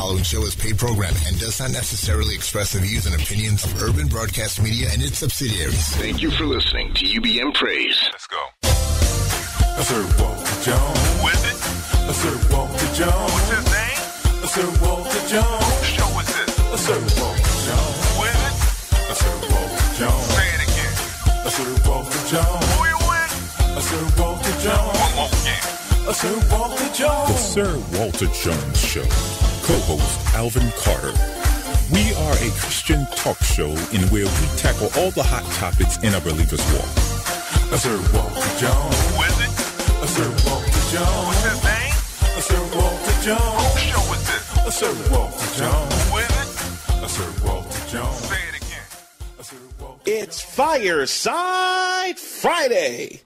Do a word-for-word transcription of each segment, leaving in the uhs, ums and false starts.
following show is paid programming and does not necessarily express the views and opinions of Urban Broadcast Media and its subsidiaries. Thank you for listening to U B M Praise. Let's go. Sir Walter Jones. Who is it? Sir Walter Jones. What's his name? Sir Walter Jones. What show is this? Sir Walter Jones. Who is it? Sir Walter Jones. Say it again. Sir Walter Jones. Who you with? Sir Walter Jones. One more again. Sir Walter Jones. The Sir Walter Jones Show. Co-host Alvin Carter. We are a Christian talk show in where we tackle all the hot topics in our believer's walk. Sir Walter Jones. Who is it? Sir Walter Jones. What's his name? Sir Walter Jones. Who show is this? Sir Walter Jones. Who is it? Sir Walter Jones. Say it again. Sir Walter Jones. It's Fireside Friday.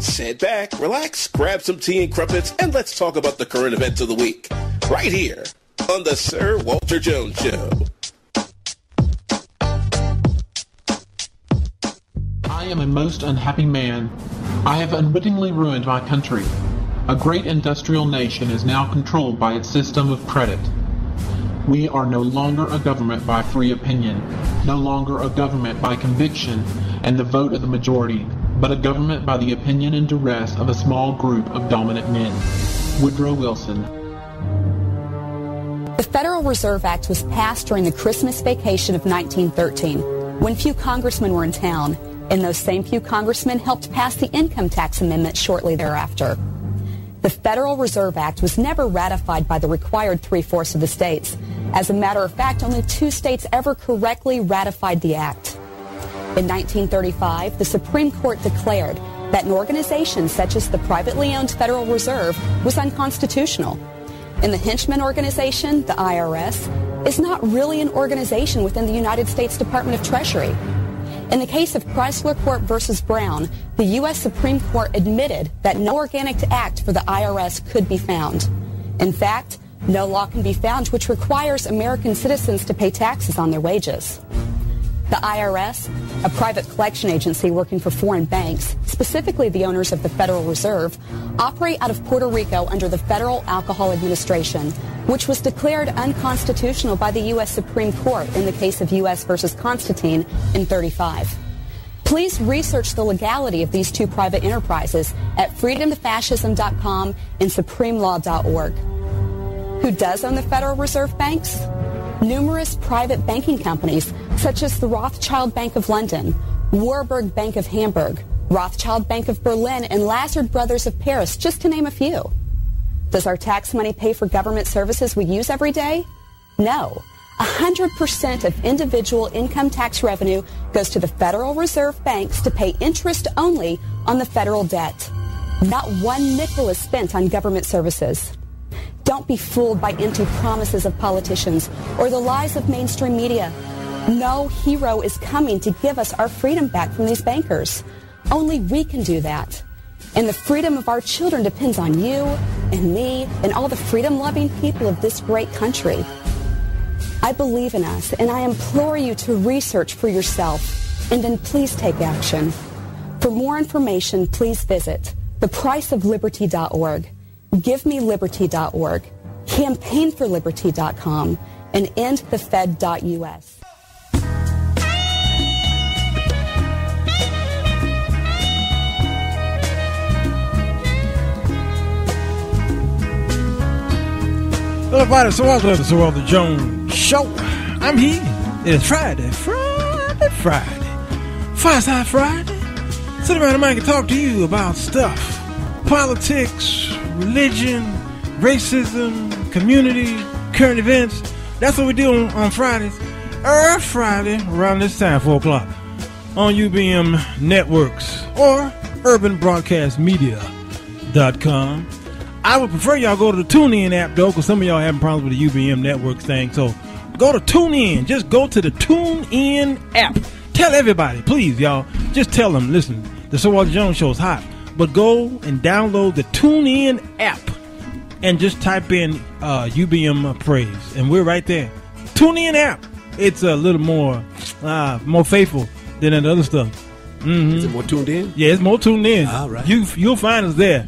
Sit back, relax, grab some tea and crumpets, and let's talk about the current events of the week, right here on the Sir Walter Jones Show. I am a most unhappy man. I have unwittingly ruined my country. A great industrial nation is now controlled by its system of credit. We are no longer a government by free opinion, no longer a government by conviction and the vote of the majority, but a government by the opinion and duress of a small group of dominant men. Woodrow Wilson. The Federal Reserve Act was passed during the Christmas vacation of nineteen thirteen, when few congressmen were in town, and those same few congressmen helped pass the income tax amendment shortly thereafter. The Federal Reserve Act was never ratified by the required three-fourths of the states. As a matter of fact, only two states ever correctly ratified the act. In nineteen thirty-five, the Supreme Court declared that an organization such as the privately owned Federal Reserve was unconstitutional. And the henchman organization, the I R S, is not really an organization within the United States Department of Treasury. In the case of Chrysler Corp versus Brown, the U S Supreme Court admitted that no organic act for the I R S could be found. In fact, no law can be found which requires American citizens to pay taxes on their wages. The I R S, a private collection agency working for foreign banks, specifically the owners of the Federal Reserve, operate out of Puerto Rico under the Federal Alcohol Administration, which was declared unconstitutional by the U S Supreme Court in the case of U S versus Constantine in thirty-five. Please research the legality of these two private enterprises at freedom to fascism dot com and supreme law dot org. Who does own the Federal Reserve banks? Numerous private banking companies, such as the Rothschild Bank of London, Warburg Bank of Hamburg, Rothschild Bank of Berlin, and Lazard Brothers of Paris, just to name a few. Does our tax money pay for government services we use every day? No. one hundred percent of individual income tax revenue goes to the Federal Reserve banks to pay interest only on the federal debt. Not one nickel is spent on government services. Don't be fooled by empty promises of politicians or the lies of mainstream media. No hero is coming to give us our freedom back from these bankers. Only we can do that. And the freedom of our children depends on you and me and all the freedom-loving people of this great country. I believe in us, and I implore you to research for yourself, and then please take action. For more information, please visit the price of liberty dot org. give me liberty dot org, campaign for liberty dot com, and end the fed dot U S. Hello, everybody. So welcome to the Sir Walter Jones Show. I'm here. It is Friday, Friday, Friday, Fireside Friday. Sit around and I can talk to you about stuff. Politics, religion, racism, community, current events. That's what we do on, on Fridays. Every Friday around this time, four o'clock, on U B M Networks or urban broadcast media dot com. I would prefer y'all go to the TuneIn app, though, because some of y'all having problems with the U B M Networks thing. So go to TuneIn. Just go to the TuneIn app. Tell everybody, please, y'all. Just tell them, listen, the Sir Walter Jones Show is hot. But go and download the TuneIn app and just type in uh, U B M Praise. And we're right there. TuneIn app. It's a little more uh, more faithful than that other stuff. Mm-hmm. Is it more tuned in? Yeah, it's more tuned in. All right. You, you'll find us there.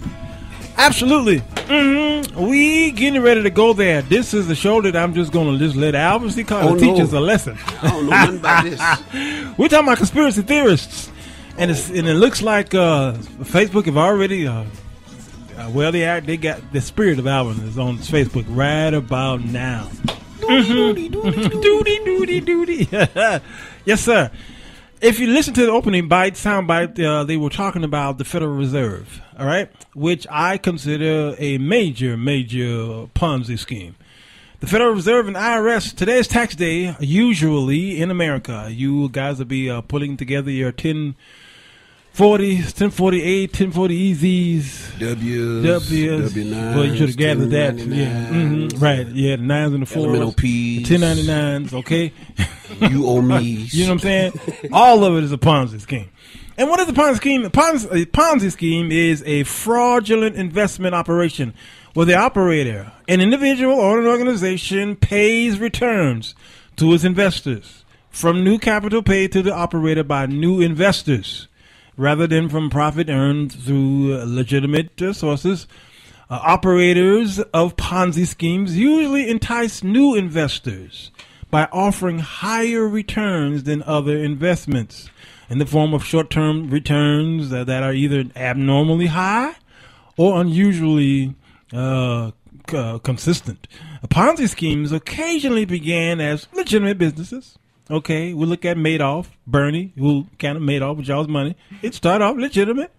Absolutely. Mm-hmm. We getting ready to go there. This is the show that I'm just going to just let Alvin C. Carter oh, teach no. us a lesson. I don't know nothing about this. We're talking about conspiracy theorists. And, oh, it's, and it looks like uh, Facebook have already, uh, well, they are, they got the spirit of Alvin is on Facebook right about now. Doody, mm-hmm. doody, doody, doody, doody, doody. Yes, sir. If you listen to the opening bite, sound bite, uh, they were talking about the Federal Reserve, all right, which I consider a major, major Ponzi scheme. The Federal Reserve and I R S, today is tax day, usually in America. You guys will be uh, pulling together your ten forty, ten forty-eight, ten forty E Zs. W's, W's. W nines. Well, you should have gathered that. Yeah. Mm-hmm. Right. Yeah, the nines and the fours. Elemental Ps. The ten ninety-nines, okay? You owe me. You know what I'm saying? All of it is a Ponzi scheme. And what is a Ponzi scheme? A Ponzi, a Ponzi scheme is a fraudulent investment operation where the operator, an individual or an organization, pays returns to its investors from new capital paid to the operator by new investors, rather than from profit earned through legitimate sources. Uh, operators of Ponzi schemes usually entice new investors by offering higher returns than other investments in the form of short-term returns that, that are either abnormally high or unusually uh, uh, consistent. Ponzi schemes occasionally began as legitimate businesses. Okay, we look at Madoff, Bernie, who kind of made off with y'all's money. It started off legitimate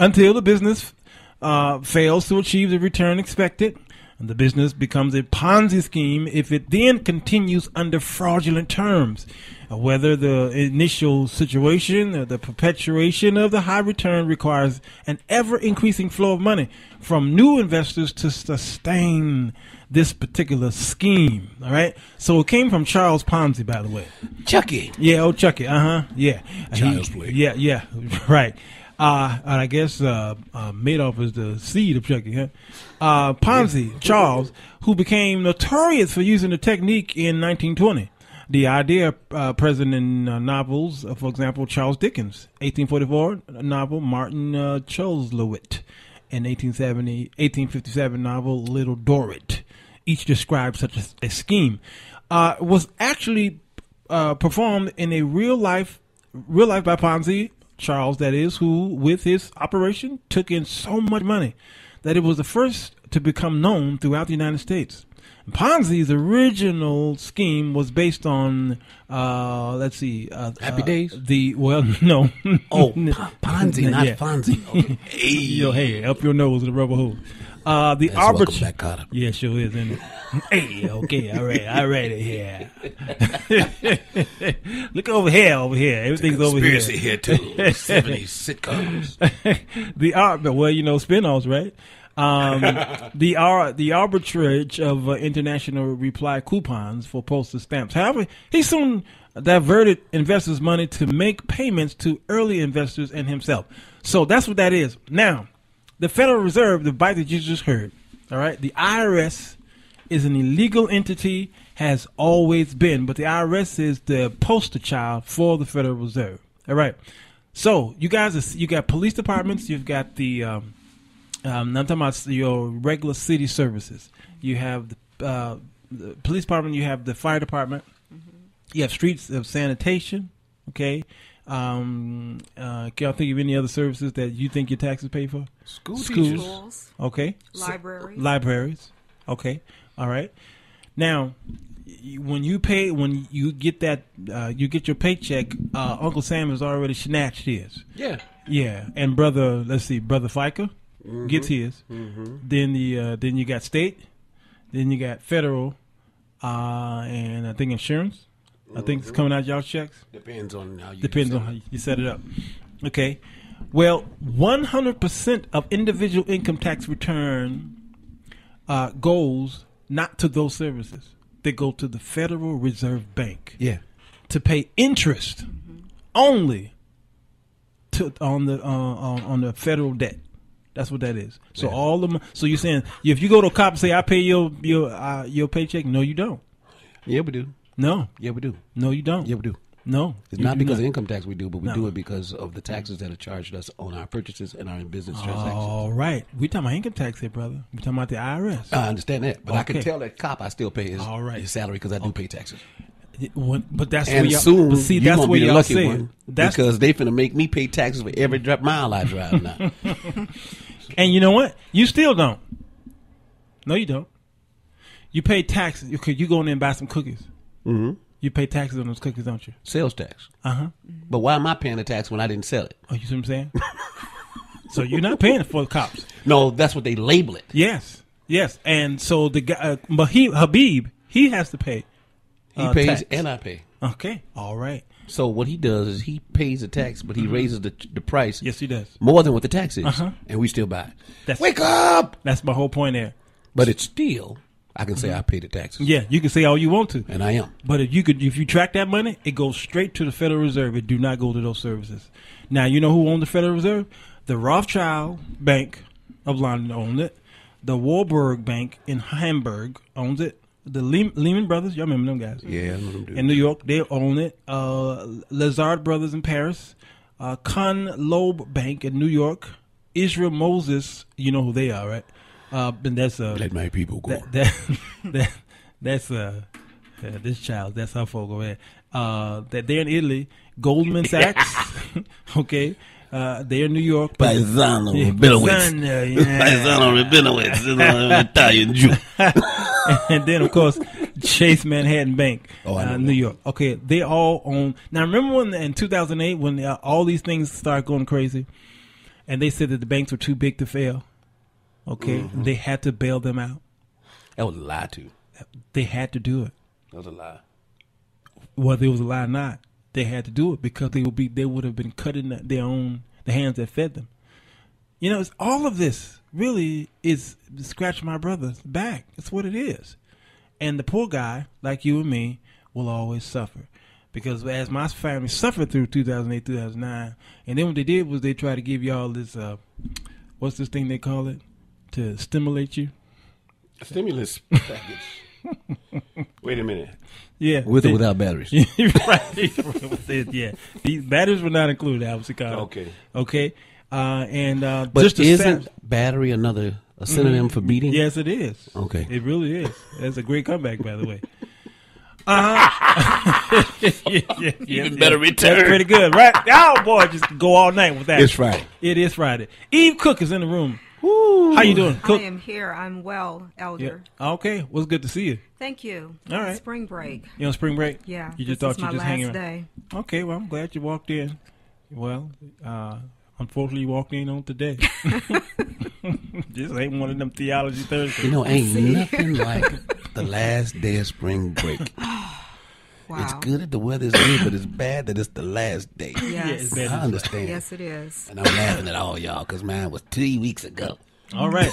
until the business uh, fails to achieve the return expected, and the business becomes a Ponzi scheme if it then continues under fraudulent terms, whether the initial situation or the perpetuation of the high return requires an ever-increasing flow of money from new investors to sustain this particular scheme. All right, so it came from Charles Ponzi, by the way. Chucky. Yeah, oh Chucky. Uh huh. Yeah. Child's play. Yeah, yeah. Right. Uh, and I guess uh, uh, Madoff is the seed of Chucky, huh? Uh, Ponzi, Charles, who became notorious for using the technique in nineteen twenty. The idea uh, present in uh, novels, uh, for example, Charles Dickens, eighteen forty-four novel Martin uh, Chuzzlewit, and eighteen fifty-seven novel Little Dorrit. Each describes such a, a scheme. Uh, was actually uh, performed in a real life, real life by Ponzi, Charles, that is, who with his operation took in so much money that it was the first to become known throughout the United States. Ponzi's original scheme was based on, uh, let's see, uh, Happy uh, Days. The well, no, oh, Ponzi, not yeah. Fonzie. Okay. Hey. Yo, hey, up your nose with a rubber hose. Uh, the arbitrage. Yeah, sure is. Isn't it? Hey, okay, all right, all right, yeah. Look over here, over here. Everything's over here. Conspiracy here too. seventies sitcoms. The art, well, you know, spinoffs, right? um the uh, the arbitrage of uh, international reply coupons for postal stamps. However, he soon diverted investors' money to make payments to early investors and himself. So that's what that is. Now, the Federal Reserve, the bite that you just heard, all right, the I R S is an illegal entity, has always been, but the I R S is the poster child for the Federal Reserve. All right, so you guys, are, you got police departments, you've got the um, Um, I'm talking about your regular city services. You have the, uh, the police department. You have the fire department. Mm-hmm. You have streets of sanitation. Okay. Um, uh, can y'all think of any other services that you think your taxes pay for? School Schools. Schools. Okay. Libraries. So, libraries. Okay. All right. Now, when you pay, when you get that, uh, you get your paycheck. Uh, Uncle Sam has already snatched his. Yeah. Yeah. And brother, let's see, brother FICA. Mm-hmm. Gets his. Mm-hmm. Then the uh, then you got state, then you got federal, uh, and I think insurance. Mm-hmm. I think it's coming out y'all checks. Depends on how you depends on how you set it up. Okay, well, one hundred percent of individual income tax return uh, goes not to those services. They go to the Federal Reserve Bank. Yeah, to pay interest mm-hmm. only to on the uh, on, on the federal debt. That's what that is. So yeah. all the so you're saying if you go to a cop and say I pay your your uh, your paycheck, no, you don't. Yeah, we do. No. Yeah, we do. No, you don't. Yeah, we do. No. It's not because not. of income tax we do, but we no. do it because of the taxes that are charged us on our purchases and our business transactions. All right. We're talking about income tax here, brother. We're talking about the I R S. I understand that, but okay. I can tell that cop I still pay his, all right. his salary because I do okay. pay taxes. When, but that's and where soon but see, that's where y'all say it. That's because they finna make me pay taxes for every mile I drive now. And you know what? You still don't. No, you don't. You pay taxes. You go in there and buy some cookies. Mm-hmm. You pay taxes on those cookies, don't you? Sales tax. Uh-huh. But why am I paying the tax when I didn't sell it? Oh, you see what I'm saying? So you're not paying it for the cops. No, that's what they label it. Yes. Yes. And so the guy, uh, Mahib, Habib, he has to pay. He uh, pays tax. And I pay. Okay. All right. So what he does is he pays the tax, but he mm-hmm. raises the, the price. Yes, he does. More than what the tax is. Uh-huh. And we still buy it. That's, Wake up! That's my whole point there. But it's still... I can say mm-hmm. I pay the taxes. Yeah, you can say all you want to, and I am. But if you could, if you track that money, it goes straight to the Federal Reserve. It do not go to those services. Now you know who owned the Federal Reserve? The Rothschild Bank of London owned it. The Warburg Bank in Hamburg owns it. The Le- Lehman Brothers, y'all remember them guys? Yeah, I remember them. In New York, they own it. Uh, Lazard Brothers in Paris, uh, Con Loeb Bank in New York, Israel Moses. You know who they are, right? Uh, and that's uh, let my people go. That, that, that, that's uh, uh, this child. That's how folk go ahead. Uh, that they're in Italy. Goldman Sachs. Okay, uh, they're in New York. Paisano Rabinowitz. Paisano Rabinowitz. Italian Jew. And then of course Chase Manhattan Bank, oh, uh, New York. Okay, they all own. Now remember when in two thousand eight when uh, all these things started going crazy, and they said that the banks were too big to fail. Okay, mm-hmm. They had to bail them out. That was a lie, too. They had to do it. That was a lie. Whether it was a lie or not, they had to do it because they would be they would have been cutting their own the hands that fed them. You know, it's all of this really is scratch my brother's back. It's what it is, and the poor guy like you and me will always suffer. Because as my family suffered through two thousand eight, two thousand nine, and then what they did was they tried to give y'all this uh, what's this thing they call it? To stimulate you? A stimulus package. Wait a minute. Yeah. With they, or without batteries. Right. Yeah. These batteries were not included, obviously. Okay. Okay. Uh, and uh, but just isn't sat- battery another a synonym mm-hmm. for beating? Yes, it is. Okay. It really is. That's a great comeback, by the way. Uh-huh. yeah, yeah, yeah, Even better yeah. return. That's pretty good, right? Oh, boy, just go all night with that. It's Friday. It is Friday. Eve Cook is in the room. Ooh. How you doing, Cook? I am here. I'm well, Elder. Yeah. Okay. Well, it's good to see you. Thank you. All right. Spring break. You on spring break? Yeah. You just thought you just hanging out. This is my last day. Okay. Well, I'm glad you walked in. Well, uh, unfortunately, you walked in on today. This ain't one of them theology Thursdays. You know, ain't nothing like the last day of spring break. Wow. It's good that the weather is good, but it's bad that it's the last day. Yes. Yeah, I understand. Yes, it is. And I'm laughing at all y'all because mine was three weeks ago. All right.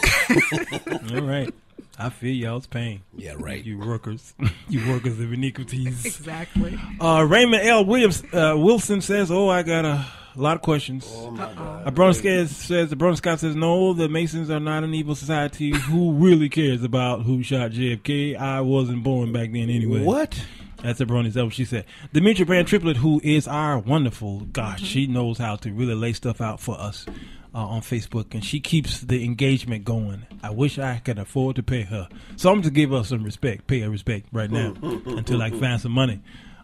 All right. I feel y'all's pain. Yeah, right. You workers. You workers of iniquities. Exactly. Uh, Raymond L. Williams uh, Wilson says, oh, I got a lot of questions. Oh, my God. Uh, Brown says, says, Brown Scott says, no, the Masons are not an evil society. Who really cares about who shot J F K? I wasn't born back then anyway. What? That's a brony. That's what she said. Demetrius Brand Triplet, who is our wonderful, gosh, she knows how to really lay stuff out for us uh, on Facebook, and she keeps the engagement going. I wish I could afford to pay her. So I'm going to give her some respect, pay her respect right now until I find some money.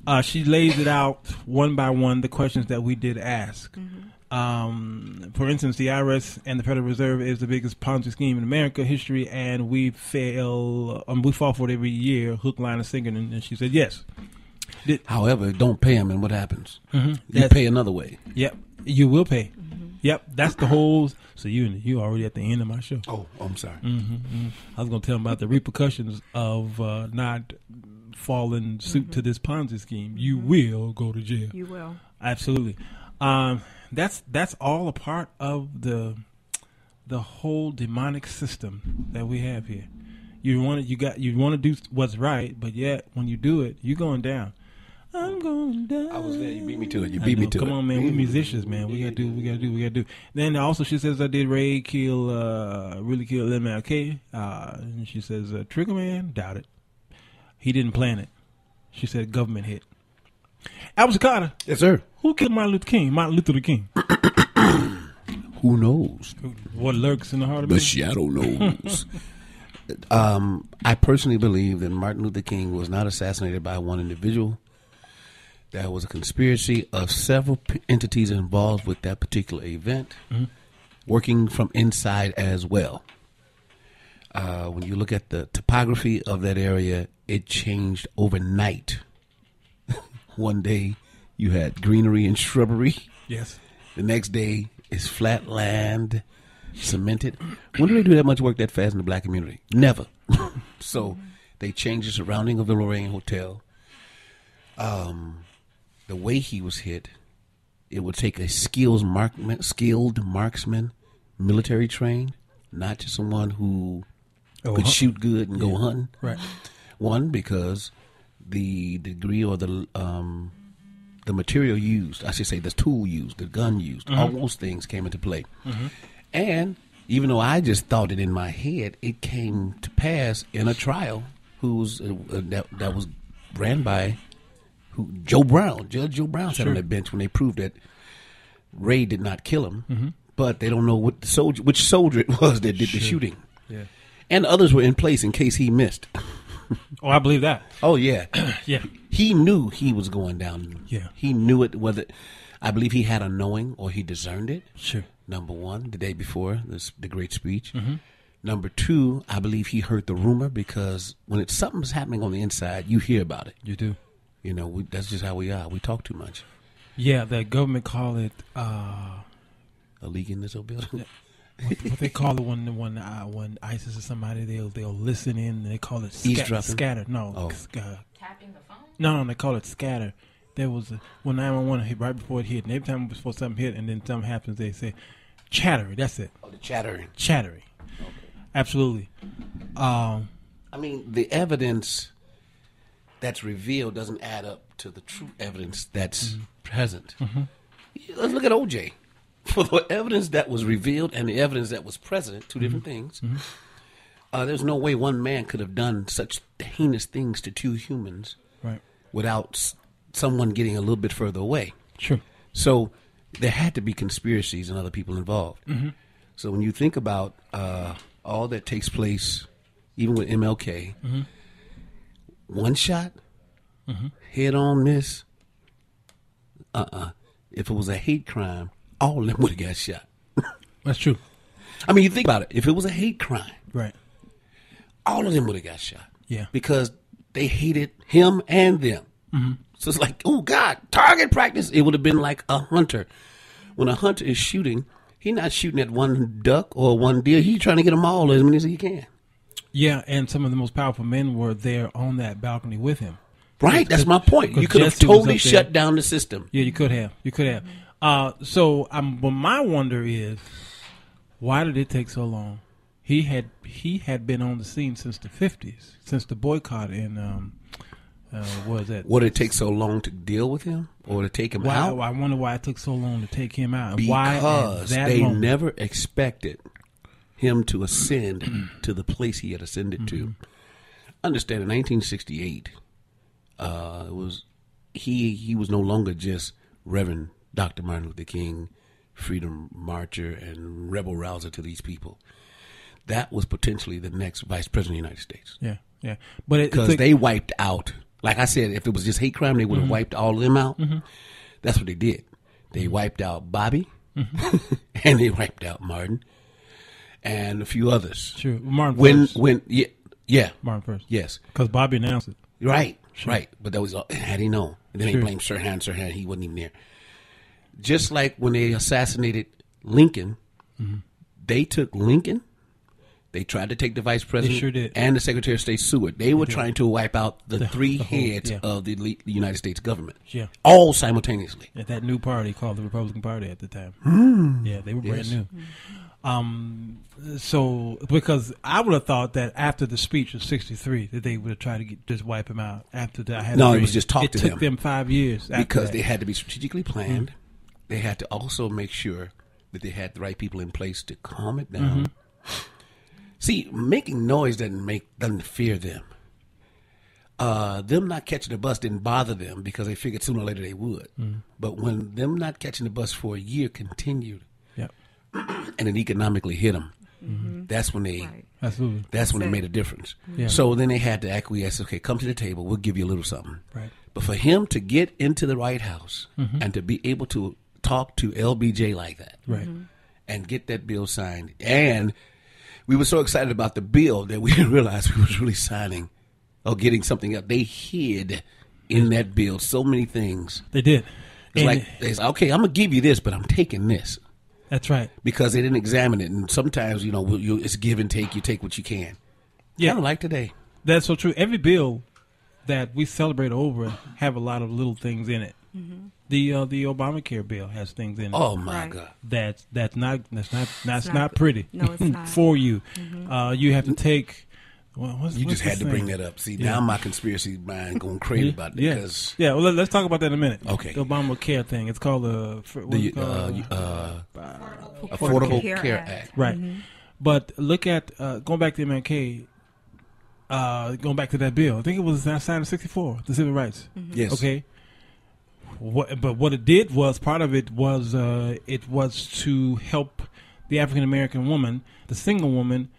Uh, she lays it out one by one, the questions that we did ask. Mm-hmm. Um, for instance, the I R S and the Federal Reserve is the biggest Ponzi scheme in America history, and we fail, um, we fall for it every year, hook, line, and sinker. And she said yes. Did, However, don't pay them, and what happens? Mm-hmm, you pay another way. Yep, you will pay. Mm-hmm. Yep, that's the whole. So you you already at the end of my show. Oh, I'm sorry. Mm-hmm, mm-hmm. I was going to tell them about the repercussions of uh, not falling suit mm-hmm. to this Ponzi scheme. You mm-hmm. will go to jail. You will absolutely. Um, that's that's all a part of the the whole demonic system that we have here. You want you got you want to do what's right, but yet when you do it, you're going down. I'm going down. I was there. You beat me to it. You beat me to it. Come on, man. We're musicians, man. We gotta do. We gotta do. We gotta do. Then also she says, I did Ray kill, uh, really kill M L K. Uh, and she says, uh, Trigger Man, doubt it. He didn't plan it. She said, government hit. Alvin Carter. Yes, sir. Who killed Martin Luther King? Martin Luther King. Who knows? What lurks in the heart of the shadow knows. um, I personally believe that Martin Luther King was not assassinated by one individual. That was a conspiracy of several p entities involved with that particular event, mm-hmm. working from inside as well. Uh, when you look at the topography of that area, it changed overnight. One day you had greenery and shrubbery. Yes. The next day it's flat land, cemented. When do they do that much work that fast in the black community? Never. So they changed the surrounding of the Lorraine Hotel. Um, the way he was hit, it would take a skills markman, skilled marksman, military trained, not just someone who oh, could hunt. shoot good and yeah. go hunting. Right. One, because the degree or the um, the material used, I should say the tool used, the gun used, mm-hmm. all those things came into play. Mm-hmm. And even though I just thought it in my head, it came to pass in a trial who's, uh, that, that was ran by who, Joe Brown. Judge Joe Brown sat sure. on that bench when they proved that Ray did not kill him, mm-hmm. but they don't know what the soldier, which soldier it was that did sure. the shooting. Yeah. And others were in place in case he missed. Oh, I believe that. Oh, yeah. Yeah. He knew he was going down. Yeah. He knew it, whether, I believe he had a knowing or he discerned it. Sure. Number one, the day before, this, the great speech. Mm-hmm. Number two, I believe he heard the rumor because when it's, something's happening on the inside, you hear about it. You do. You know, we, that's just how we are. We talk too much. Yeah, the government call it... Uh, a leak in this old building? What, what they call it when when, uh, when ISIS or somebody they'll they'll listen in and they call it sca scatter. No, oh. sc uh, tapping the phone. No, no, they call it scatter. There was a, when nine one one hit right before it hit, and every time before something hit and then something happens, they say chattery. That's it. Oh, the chattering. Chattery. Okay. Absolutely. Um, I mean, the evidence that's revealed doesn't add up to the true evidence that's mm-hmm. present. Mm-hmm. Let's look at O J. For the evidence that was revealed and the evidence that was present, two mm-hmm. different things, mm-hmm. uh, there's no way one man could have done such heinous things to two humans right. without s someone getting a little bit further away. Sure. So there had to be conspiracies and other people involved. Mm-hmm. So when you think about uh, all that takes place, even with M L K, mm-hmm. one shot, mm-hmm. head on miss, uh-uh. If it was a hate crime, all of them would have got shot. That's true. I mean, you think about it. If it was a hate crime, right? All of them would have got shot. Yeah, because they hated him and them. Mm-hmm. So it's like, oh God, target practice. It would have been like a hunter. When a hunter is shooting, he's not shooting at one duck or one deer. He's trying to get them all as many as he can. Yeah, and some of the most powerful men were there on that balcony with him. Right. That's my point. You could have totally shut down the system. Yeah, you could have. You could have. Uh, so, um, but my wonder is, why did it take so long? He had he had been on the scene since the fifties, since the boycott in um, uh, what was that? What did it take so long to deal with him or to take him why, out? I wonder why it took so long to take him out. Because why at that they moment? Never expected him to ascend to the place he had ascended mm-hmm. to. Understand, in nineteen sixty-eight, uh, it was he he was no longer just Reverend Doctor Martin Luther King, freedom marcher, and rebel rouser to these people. That was potentially the next vice president of the United States. Yeah, yeah. But because they wiped out, like I said, if it was just hate crime, they would have mm-hmm. wiped all of them out. Mm-hmm. That's what they did. They wiped out Bobby, mm-hmm. and they wiped out Martin, and a few others. Sure, Martin when, first. When, yeah, yeah. Martin first. Yes. Because Bobby announced it. Right, sure. right. But that was all, had he known. And then sure. they blamed Sirhan, Sirhan, he wasn't even there. Just like when they assassinated Lincoln, mm-hmm. they took Lincoln, they tried to take the vice president sure and the Secretary of State Seward. They, they were did. trying to wipe out the, the three the whole, heads yeah. of the, the United States government, yeah, all simultaneously. At that new party called the Republican Party at the time. Mm. Yeah, they were brand yes. new. Um, so, because I would have thought that after the speech of sixty-three, that they would have tried to get, just wipe him out. After that, I had no, it was just talk it to them. It took them five years after because that. They had to be strategically planned. Mm-hmm. They had to also make sure that they had the right people in place to calm it down. Mm-hmm. See, making noise doesn't make doesn't fear them. Uh, them not catching the bus didn't bother them because they figured sooner or later they would. Mm. But when them not catching the bus for a year continued, yep. and it economically hit them, mm-hmm. that's when they right. Absolutely. that's when that's they it. made a difference. Yeah. So then they had to acquiesce. Okay, come to the table. We'll give you a little something. Right. But for him to get into the White House mm-hmm. and to be able to talk to L B J like that, right, mm-hmm. and get that bill signed, and we were so excited about the bill that we didn't realize we was really signing. Or getting something up. They hid in that bill so many things. They did. It's and like, it's, okay, I'm going to give you this, but I'm taking this. That's right. Because they didn't examine it. And sometimes, you know, you, it's give and take. You take what you can. Yeah. Kind of like today. That's so true. Every bill that we celebrate over have a lot of little things in it. Mm-hmm. The uh, the Obamacare bill has things in it. Oh my right. God! That's that's not that's not that's not, not pretty. No, it's not for you. Mm-hmm. Uh, you have to take. Well, what's, you what's just had thing? to bring that up. See, yeah. now my conspiracy mind going crazy about that. Yeah, cause yeah. Well, let's talk about that in a minute. Okay. The Obamacare thing. It's called the, the it called? Uh, uh, Affordable, Affordable Care, Care Act. Act. Right. Mm-hmm. But look at, uh, going back to M L K, uh, going back to that bill. I think it was signed in sixty-four, the Civil Rights. Mm-hmm. Yes. Okay. What, but what it did was, part of it was, uh, it was to help the African-American woman, the single woman,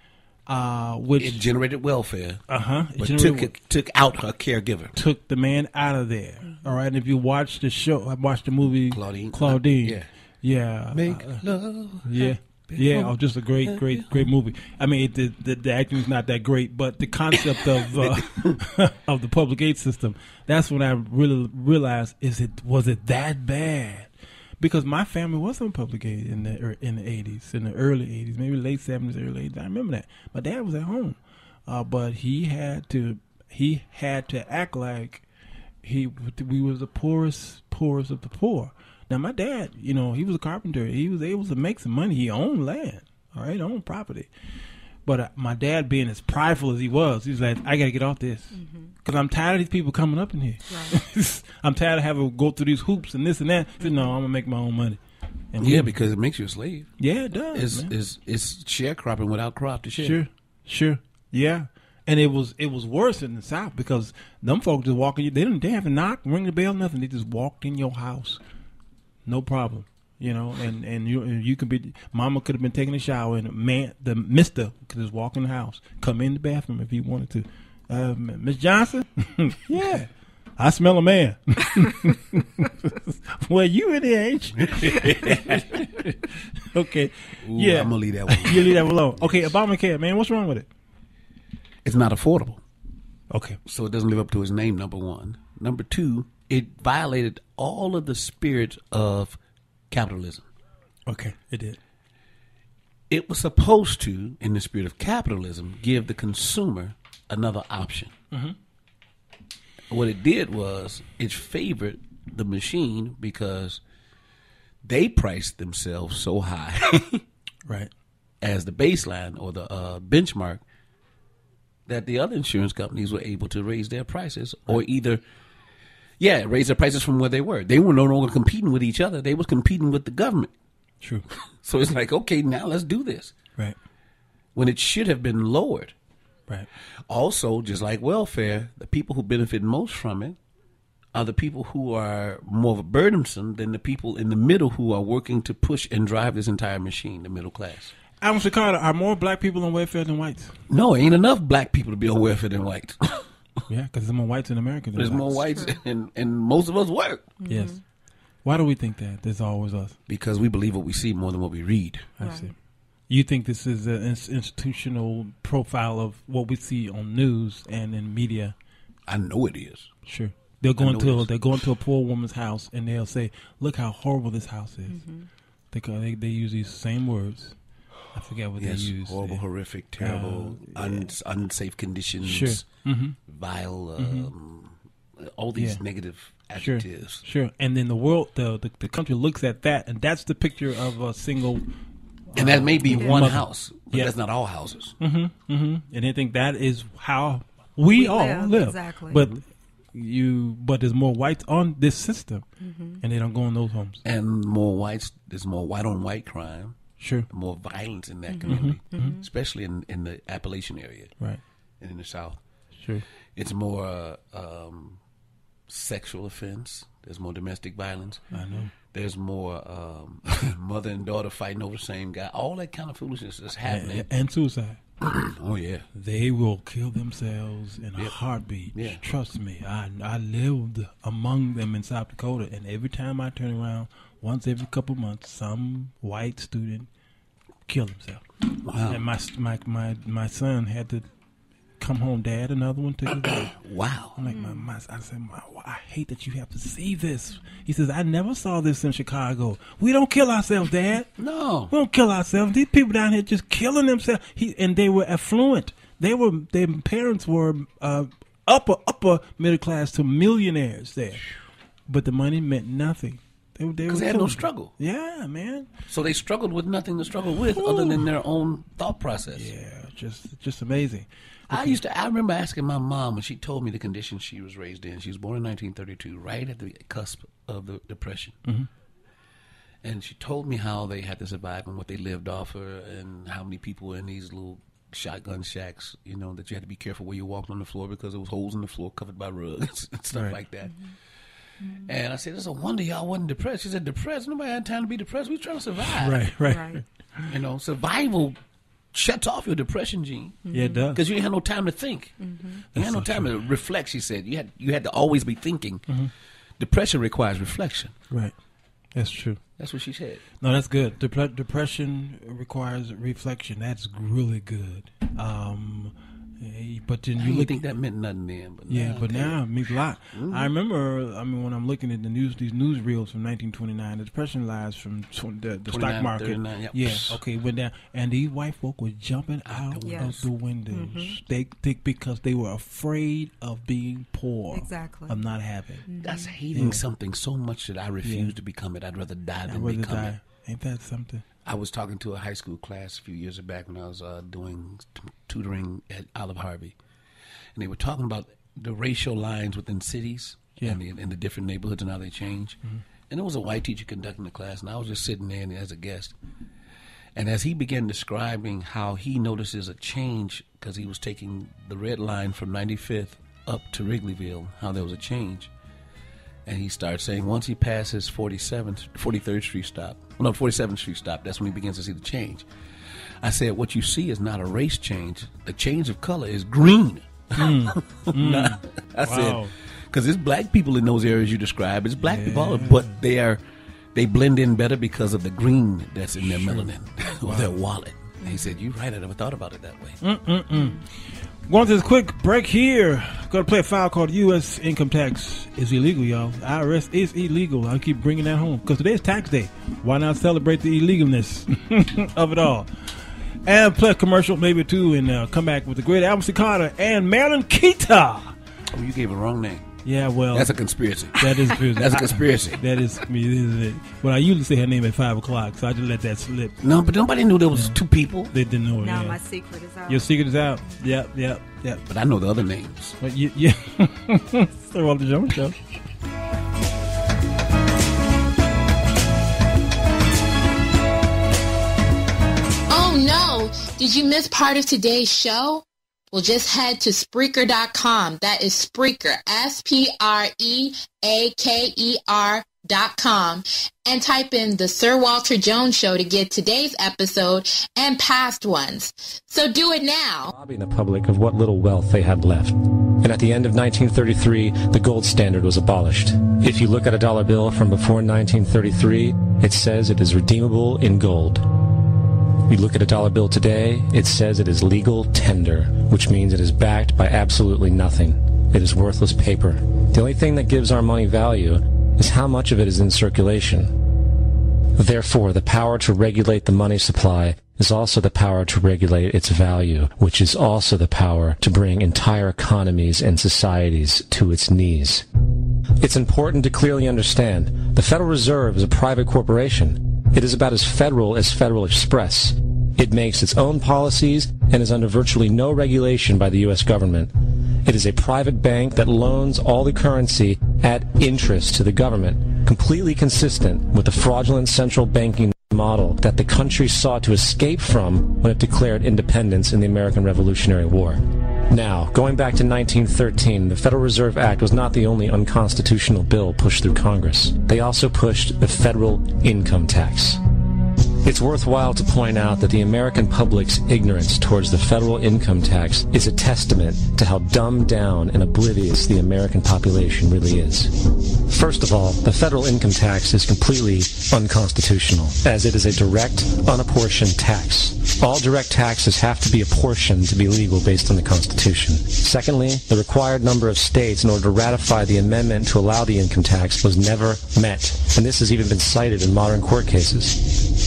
Uh, which it generated welfare. Uh huh. It took it, took out her caregiver. Took the man out of there. Mm-hmm. All right. And if you watch the show, I watched the movie Claudine. Claudine. Uh, yeah. Yeah. Make uh, love. Yeah. Yeah. Oh, just a great, great, great movie. I mean, it, the, the the acting's not that great, but the concept of uh, of the public aid system. That's when I really realized is it was it that bad? Because my family was on public aid in the in the eighties, in the early eighties, maybe late seventies, early eighties. I remember that. My dad was at home, uh, but he had to he had to act like he we was the poorest poorest of the poor. Now my dad, you know, he was a carpenter. He was able to make some money. He owned land, all right, owned property. But uh, my dad, being as prideful as he was, he was like, I got to get off this because mm-hmm. I'm tired of these people coming up in here. Right. I'm tired of having to go through these hoops and this and that. I said, no, I'm going to make my own money. And yeah, we, because it makes you a slave. Yeah, it does. It's, it's, it's sharecropping without crop to share. Sure, sure. Yeah. And it was it was worse in the South because them folks just walking you. They didn't they haven't knocked, ring the bell, nothing. They just walked in your house. No problem. You know, and, and you you could be, mama could have been taking a shower and man, the mister could just walk in the house, come in the bathroom if he wanted to. Uh, Miss Johnson? Yeah. I smell a man. Well, you in here, ain't you? Okay. Ooh, yeah. I'm going to leave that one. You leave that alone. Okay, Obamacare, man, what's wrong with it? It's not affordable. Okay. So it doesn't live up to its name, number one. Number two, it violated all of the spirit of capitalism. Okay, it did. It was supposed to, in the spirit of capitalism, give the consumer another option. Mm-hmm. What it did was it favored the machine because they priced themselves so high right, as the baseline or the uh, benchmark that the other insurance companies were able to raise their prices right. or either Yeah, raise their prices from where they were. They were no longer competing with each other. They was competing with the government. True. So it's like, okay, now let's do this. Right. When it should have been lowered. Right. Also, just like welfare, the people who benefit most from it are the people who are more of a burdensome than the people in the middle who are working to push and drive this entire machine, the middle class. Alvin Carter, are more black people on welfare than whites? No, ain't enough black people to be on welfare than whites. Yeah, because there's more whites in America than There's whites. more whites, and, and most of us work. Mm-hmm. Yes. Why do we think that? There's always us. Because we believe what we see more than what we read. I right. see. You think this is an institutional profile of what we see on news and in media? I know it is. Sure. They'll go into they'll go into a poor woman's house, and they'll say, look how horrible this house is. Mm-hmm. They, they, they use these same words. I forget what yes, they use. Horrible, yeah. horrific, terrible, uh, un- yeah. unsafe conditions, sure. mm-hmm. vile, um, mm-hmm. all these yeah. negative adjectives. Sure. sure. And then the world, the, the the country looks at that, and that's the picture of a single. And um, that may be one mother. house, but yeah. that's not all houses. Mm-hmm. Mm-hmm. And they think that is how we, we all live. live. Exactly. But you, but there's more whites on this system, mm-hmm. and they don't go in those homes. And more whites, there's more white on white crime. Sure. More violence in that mm-hmm. community, mm-hmm. especially in, in the Appalachian area, right, and in the South. Sure. It's more uh, um, sexual offense. There's more domestic violence. I know. There's more um, mother and daughter fighting over the same guy. All that kind of foolishness is happening. And, and suicide. Oh, yeah. They will kill themselves in yep. a heartbeat. Yeah. Trust me. I, I lived among them in South Dakota, and every time I turn around, once every couple months, some white student killed himself. Wow. And my, my, my, my son had to come home, Dad, another one took his life. Wow. I'm like, my, my, I said, my, I hate that you have to see this. He says, I never saw this in Chicago. We don't kill ourselves, Dad. No. We don't kill ourselves. These people down here just killing themselves. He, and they were affluent. They were, their parents were uh, upper, upper middle class to millionaires there. But the money meant nothing. Because they, they, they had killing. no struggle. Yeah, man. So they struggled with nothing to struggle with Ooh. other than their own thought process. Yeah, just just amazing. I used to, I remember asking my mom when she told me the condition she was raised in. She was born in nineteen thirty-two, right at the cusp of the Depression. Mm-hmm. And she told me how they had to survive and what they lived off her and how many people were in these little shotgun shacks, you know, that you had to be careful where you walked on the floor because there was holes in the floor covered by rugs and stuff right. like that. Mm-hmm. Mm-hmm. And I said, it's a wonder y'all wasn't depressed. She said, depressed? Nobody had time to be depressed. We were trying to survive. Right, right. right. You know, survival shuts off your depression gene. Mm-hmm. Yeah, it does. Because you had no time to think. Mm-hmm. You had no time true. to reflect, she said. You had you had to always be thinking. Mm-hmm. Depression requires reflection. Right. That's true. That's what she said. No, that's good. Dep- depression requires reflection. That's really good. Um, but then I you look, think that meant nothing then. But yeah, now but now it means a lot. Mm-hmm. I remember, I mean, when I'm looking at the news, these newsreels from nineteen twenty-nine, the depression lies from tw- the, the stock market. Yep. Yeah, okay, went down. And these white folk were jumping out yes. of the windows mm-hmm. they, they because they were afraid of being poor. Exactly. Of not having. Mm-hmm. That's hating yeah. something so much that I refuse yeah. to become it. I'd rather die than rather become die. it. Ain't that something? I was talking to a high school class a few years back when I was uh, doing t- tutoring at Olive Harvey. And they were talking about the racial lines within cities yeah. and, the, and the different neighborhoods and how they change. Mm-hmm. And there was a white teacher conducting the class, and I was just sitting there as a guest. And as he began describing how he notices a change, because he was taking the red line from ninety-fifth up to Wrigleyville, how there was a change. And he starts saying once he passes forty-seventh, forty-third Street stop, well, no, forty-seventh Street stop, that's when he begins to see the change. I said, what you see is not a race change. The change of color is green. Mm. mm. Nah, I wow. said, because it's black people in those areas you describe. It's black yeah. people, but they are they blend in better because of the green that's in their sure. melanin or wow. their wallet. And he said, you're right. I never thought about it that way. Mm-mm-mm. Going to this quick break here. Going to play a file called U S Income Tax is Illegal, y'all. The I R S is illegal. I keep bringing that home because today's tax day. Why not celebrate the illegalness of it all? And play a commercial maybe too and uh, come back with the great Alvin Carter and Marilyn Keita. Oh, you gave a wrong name. Yeah, well. That's a conspiracy. That is conspiracy. That's a conspiracy. I, that is me, isn't it? Well, I usually say her name at five o'clock, so I just let that slip. No, but nobody knew there was yeah. two people. They didn't know it. No, yeah. my secret is out. Your secret is out. Yep, yep, yep. But I know the other names. But you, yeah. Sir Walter Jones Show. Oh, no. Did you miss part of today's show? Well, just head to Spreaker dot com. That is Spreaker, S P R E A K E R dot com, and type in The Sir Walter Jones Show to get today's episode and past ones. So do it now. Robbing the public of what little wealth they had left. And at the end of nineteen thirty-three, the gold standard was abolished. If you look at a dollar bill from before nineteen thirty-three, it says it is redeemable in gold. You look at a dollar bill today, it says it is legal tender, which means it is backed by absolutely nothing. It is worthless paper. The only thing that gives our money value is how much of it is in circulation. Therefore, the power to regulate the money supply is also the power to regulate its value, which is also the power to bring entire economies and societies to its knees. It's important to clearly understand the Federal Reserve is a private corporation. It is about as federal as Federal Express. It makes its own policies and is under virtually no regulation by the U S government. It is a private bank that loans all the currency at interest to the government, completely consistent with the fraudulent central banking model that the country sought to escape from when it declared independence in the American Revolutionary War. Now, going back to nineteen thirteen, the Federal Reserve Act was not the only unconstitutional bill pushed through Congress. They also pushed the federal income tax. It's worthwhile to point out that the American public's ignorance towards the federal income tax is a testament to how dumbed down and oblivious the American population really is. First of all, the federal income tax is completely unconstitutional, as it is a direct, unapportioned tax. All direct taxes have to be apportioned to be legal based on the Constitution. Secondly, the required number of states in order to ratify the amendment to allow the income tax was never met, and this has even been cited in modern court cases.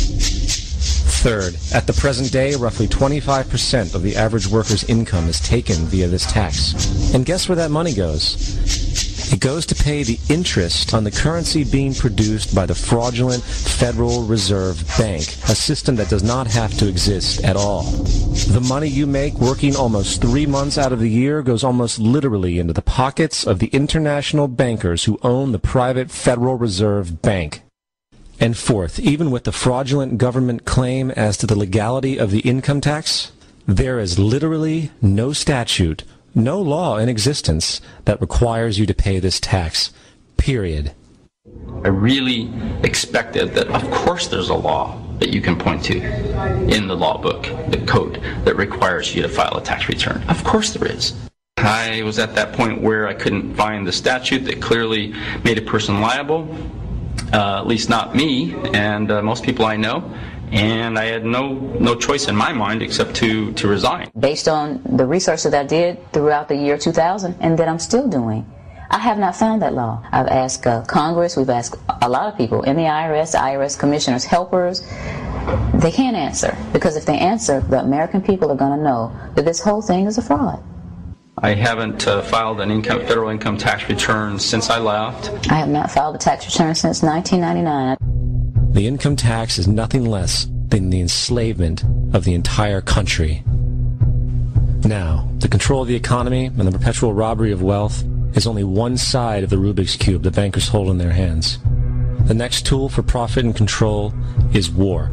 Third, at the present day, roughly twenty-five percent of the average worker's income is taken via this tax. And guess where that money goes? It goes to pay the interest on the currency being produced by the fraudulent Federal Reserve Bank, a system that does not have to exist at all. The money you make working almost three months out of the year goes almost literally into the pockets of the international bankers who own the private Federal Reserve Bank. And fourth, even with the fraudulent government claim as to the legality of the income tax, there is literally no statute, no law in existence that requires you to pay this tax, period. I really expected that, of course, there's a law that you can point to in the law book, the code, that requires you to file a tax return. Of course there is. I was at that point where I couldn't find the statute that clearly made a person liable. Uh, at least not me, and uh, most people I know, and I had no no choice in my mind except to to resign. Based on the research that I did throughout the year two thousand, and that I'm still doing, I have not found that law. I've asked uh, Congress, we've asked a lot of people in the I R S, I R S commissioners, helpers. They can't answer, because if they answer, the American people are going to know that this whole thing is a fraud. I haven't uh, filed an income, federal income tax return since I left. I have not filed a tax return since nineteen ninety-nine. The income tax is nothing less than the enslavement of the entire country. Now, the control of the economy and the perpetual robbery of wealth is only one side of the Rubik's Cube the bankers hold in their hands. The next tool for profit and control is war.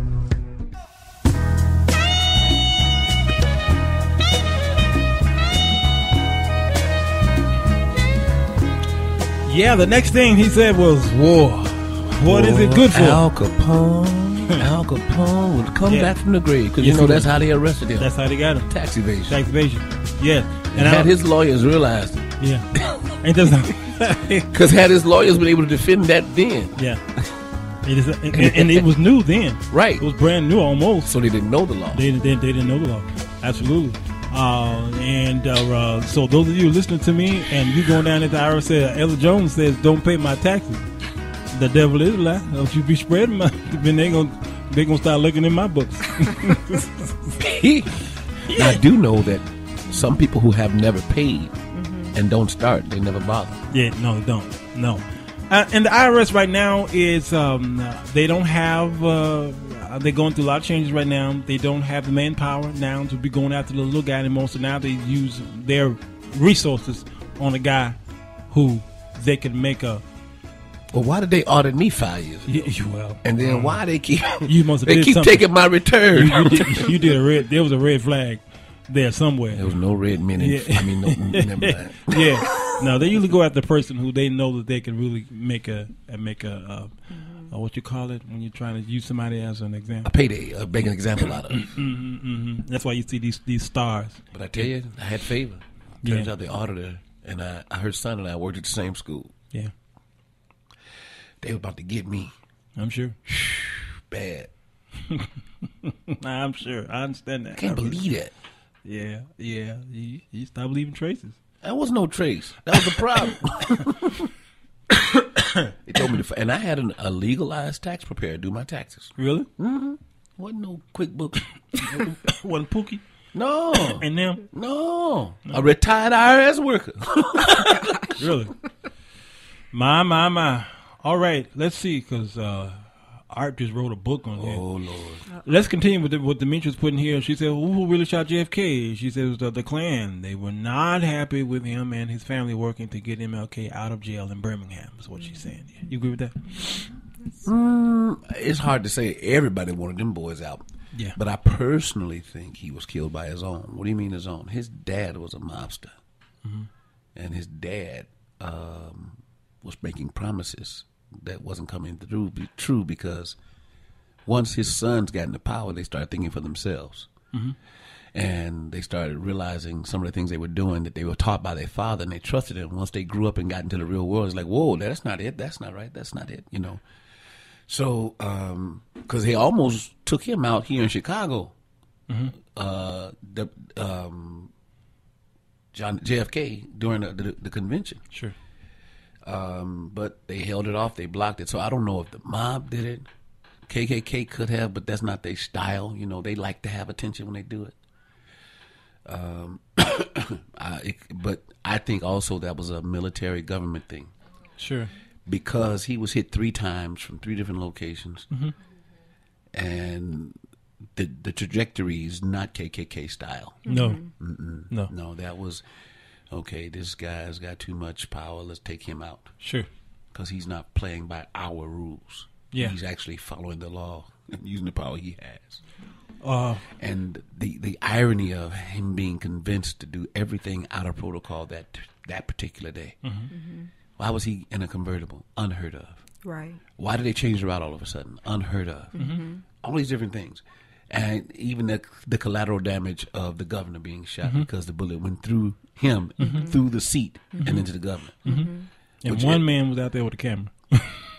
Yeah, the next thing he said was war. What war, is it good for? Al Capone, Al Capone would come yeah. back from the grave, because yes, you know that's how they arrested him. That's how they got him. Tax evasion. Tax evasion. Yeah, and, and had his lawyers realized it. Yeah, ain't that because had his lawyers been able to defend that then? Yeah, it is, and, and it was new then. Right, it was brand new almost. So they didn't know the law. They they, they didn't know the law. Absolutely. Uh, and uh, uh, so those of you listening to me and you going down into the I R S, uh, Ella Jones says, don't pay my taxes. The devil is a lie. Don't you be spreading my, then they're going they gonna to start looking in my books. yeah. Now, I do know that some people who have never paid mm-hmm. and don't start, they never bother. Yeah, no, don't. No. Uh, and the I R S right now is, um, they don't have... Uh, They're going through a lot of changes right now. They don't have the manpower now to be going after the little guy anymore. So now they use their resources on a guy who they could make a. Well, why did they audit me five years ago? Yeah, well, and then um, why they keep you must have they keep something. Taking my return? You, you, did, you did a red. There was a red flag there somewhere. There was no red men. In, yeah. I mean, no, never mind. Yeah. No, they usually go after the person who they know that they can really make a make a. Uh, Or what you call it when you're trying to use somebody as an example? A payday, uh, make an example out of. mm-hmm, mm-hmm. That's why you see these these stars. But I tell you, I had favor. Turns yeah. out the auditor and I, I, her son and I worked at the same school. Yeah, they were about to get me. I'm sure. Bad. I'm sure. I understand that. I can't I really, believe that. Yeah, yeah. You, you stop leaving traces. There was no trace. That was the problem. They told me to, and I had an, a legalized tax preparer do my taxes. Really? Mm-hmm. Wasn't no QuickBooks. Wasn't Pookie? No. And them? No. no. A retired I R S worker. Really? My, my, my. All right. Let's see, because uh, Art just wrote a book on that. Oh, Lord. Let's continue with the, what Demetrius put in here. She said, who really shot J F K? She said it was the, the Klan. They were not happy with him and his family working to get M L K out of jail in Birmingham, is what she's saying. You agree with that? Mm, it's hard to say everybody wanted them boys out. Yeah. But I personally think he was killed by his own. What do you mean his own? His dad was a mobster. Mm-hmm. And his dad um, was making promises that wasn't coming through be true because once his sons got into power, they started thinking for themselves. Mm-hmm. And they started realizing some of the things they were doing that they were taught by their father, and they trusted him. Once they grew up and got into the real world, it's like, whoa, that's not it. That's not right. That's not it, you know. So, um, because they almost took him out here in Chicago. Mm-hmm. uh, the, um, John J F K during the, the, the convention. Sure. Um, but they held it off. They blocked it. So I don't know if the mob did it. K K K could have, but that's not their style. You know, they like to have attention when they do it. Um, I, it, but I think also that was a military government thing. Sure. Because he was hit three times from three different locations. Mm-hmm. And the the trajectory is not K K K style. No. Mm-mm. No. No, that was, okay, this guy's got too much power. Let's take him out. Sure. Because he's not playing by our rules. Yeah. He's actually following the law and using the power he has. Uh, and the, the irony of him being convinced to do everything out of protocol that that particular day. Mm-hmm. Mm-hmm. Why was he in a convertible? Unheard of. Right. Why did they change the route all of a sudden? Unheard of. Mm-hmm. All these different things. And even the, the collateral damage of the governor being shot mm-hmm. because the bullet went through him, mm-hmm. through the seat, mm-hmm. and into the governor. Mm-hmm. And one had, man was out there with a camera.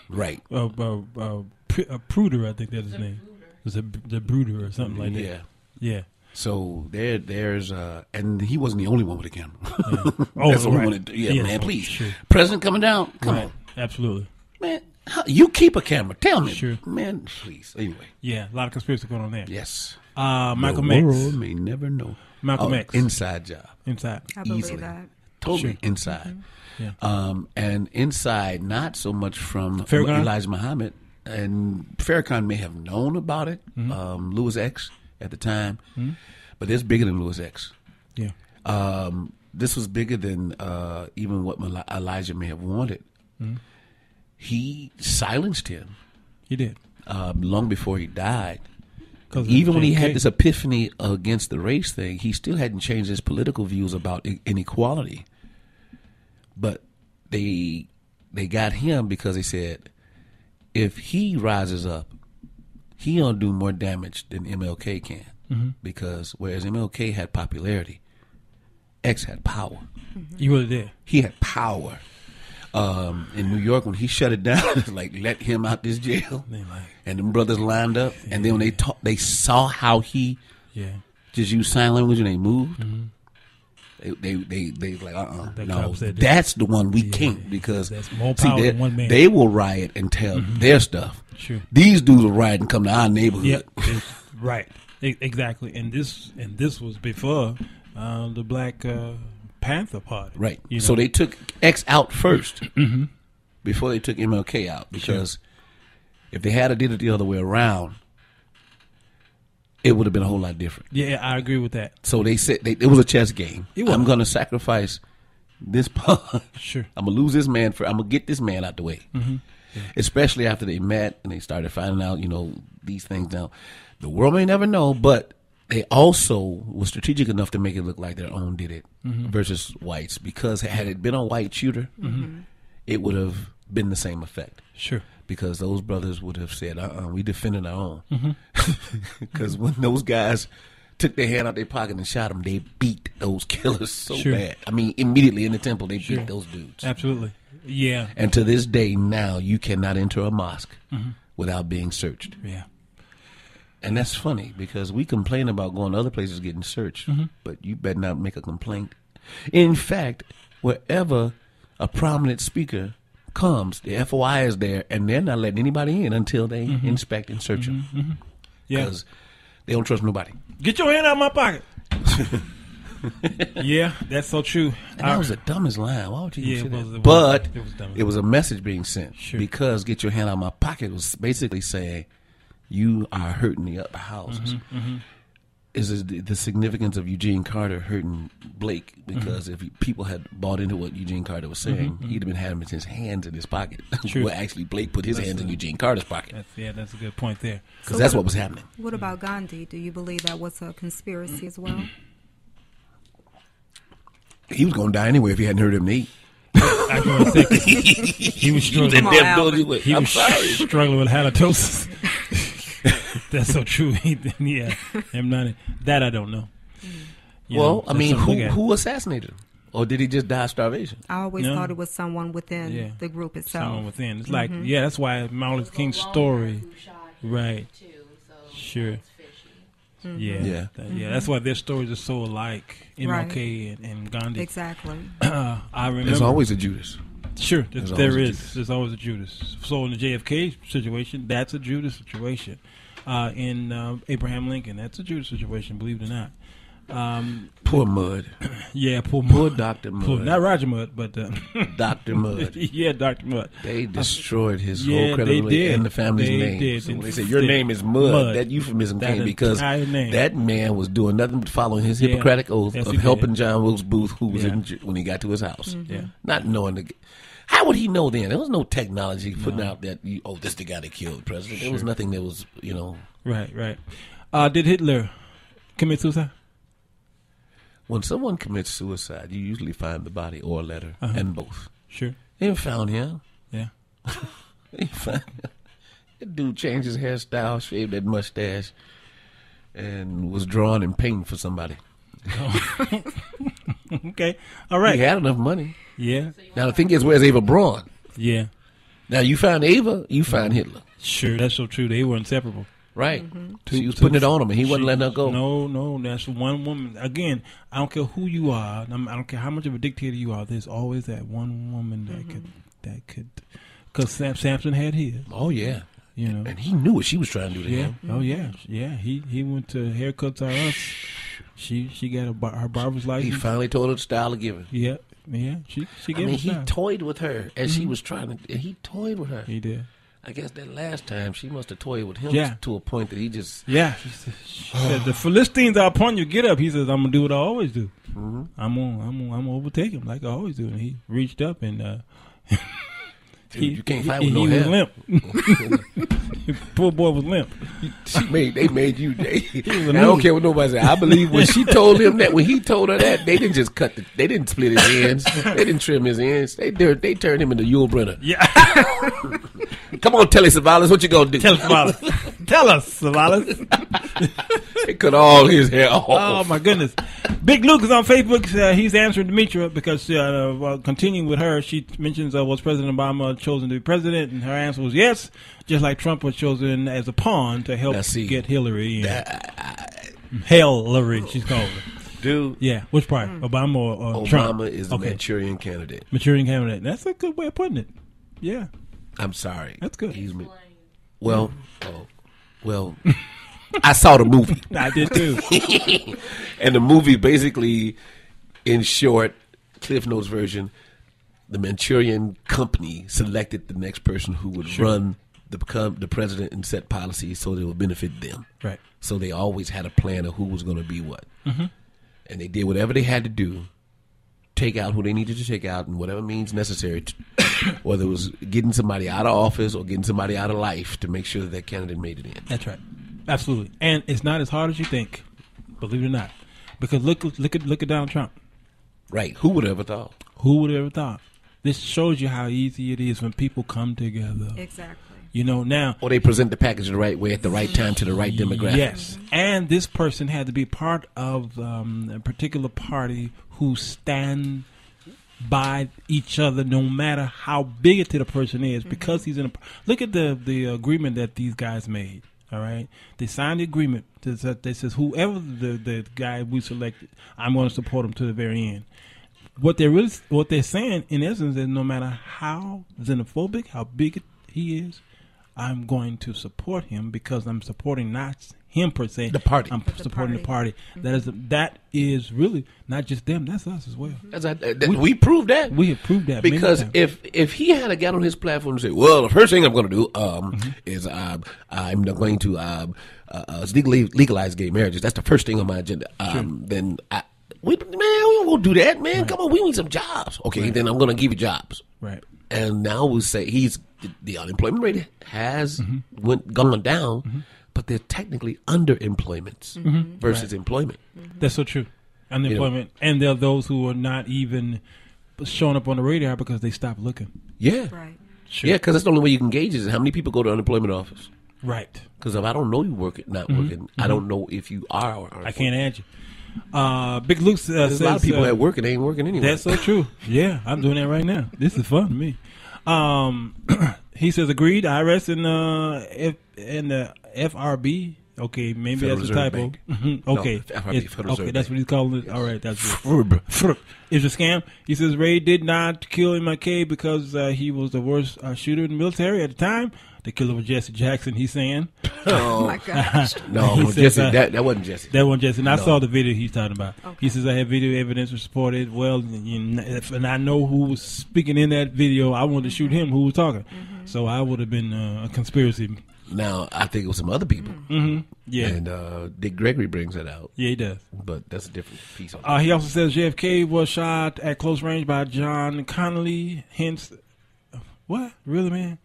Right. Uh, uh, uh, uh, Pruder, I think that's his name. Was it the Bruder or something like that? Yeah, yeah. So there, there's, uh, and he wasn't the only one with a camera. Yeah. Oh, that's what right. we wanted to do. Yeah, yes. Man, please, sure. President coming down, come right. on, absolutely, man. How, you keep a camera. Tell me, sure. man, please. Anyway, yeah, a lot of conspiracy going on there. Yes, uh, Michael the Max. World may never know. Michael uh, Max, inside job, inside, I believe easily, that. Totally sure. inside. Mm-hmm. Yeah, um, and inside, not so much from Farragon? Elijah Muhammad. And Farrakhan may have known about it, mm-hmm. um, Louis X at the time, mm-hmm. but it's bigger than Louis X. Yeah, um, this was bigger than uh, even what Elijah may have wanted. Mm-hmm. He silenced him. He did um, long before he died. Even when he had this epiphany against the race thing, he still hadn't changed his political views about inequality. But they they got him because they said, if he rises up, he'll do more damage than M L K can. Mm-hmm. Because whereas M L K had popularity, X had power. Mm-hmm. You were there. He had power. Um, in New York, when he shut it down, it was like, let him out this jail. Like, and them brothers lined up. Yeah. And then when they talk, they saw how he yeah. just used sign language and they moved. Mm-hmm. They, they, they, they like, uh-uh, that no, that's the one we yeah, can't because that's more power see, than one man. They will riot and tell mm-hmm. their stuff. Sure. These dudes will riot and come to our neighborhood. Yep. Right. Exactly. And this and this was before uh, the Black uh, Panther Party. Right. You know? So they took X out first mm-hmm. before they took M L K out because sure. if they had did it the other way around, it would have been a whole lot different. Yeah, I agree with that. So they said they, it was a chess game. I'm going to sacrifice this pawn. Sure. I'm going to lose this man. For I'm going to get this man out the way. Mm-hmm. Yeah. Especially after they met and they started finding out, you know, these things. Now, the world may never know, but they also were strategic enough to make it look like their own did it mm-hmm. versus whites. Because had it been a white shooter, mm-hmm. it would have been the same effect. Sure. Because those brothers would have said, uh-uh, we defended our own. Because mm-hmm. when those guys took their hand out their pocket and shot them, they beat those killers so sure. bad. I mean, immediately in the temple, they sure. beat those dudes. Absolutely. Yeah. And to this day now, you cannot enter a mosque mm-hmm. without being searched. Yeah. And that's funny because we complain about going to other places getting searched, mm-hmm. but you better not make a complaint. In fact, wherever a prominent speaker comes, the F O I is there, and they're not letting anybody in until they mm-hmm. inspect and search them. Mm-hmm. Yeah, because they don't trust nobody. Get your hand out of my pocket. Yeah, that's so true. And I, that was the dumbest line. Why would you yeah, say was, that? It was, but it was, it was a message being sent sure. because "get your hand out of my pocket" was basically saying you are hurting the upper houses. Mm-hmm, mm-hmm. is the significance of Eugene Carter hurting Blake, because mm-hmm. if people had bought into what Eugene Carter was saying, mm-hmm. he'd have been having his hands in his pocket. Well, actually, Blake put his that's hands a, in Eugene Carter's pocket. That's, yeah, that's a good point there. Because so that's what, what was happening. What about Gandhi? Do you believe that was a conspiracy as well? He was going to die anyway if he hadn't heard him eat. I can think he was struggling on, with, he I'm was sorry. struggling with halitosis. That's so true. Yeah, M ninety. That I don't know. You well, know, I mean, who who assassinated him? Or did he just die of starvation? I always no. thought it was someone within yeah. the group itself. Someone within. It's mm-hmm. like, yeah, that's why Martin Luther King's story. Right. Too, so sure. Mm-hmm. Yeah. Yeah. That, mm-hmm. yeah, that's why their stories are so alike. M L K right. and, and Gandhi. Exactly. Uh, I remember. There's always a Judas. Sure, there's there is. Judas. There's always a Judas. So in the J F K situation, that's a Judas situation. Uh, in uh, Abraham Lincoln, that's a Judas situation, believe it or not. Um, poor Mudd. Yeah, poor Mudd. Poor Doctor Mudd. Poor, not Roger Mudd, but... Uh, Doctor Mudd. Yeah, Doctor Mudd. They destroyed his yeah, whole credibility and the family's they name. Did. So they said, your name is Mudd. Mudd. That euphemism that came because that man was doing nothing but following his yeah. Hippocratic oath yes, of helping did. John Wilkes Booth, who was yeah. in when he got to his house. Mm-hmm. Yeah. Not knowing the... How would he know then? There was no technology putting no. out that, oh, this is the guy that killed the president. Sure. There was nothing that was, you know. Right, right. Uh, did Hitler commit suicide? When someone commits suicide, you usually find the body or a letter uh-huh. and both. Sure. They found him. Yeah. They found him. That dude changed his hairstyle, shaved that mustache, and was drawn in paint for somebody. Oh. Okay. All right. He had enough money. Yeah. Now the thing is, where's Eva Braun? Yeah. Now you find Eva, you find Hitler. Sure, that's so true. They were inseparable. Right. Mm-hmm. She was putting it on him, and he wasn't she, letting her go. No, no, that's one woman. Again, I don't care who you are. I don't care how much of a dictator you are. There's always that one woman that mm-hmm. could, that could, because Sam, Samson had his. Oh yeah. You know, and he knew what she was trying to do to yeah. him. Mm-hmm. Oh yeah, yeah. He he went to Haircuts R Us. She she got a bar, her barber's license. He finally told her the style of giving. Yeah, yeah. She she gave. I mean, he style. toyed with her as mm-hmm. she was trying to. He toyed with her. He did. I guess that last time she must have toyed with him yeah. to a point that he just. Yeah. She said, she said, the Philistines are upon you. Get up. He says, I'm gonna do what I always do. Mm-hmm. I'm gonna I'm gonna I'm gonna overtake him like I always do. And he reached up and. Uh, Dude, he, you can't fight with he, no he hair. He was limp. Poor boy was limp. She made, they made you. They, I don't care what nobody said. I believe when she told him that, when he told her that, they didn't just cut the, they didn't split his ends. They didn't trim his ends. They they turned him into Yul Brynner. Yeah. Come on, tell us, Savalas, what you gonna do? Tell us, Savalas. Tell us, Savalas. They cut all his hair off. Oh my goodness. Big Luke is on Facebook. Uh, he's answering Demetra because uh, well, continuing with her, she mentions uh, was President Obama chosen to be president, and her answer was yes, just like Trump was chosen as a pawn to help see, get Hillary. That, I, Hillary, she's called it. Dude. Yeah, which part? Mm. Obama or, or Obama Trump? Obama is the okay. Manchurian candidate. Manchurian candidate. That's a good way of putting it. Yeah. I'm sorry. That's good. He's ma- well, oh, well, I saw the movie. I did too. And the movie basically, in short, Cliff Notes version, the Manchurian company selected the next person who would sure. run the become the president and set policies so that it would benefit them. Right. So they always had a plan of who was going to be what. Mm-hmm. And they did whatever they had to do, take out who they needed to take out and whatever means necessary, to, whether it was getting somebody out of office or getting somebody out of life to make sure that that candidate made it in. That's right. Absolutely. And it's not as hard as you think, believe it or not. Because look, look at look at Donald Trump. Right. Who would have ever thought? Who would have ever thought? This shows you how easy it is when people come together. Exactly. You know, now. Or they present the package the right way at the right time to the right demographic. Yes. And this person had to be part of um, a particular party who stand by each other no matter how bigoted a person is mm-hmm. because he's in a. Look at the, the agreement that these guys made. All right. They signed the agreement that says whoever the, the guy we selected, I'm going to support him to the very end. What they're really, what they're saying in essence is no matter how xenophobic, how bigoted he is, I'm going to support him because I'm supporting not him per se. The party. I'm the supporting party. the party. Mm-hmm. That is that is really not just them. That's us as well. That's a, that, we, we proved that. We have proved that. Because if if he had a got on his platform and said, well, the first thing I'm going to do um, mm-hmm. is um, I'm going to um, uh, legalize gay marriages. That's the first thing on my agenda. Um, sure. Then I, we, man, we won't do that, man. Right. Come on, we need some jobs. Okay, right. Then I'm going to give you jobs. Right. And now we'll say he's the unemployment rate has mm-hmm. went gone down, mm-hmm. but they're technically underemployment mm-hmm. versus right. employment. Mm-hmm. That's so true. Unemployment, you know? And there are those who are not even showing up on the radar because they stopped looking. Yeah, right. Sure. Yeah, because that's the only way you can gauge is how many people go to the unemployment office. Right. Because if I don't know you work it, not mm-hmm. working, mm-hmm. I don't know if you are or aren't. I can't add you. Uh, Big Luke uh, says a lot of people uh, that work and ain't working anyway. That's so true. Yeah, I'm doing that right now. This is fun to me. Um, he says agreed. I R S and uh F and the F R B. Okay, maybe Federal that's a typo. Mm-hmm. Okay, no, F R B, okay, that's what he's calling it. Yes. All right, that's it. It's a scam. He says Ray did not kill M I K because uh, he was the worst uh, shooter in the military at the time. The killer was Jesse Jackson. He's saying, "Oh my gosh, no, says, Jesse, uh, that, that wasn't Jesse. That wasn't Jesse." And no. I saw the video he's talking about. Okay. He says, "I have video evidence reported. Well, and, and I know who was speaking in that video. I wanted to shoot him. Who was talking? Mm-hmm. So I would have been uh, a conspiracy." Now I think it was some other people. Mm-hmm. Yeah, and uh, Dick Gregory brings that out. Yeah, he does. But that's a different piece. Of uh, he also says J F K was shot at close range by John Connally. Hence, what really, man?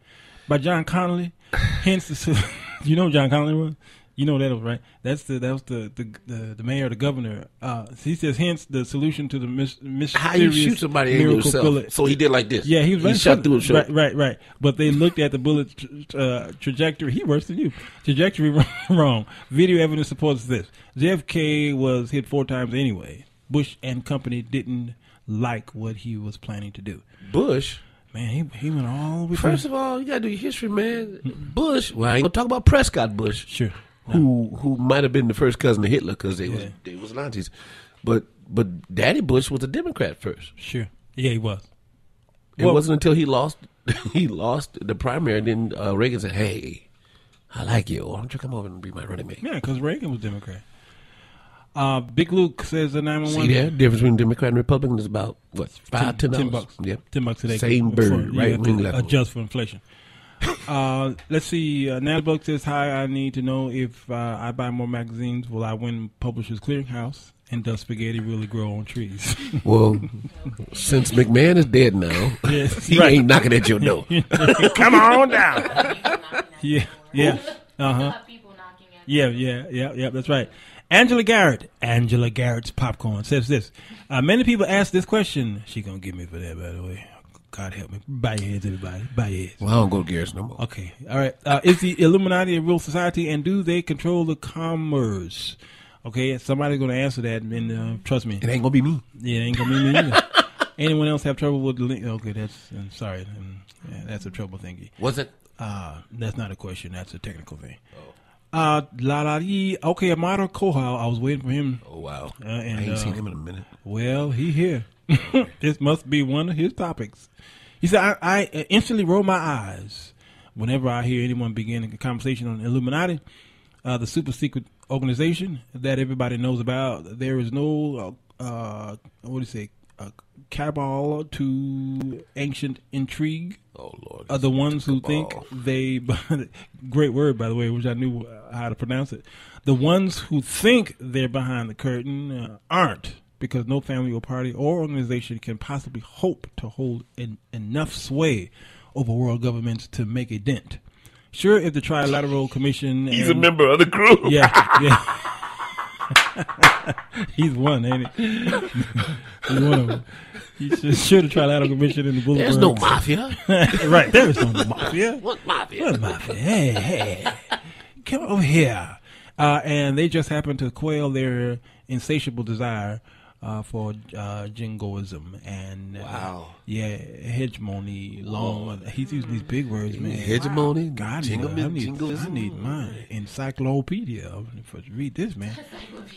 By John Connally, hence the, you know who John Connally was? You know that was right. That's the that was the the, the, the mayor, the governor. Uh, he says hence the solution to the mis- mysterious how you shoot somebody in yourself. Bullet. So he did like this. Yeah, he was right he shot through a shot. Right, right, right. But they looked at the bullet tra- uh, trajectory. He worse than you. Trajectory wrong. Video evidence supports this. J F K was hit four times anyway. Bush and company didn't like what he was planning to do. Bush. Man, he he went all the way. First of all, you gotta do your history, man. Bush. Well, I ain't gonna talk about Prescott Bush, sure, no. who who might have been the first cousin of Hitler because they yeah. was they was Nazis, but but Daddy Bush was a Democrat first. Sure, yeah, he was. It well, wasn't until he lost he lost the primary, then uh, Reagan said, "Hey, I like you. Why don't you come over and be my running mate?" Yeah, because Reagan was Democrat. Uh, Big Luke says the nine one one. See, there, the difference between Democrat and Republican is about what five, ten, ten bucks. Yep, ten bucks today. Same bird, before, right? Wing left. Adjust for inflation. uh, let's see. Uh, Nalbuck says hi. I need to know if uh, I buy more magazines, will I win Publishers Clearinghouse? And does spaghetti really grow on trees? Well, since McMahon is dead now, yes, he right. ain't knocking at your door. Come on down. Yeah, yeah. Uh huh. Yeah, yeah, yeah, yeah. That's right. Angela Garrett, Angela Garrett's popcorn says this. Uh, many people ask this question. She gonna give me for that, by the way. God help me. Bow your heads, everybody. Bow your heads. Well, I don't go to Garrett's no more. Okay, all right. Uh, is the Illuminati a real society, and do they control the commerce? Okay, somebody's gonna answer that, and uh, trust me, it ain't gonna be me. Yeah, it ain't gonna be me either. Anyone else have trouble with the link? Okay, that's. I'm sorry, yeah, that's a trouble thingy. Was it? Uh, that's not a question. That's a technical thing. Oh. Uh, la la dee. Okay, Amado Kohal. I was waiting for him. Oh, wow. Uh, and, I ain't uh, seen him in a minute. Well, he here. This must be one of his topics. He said, I, I instantly roll my eyes whenever I hear anyone begin a conversation on Illuminati, uh, the super secret organization that everybody knows about. There is no, uh, uh what do you say, uh, cabal to ancient intrigue. Oh, Lord. Are the ones who think they, great word, by the way, which I knew how to pronounce it. The ones who think they're behind the curtain uh, aren't, because no family or party or organization can possibly hope to hold en- enough sway over world governments to make a dent. Sure, if the Trilateral Commission... He's and, a member of the crew. Yeah, yeah. He's one, ain't he? He's one of them. You should, should have tried out a commission in the Bilderberg. There's no mafia. Right. There is no mafia. What mafia? What mafia? Hey, hey. Come over here. Uh, and they just happen to quell their insatiable desire uh, for uh, jingoism and wow. uh, yeah, hegemony. Long. Whoa. He's using these big words, man. Hegemony? Wow. God, Jingle- I, need, jingoism. I need mine. Encyclopedia. For, read this, man.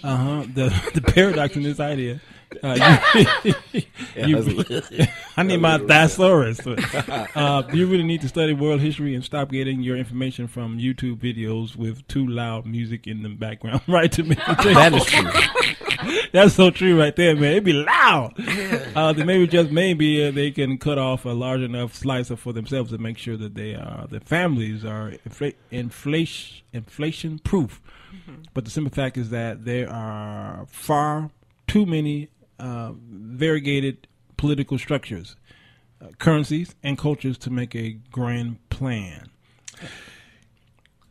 Uh huh. The, the paradox in this idea Uh, you, you, you, I need my thesaurus. Uh, you really need to study world history and stop getting your information from YouTube videos with too loud music in the background, right? To make that is true. That's so true, right there, man. It'd be loud. Uh, then maybe just maybe uh, they can cut off a large enough slice for themselves to make sure that they are the families are infl inflation inflation proof. Mm-hmm. But the simple fact is that there are far too many Uh, variegated political structures, uh, currencies, and cultures to make a grand plan.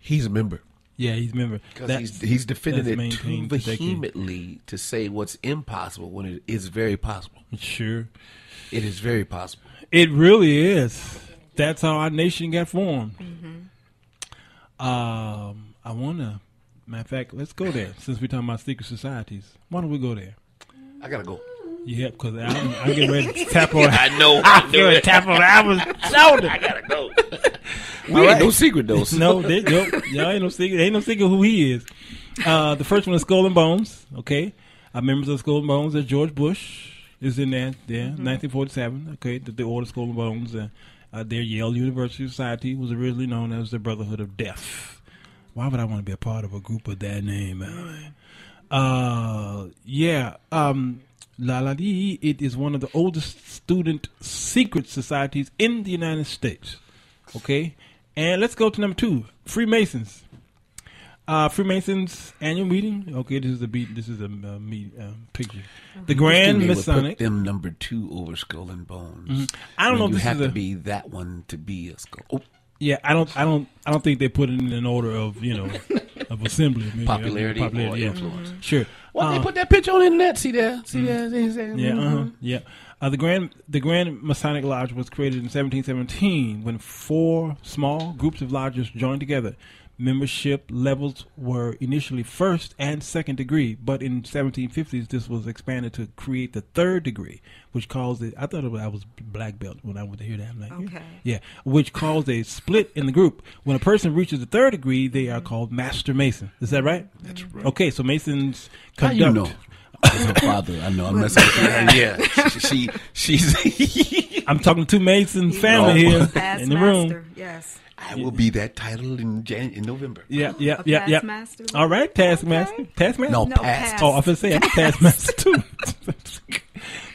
He's a member. Yeah, he's a member. Because he's, he's defending it too vehemently to say what's impossible when it is very possible. Sure. It is very possible. It really is. That's how our nation got formed. Mm-hmm. um, I want to, matter of fact, let's go there. Since we're talking about secret societies, why don't we go there? I gotta go. Yeah, because I'm, I'm getting ready to tap on. I know. I'm getting ready to tap on Alvin's shoulder. I gotta go. We ain't right. No secret though. No, there you go. Y'all ain't no secret. Ain't no secret who he is. Uh, the first one is Skull and Bones. Okay, uh, members of Skull and Bones. There's George Bush is in there. Yeah, mm -hmm. nineteen forty-seven. Okay, the, the Order of Skull and Bones. Uh, uh, their Yale University Society was originally known as the Brotherhood of Death. Why would I want to be a part of a group of that name, Alvin? Uh, yeah, um, La La Dee, it is one of the oldest student secret societies in the United States. Okay, and let's go to number two, Freemasons. Uh, Freemasons annual meeting. Okay, this is a beat. This is a uh, meet uh, picture. The Grand they Masonic. Put them number two over Skull and Bones. Mm-hmm. I don't know. If you this have is to a, be that one to be a skull. Oh. Yeah, I don't. I don't. I don't think they put it in an order of you know. Of assembly, maybe, popularity, or popularity, or yeah. influence. Sure. Well, uh, they put that picture on the internet. See there? See mm -hmm. there? Yeah, mm -hmm. uh-huh. yeah. Uh, the Grand the Grand Masonic Lodge was created in seventeen seventeen when four small groups of lodges joined together. Membership levels were initially first and second degree, but in seventeen fifties this was expanded to create the third degree, which caused it. I thought it was, I was black belt when I went to hear that. I'm like, okay. yeah, yeah, which caused a split in the group. When a person reaches the third degree, they are called Master Mason. Is that right? That's right. Okay, so Masons conduct. How you know? As her father, I know. I'm messing with her. Yeah, she, she she's. I'm talking to Mason family you know. Here Past in the room. Master, yes. I will be that title in Jan in November. Yeah, yeah, yeah, yeah. Taskmaster. All right, Taskmaster. Okay. Taskmaster? No, no past. Pass. Oh, I was going to say, I'm Taskmaster too.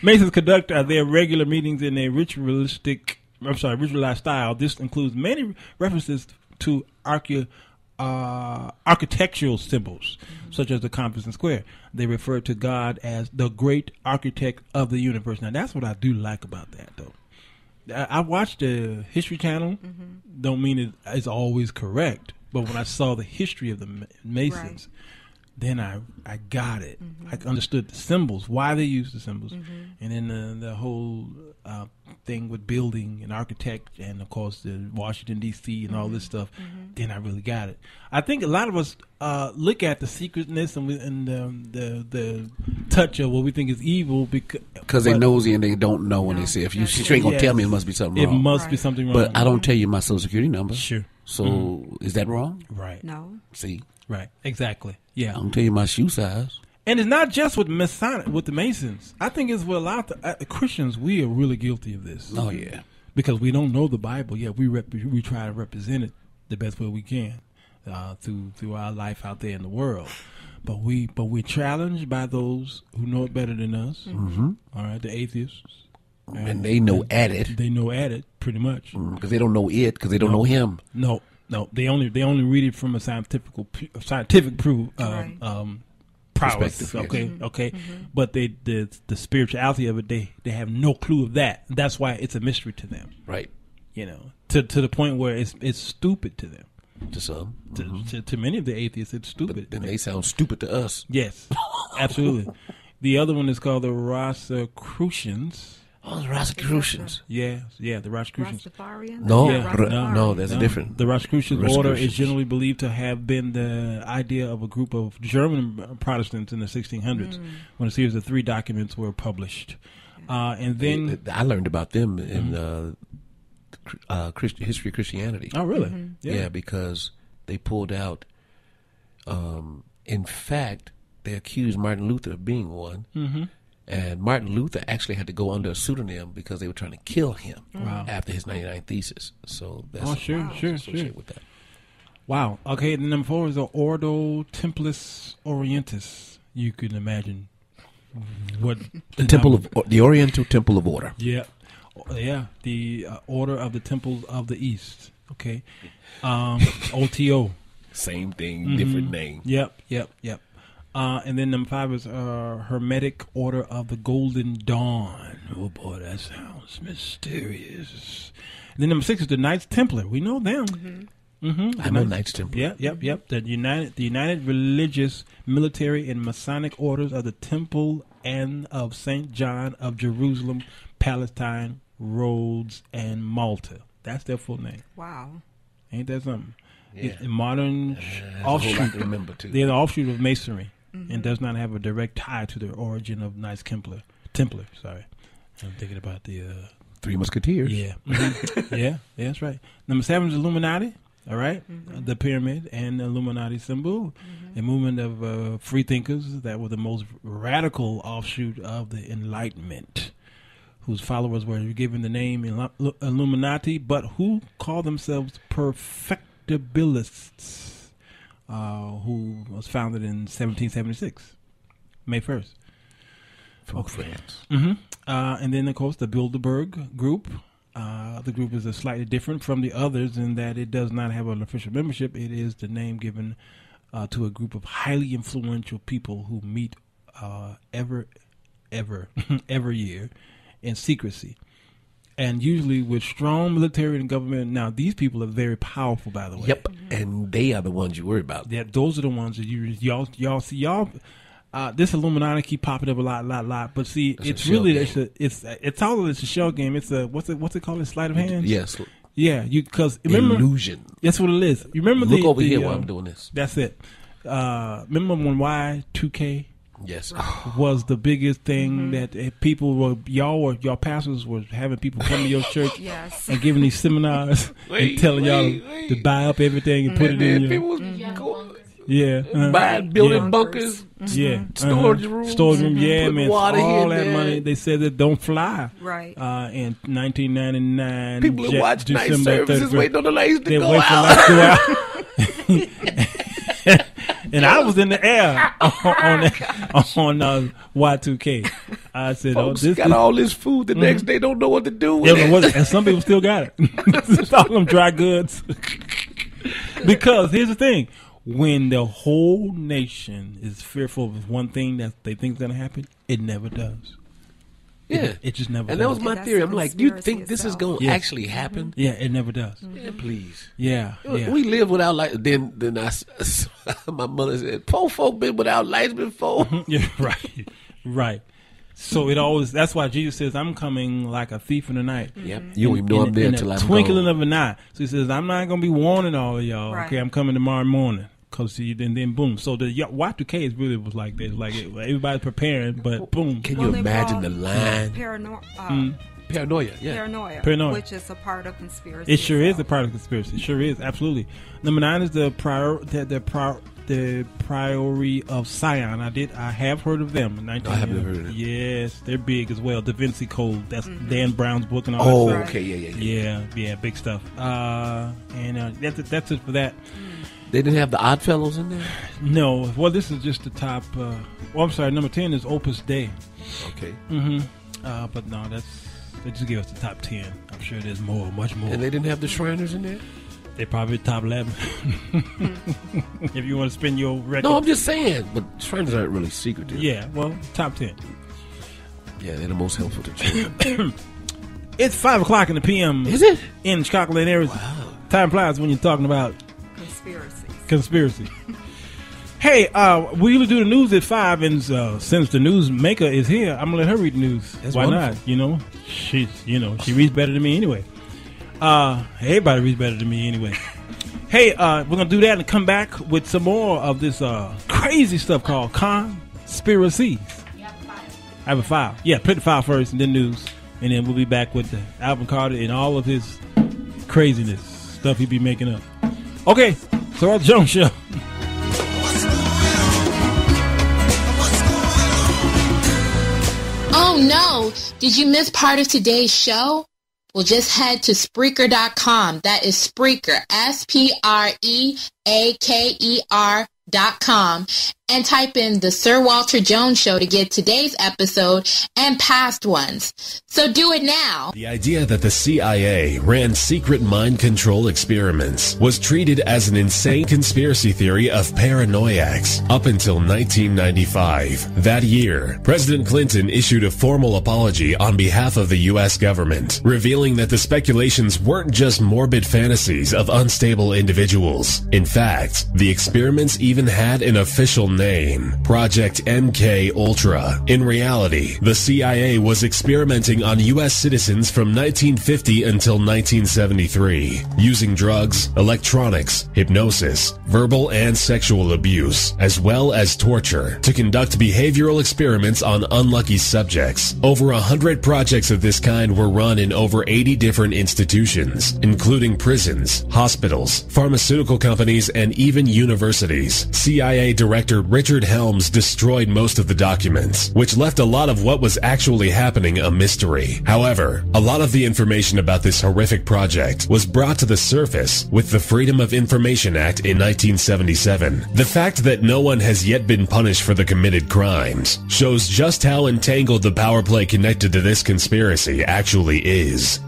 Masons conduct uh, their regular meetings in a ritualistic, I'm sorry, ritualized style. This includes many references to arche uh, architectural symbols, mm-hmm. such as the compass and square. They refer to God as the great architect of the universe. Now, that's what I do like about that, though. I watched the History Channel. Mm-hmm. Don't mean it, it's always correct, but when I saw the history of the Masons, right. then I I got it. Mm-hmm. I understood the symbols, why they used the symbols, mm-hmm. and then the, the whole uh, thing with building and architect, and of course the Washington D C and mm-hmm. all this stuff. Mm-hmm. Then I really got it. I think a lot of us uh, look at the secretness and, we, and um, the the touch of what we think is evil because. Because they nosy and they don't know when no, they say, if you, you ain't going to yes. tell me, it must be something wrong. It must right. be something wrong. But I don't tell you my social security number. Sure. So mm. is that wrong? Right. No. See? Right. Exactly. Yeah. I don't tell you my shoe size. And it's not just with Masonic, with the Masons. I think it's with a lot of the, uh, the Christians, we are really guilty of this. Oh, yeah. Because we don't know the Bible yet. We, rep we try to represent it the best way we can uh, through, through our life out there in the world. But we, but we're challenged by those who know it better than us. Mm-hmm. All right, the atheists, and, and they know they, at it. They know at it pretty much because mm, they don't know it because they don't no, know him. No, no, they only they only read it from a scientific scientific proof um, right. um, prowess. Okay, yes. okay, mm-hmm. but they the the spirituality of it they they have no clue of that. That's why it's a mystery to them. Right. You know, to to the point where it's it's stupid to them. To some, to, mm-hmm. to, to many of the atheists, it's stupid. But then they sound stupid to us. Yes, absolutely. The other one is called the Rosicrucians. Oh, the Rosicrucians. Yeah, yeah, the Rosicrucians. No, yeah. no, no, there's no. a different. The Rosicrucian order is generally believed to have been the idea of a group of German Protestants in the sixteen hundreds mm. when a series of three documents were published. Uh, and then I, I learned about them in. Mm. Uh, Uh, Christ history of Christianity. Oh, really? Mm-hmm. yeah. yeah, because they pulled out. Um, in fact, they accused Martin Luther of being one, mm-hmm. And Martin Luther actually had to go under a pseudonym because they were trying to kill him wow. after his ninety-nine thesis. So that's oh, sure, wow. sure, associated sure. with that. Wow. Okay, and number four is the Ordo Templis Orientis. You can imagine what the temple of the Oriental Temple of Order. Yeah, yeah, the uh, Order of the Temples of the East. Okay, um, O T O. Same thing, mm-hmm. different name. Yep, yep, yep. Uh, and then number five is uh, Hermetic Order of the Golden Dawn. Oh, boy, that sounds mysterious. And then number six is the Knights Templar. We know them. Mm-hmm. Mm-hmm. I know Knights Templar. Yep, yep, yep. The United, the United Religious, Military, and Masonic Orders of the Temple and of Saint John of Jerusalem, Palestine, Rhodes, and Malta. That's their full name. Wow. Ain't that something? Yeah. It's a modern uh, offshoot. Remember too. They're an offshoot of Masonry, mm-hmm. and does not have a direct tie to the origin of Knights Templar. Templar, sorry. I'm thinking about the uh, Three Musketeers. Yeah, mm-hmm. yeah, yeah, that's right. Number seven is Illuminati. All right, mm-hmm. uh, the pyramid and the Illuminati symbol, mm-hmm. a movement of uh, free thinkers that were the most radical offshoot of the Enlightenment, whose followers were given the name Ill- Illuminati, but who call themselves perfect. Billists, uh, who was founded in seventeen seventy-six, May first. From okay. France. Mm-hmm. Uh, and then, of course, the Bilderberg group. Uh, the group is a slightly different from the others in that it does not have an official membership. It is the name given uh, to a group of highly influential people who meet uh, ever, ever, every year in secrecy. And usually with strong military and government. Now, these people are very powerful, by the way. Yep, and they are the ones you worry about. Yeah, those are the ones that you y'all y'all see y'all. Uh, this Illuminati keep popping up a lot, lot, lot. But see, that's it's really it's a, it's it's all it's a shell game. It's a what's it what's it called? It's sleight of hand. Yes. Yeah, you because remember illusion. That's what it is. You remember look the, over the, here uh, while I'm doing this. That's it. Uh, remember when Y two K. Yes, was the biggest thing mm-hmm. that uh, people were y'all were y'all pastors were having people come to your church yes. and giving these seminars wait, and telling wait, y'all wait. to buy up everything and, and put it in people your go, yeah uh-huh. buying building yeah. bunkers mm-hmm. yeah storage uh-huh. rooms storage room mm-hmm. yeah put man all that there. Money they said that don't fly right uh, in nineteen ninety-nine people who watch night services waiting on the lights to go out. And I was in the air on on, on uh, Y two K. I said, folks "Oh, this got this, all this food. The mm-hmm. next day, don't know what to do with yeah, it." Was, and some people still got it. It's all them dry goods. Because here's the thing: when the whole nation is fearful of one thing that they think is going to happen, it never does. Yeah, it, it just never. And does. That was my yeah, theory. I'm like, you think this itself. Is going to yes. actually happen? Yeah, it never does. Mm-hmm. Yeah, please. Yeah, was, yeah, we live without lights. Then, then I, my mother said, "Poor folk been without lights before." Mm-hmm. Yeah, right, right. So it always. That's why Jesus says, "I'm coming like a thief in the night." Mm-hmm. Yep. You don't even know I'm there until I'm gone. Twinkling of an eye. So he says, "I'm not going to be warning all of y'all. Right. Okay, I'm coming tomorrow morning." Cause see, then then boom. So the Y two K is really was like this, like it, everybody's preparing, but boom. Can you well, imagine the line? Parano- uh, mm. Paranoia, yeah. Paranoia, paranoia, which is a part of conspiracy. It sure itself. Is a part of conspiracy. It sure is, absolutely. Number nine is the prior, the the, prior, the Priory of Sion. I did, I have heard of them. nineteen I haven't heard of them. Yes, they're big as well. Da Vinci Code. That's mm-hmm. Dan Brown's book and all oh, that. Oh, okay, yeah, yeah, yeah, yeah, yeah, big stuff. Uh, and uh, that's it, that's it for that. Mm. They didn't have the Odd Fellows in there? No. Well, this is just the top. Uh, well, I'm sorry. Number ten is Opus Dei. Okay. Mm-hmm. Uh, but no, that's they just gave us the top ten. I'm sure there's more, much more. And they didn't have the Shriners in there? They probably top eleven. If you want to spin your record. No, I'm just saying. But Shriners aren't really secretive. Yeah. Well, top ten. Yeah, they're the most helpful to children. It's five o'clock in the p m. Is it? In Chicago and areas. Wow. Time flies when you're talking about. Conspiracies. Conspiracy. Hey, uh, we usually do the news at five, and uh, since the newsmaker is here, I'm gonna let her read the news. That's why wonderful. Not? You know, she's you know she reads better than me anyway. Uh, everybody reads better than me anyway. Hey, uh, we're gonna do that and come back with some more of this uh, crazy stuff called conspiracies. You have a file. I have a file. Yeah, put the file first, and then news, and then we'll be back with the Alvin Carter and all of his craziness stuff he be making up. Okay, Sir Walter Jones Show. What's going on? What's going on? don't know. Did you miss part of today's show? Well, just head to Spreaker dot com. That is Spreaker, S P R E A K E R dot com, and type in the Sir Walter Jones Show to get today's episode and past ones. So do it now. The idea that the C I A ran secret mind control experiments was treated as an insane conspiracy theory of paranoiacs up until nineteen ninety-five. That year, President Clinton issued a formal apology on behalf of the U S government, revealing that the speculations weren't just morbid fantasies of unstable individuals. In fact, the experiments even had an official name. Name, Project M K Ultra. In reality, the C I A was experimenting on U S citizens from nineteen fifty until nineteen seventy-three, using drugs, electronics, hypnosis, verbal and sexual abuse, as well as torture, to conduct behavioral experiments on unlucky subjects. Over a hundred projects of this kind were run in over eighty different institutions, including prisons, hospitals, pharmaceutical companies, and even universities. C I A Director Richard Helms destroyed most of the documents, which left a lot of what was actually happening a mystery. However, a lot of the information about this horrific project was brought to the surface with the Freedom of Information Act in nineteen seventy-seven. The fact that no one has yet been punished for the committed crimes shows just how entangled the power play connected to this conspiracy actually is.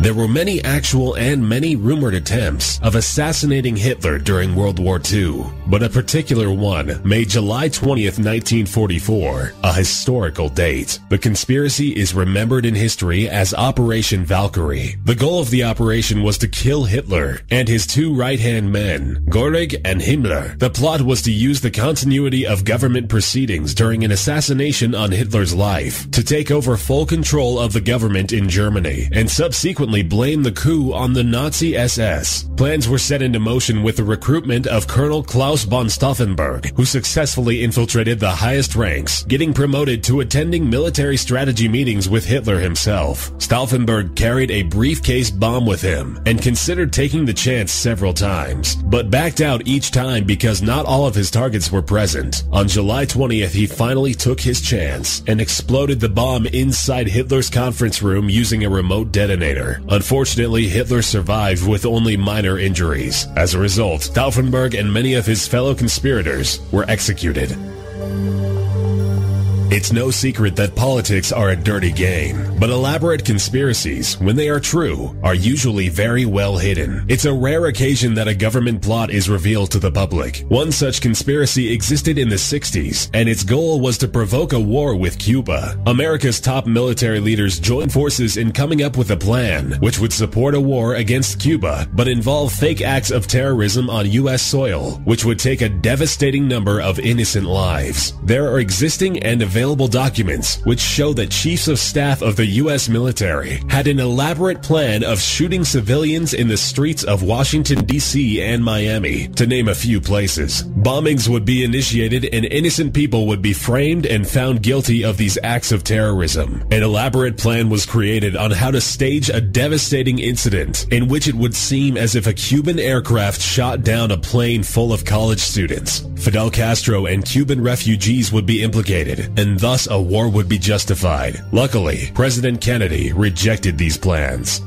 There were many actual and many rumored attempts of assassinating Hitler during World War Two, but a particular one made July twentieth, nineteen forty-four, a historical date. The conspiracy is remembered in history as Operation Valkyrie. The goal of the operation was to kill Hitler and his two right-hand men, Göring and Himmler. The plot was to use the continuity of government proceedings during an assassination on Hitler's life to take over full control of the government in Germany and subsequently blame the coup on the Nazi S S. Plans were set into motion with the recruitment of Colonel Klaus von Stauffenberg, who successfully infiltrated the highest ranks, getting promoted to attending military strategy meetings with Hitler himself. Stauffenberg carried a briefcase bomb with him and considered taking the chance several times, but backed out each time because not all of his targets were present. On July twentieth, he finally took his chance and exploded the bomb inside Hitler's conference room using a remote detonator. Unfortunately, Hitler survived with only minor injuries. As a result, Stauffenberg and many of his fellow conspirators were executed. It's no secret that politics are a dirty game, but elaborate conspiracies, when they are true, are usually very well hidden. It's a rare occasion that a government plot is revealed to the public. One such conspiracy existed in the sixties, and its goal was to provoke a war with Cuba. America's top military leaders joined forces in coming up with a plan, which would support a war against Cuba, but involve fake acts of terrorism on U S soil, which would take a devastating number of innocent lives. There are existing and available Available documents which show that chiefs of staff of the U S military had an elaborate plan of shooting civilians in the streets of Washington, D C and Miami, to name a few places. Bombings would be initiated and innocent people would be framed and found guilty of these acts of terrorism. An elaborate plan was created on how to stage a devastating incident in which it would seem as if a Cuban aircraft shot down a plane full of college students. Fidel Castro and Cuban refugees would be implicated, and thus a war would be justified. Luckily, President Kennedy rejected these plans.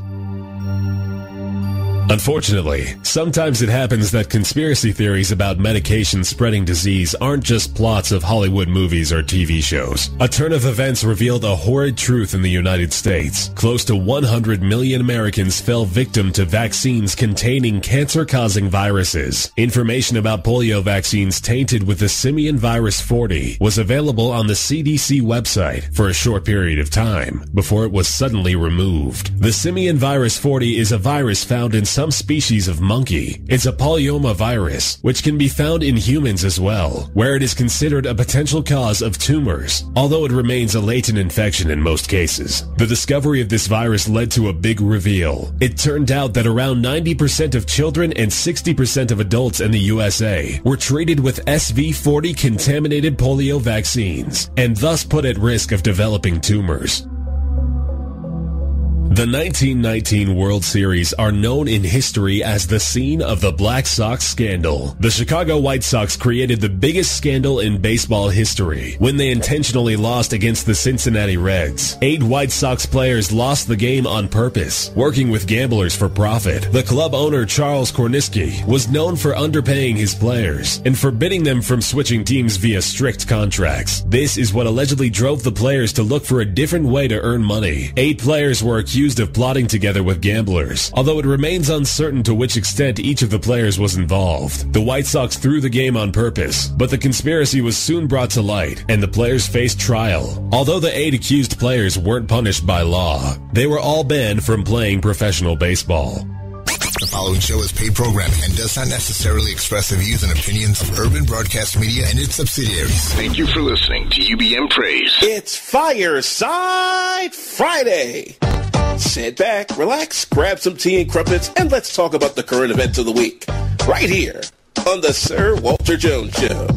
Unfortunately, sometimes it happens that conspiracy theories about medication spreading disease aren't just plots of Hollywood movies or T V shows. A turn of events revealed a horrid truth in the United States. Close to one hundred million Americans fell victim to vaccines containing cancer-causing viruses. Information about polio vaccines tainted with the simian virus forty was available on the C D C website for a short period of time before it was suddenly removed. The simian virus forty is a virus found in some species of monkey. It's a polyomavirus, which can be found in humans as well, where it is considered a potential cause of tumors, although it remains a latent infection in most cases. The discovery of this virus led to a big reveal. It turned out that around ninety percent of children and sixty percent of adults in the U S A were treated with S V forty contaminated polio vaccines, and thus put at risk of developing tumors. The nineteen nineteen World Series are known in history as the scene of the Black Sox scandal. The Chicago White Sox created the biggest scandal in baseball history when they intentionally lost against the Cincinnati Reds. Eight White Sox players lost the game on purpose, working with gamblers for profit. The club owner Charles Cornisky was known for underpaying his players and forbidding them from switching teams via strict contracts. This is what allegedly drove the players to look for a different way to earn money. Eight players were accused of plotting together with gamblers, although it remains uncertain to which extent each of the players was involved. The White Sox threw the game on purpose, but the conspiracy was soon brought to light, and the players faced trial. Although the eight accused players weren't punished by law, they were all banned from playing professional baseball. The following show is paid programming and does not necessarily express the views and opinions of Urban Broadcast Media and its subsidiaries. Thank you for listening to U B M Praise. It's Fireside Friday. Sit back, relax, grab some tea and crumpets, and let's talk about the current events of the week. Right here on the Sir Walter Jones Show.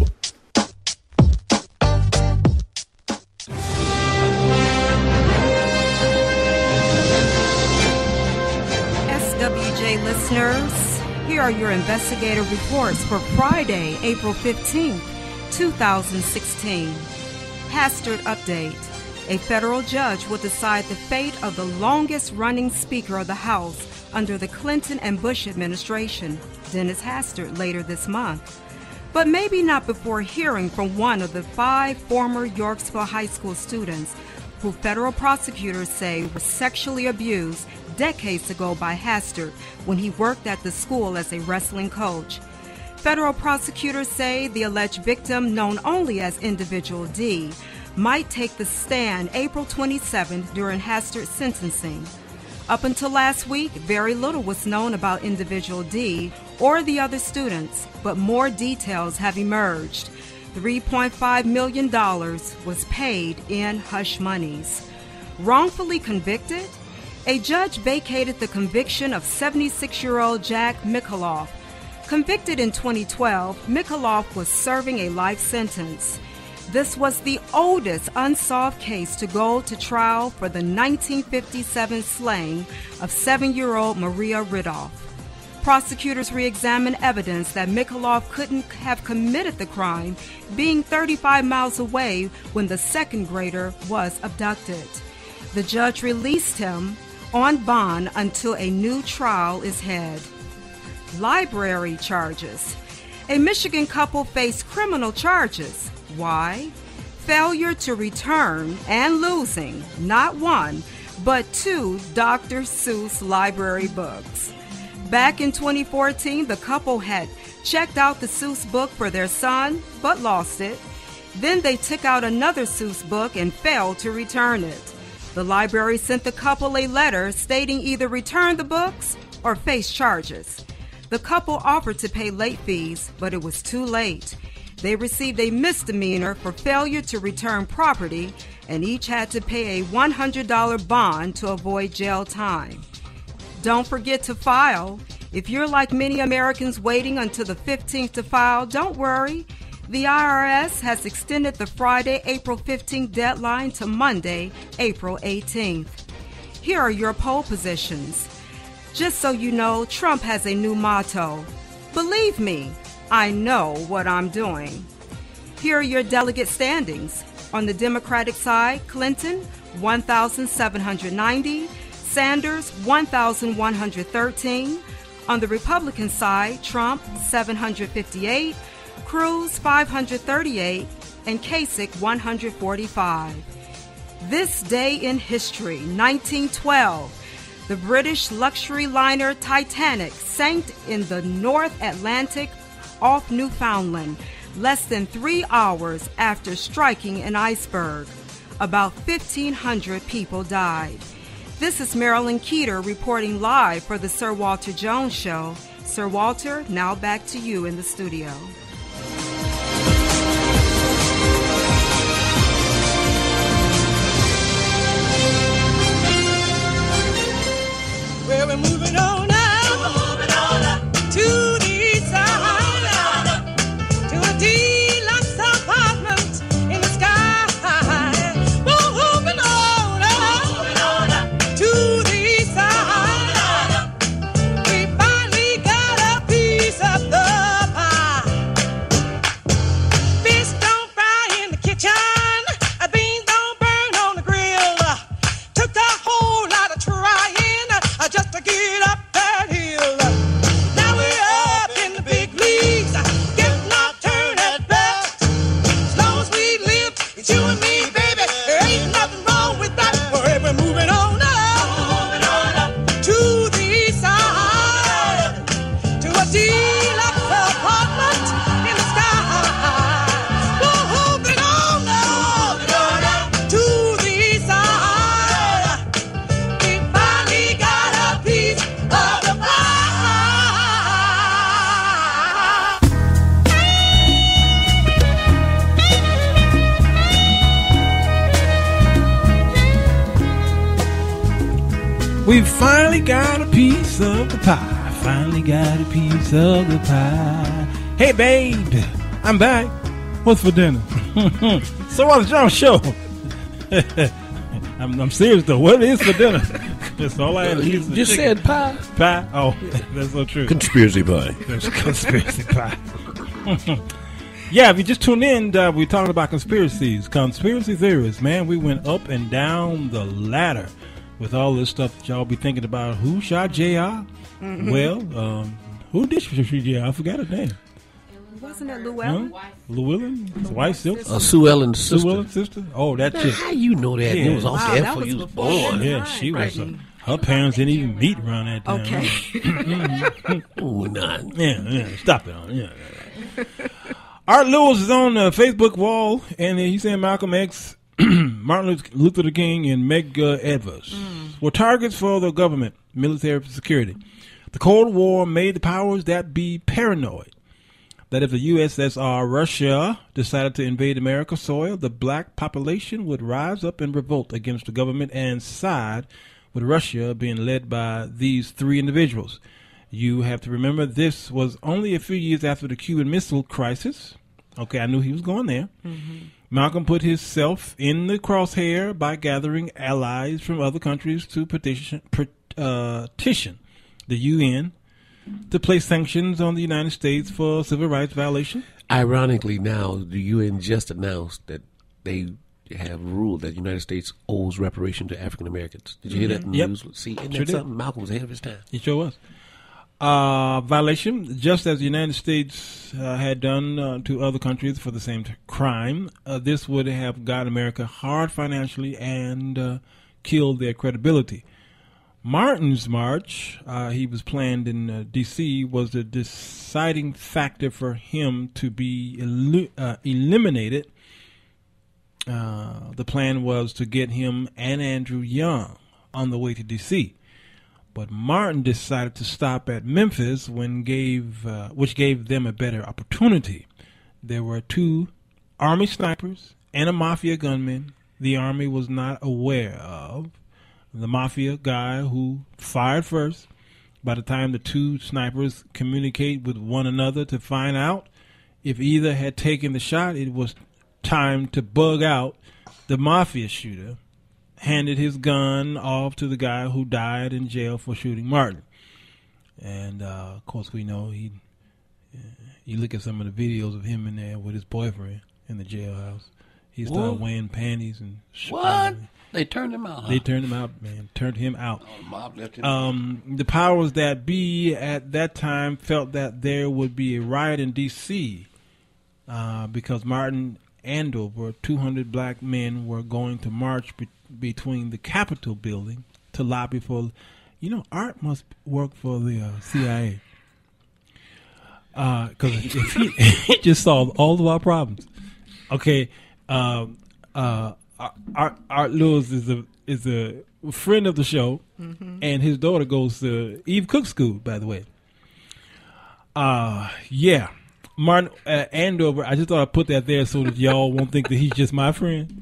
Listeners, here are your investigative reports for Friday, April fifteenth, two thousand sixteen. Hastert Update. A federal judge will decide the fate of the longest-running Speaker of the House under the Clinton and Bush administration, Dennis Hastert, later this month. But maybe not before hearing from one of the five former Yorksville High School students who federal prosecutors say were sexually abused decades ago by Hastert when he worked at the school as a wrestling coach. Federal prosecutors say the alleged victim, known only as Individual D, might take the stand April twenty-seventh during Hastert's sentencing. Up until last week, very little was known about Individual D or the other students, but more details have emerged. three point five million dollars was paid in hush monies. Wrongfully convicted? A judge vacated the conviction of seventy-six-year-old Jack Michaloff. Convicted in twenty twelve, Michaloff was serving a life sentence. This was the oldest unsolved case to go to trial for the nineteen fifty-seven slaying of seven-year-old Maria Ridolph. Prosecutors re-examined evidence that Michaloff couldn't have committed the crime, being thirty-five miles away when the second grader was abducted. The judge released him on bond until a new trial is had. Library charges. A Michigan couple faced criminal charges. Why? Failure to return and losing not one, but two Doctor Seuss library books. Back in twenty fourteen, the couple had checked out the Seuss book for their son, but lost it. Then they took out another Seuss book and failed to return it. The library sent the couple a letter stating either return the books or face charges. The couple offered to pay late fees, but it was too late. They received a misdemeanor for failure to return property, and each had to pay a one hundred dollar bond to avoid jail time. Don't forget to file. If you're like many Americans waiting until the fifteenth to file, don't worry. The I R S has extended the Friday, April fifteenth deadline to Monday, April eighteenth. Here are your poll positions. Just so you know, Trump has a new motto. Believe me, I know what I'm doing. Here are your delegate standings. On the Democratic side, Clinton, one thousand seven hundred ninety. Sanders, one thousand one hundred thirteen. On the Republican side, Trump, seven hundred fifty-eight, Cruz, five hundred thirty-eight, and Kasich, one hundred forty-five. This day in history, nineteen twelve, the British luxury liner Titanic sank in the North Atlantic off Newfoundland, less than three hours after striking an iceberg. About fifteen hundred people died. This is Marilyn Keita reporting live for the Sir Walter Jones Show. Sir Walter, now back to you in the studio. Well, we're moving on now, we're moving on now. To the side, to a deluxe apartment in the sky. We're moving on now, we're moving on now. To the We finally got a piece of the pie. Finally got a piece of the pie. Hey, babe, I'm back. What's for dinner? So what's your show? I'm, I'm serious, though. What is for dinner? That's all I had. You just said pie. Pie? Oh, that's so true. Conspiracy pie. There's conspiracy pie. Yeah, if you just tuned in, uh, we're talking about conspiracies. Conspiracy theorists, man, we went up and down the ladder with all this stuff that y'all be thinking about. Who shot J R? Mm-hmm. Well, um, who did shoot J R? I forgot her name. Wasn't it Llewellyn? Huh? Llewellyn? His wife, sister? Uh, Sue Ellen's sister. Sue Ellen's sister? Oh, that chick. How you know that? Yeah. It was off the air before you was born. Yeah, she right. was. Uh, her parents didn't even meet around that time. Okay. Oh, nah. Yeah, yeah. Stop it. Yeah. Art Lewis is on the Facebook wall, and he's saying Malcolm X, Martin Luther King, and Meg Evers mm. were targets for the government, military security. The Cold War made the powers that be paranoid that if the U S S R Russia decided to invade America's soil, the black population would rise up in revolt against the government and side with Russia, being led by these three individuals. You have to remember this was only a few years after the Cuban Missile Crisis. Okay, I knew he was going there. Mm-hmm. Malcolm put himself in the crosshair by gathering allies from other countries to petition, petition the U N to place sanctions on the United States for civil rights violation. Ironically, now the U N just announced that they have ruled that the United States owes reparation to African Americans. Did you hear mm-hmm. that in the yep. news? See, isn't sure that something? Malcolm was ahead of his time. He sure was. Uh, violation, just as the United States uh, had done uh, to other countries for the same crime. Uh, this would have got America hard financially and uh, killed their credibility. Martin's march, uh, he was planned in uh, D C, was the deciding factor for him to be elu- uh, eliminated. Uh, the plan was to get him and Andrew Young on the way to D C, but Martin decided to stop at Memphis, when gave uh, which gave them a better opportunity. There were two army snipers and a mafia gunman the army was not aware of. The mafia guy who fired first. By the time the two snipers communicate with one another to find out if either had taken the shot, it was time to bug out. The mafia shooter handed his gun off to the guy who died in jail for shooting Martin. And uh, of course, we know he. Uh, you look at some of the videos of him in there with his boyfriend in the jailhouse. He started what? Wearing panties and shit. What? They turned him out. Huh? They turned him out, man. Turned him out. Oh, the mob left him um, out. The powers that be at that time felt that there would be a riot in D C Uh, because Martin and over two hundred black men were going to march be- between the Capitol building to lobby for, you know, Art must work for the uh, C I A. Because uh, if he, he just solved all of our problems. Okay. Uh, uh, Art, Art Lewis is a is a friend of the show, mm-hmm. and his daughter goes to Eve Cook school, by the way. Uh, yeah, Martin uh, Andover. I just thought I'd put that there so that y'all won't think that he's just my friend.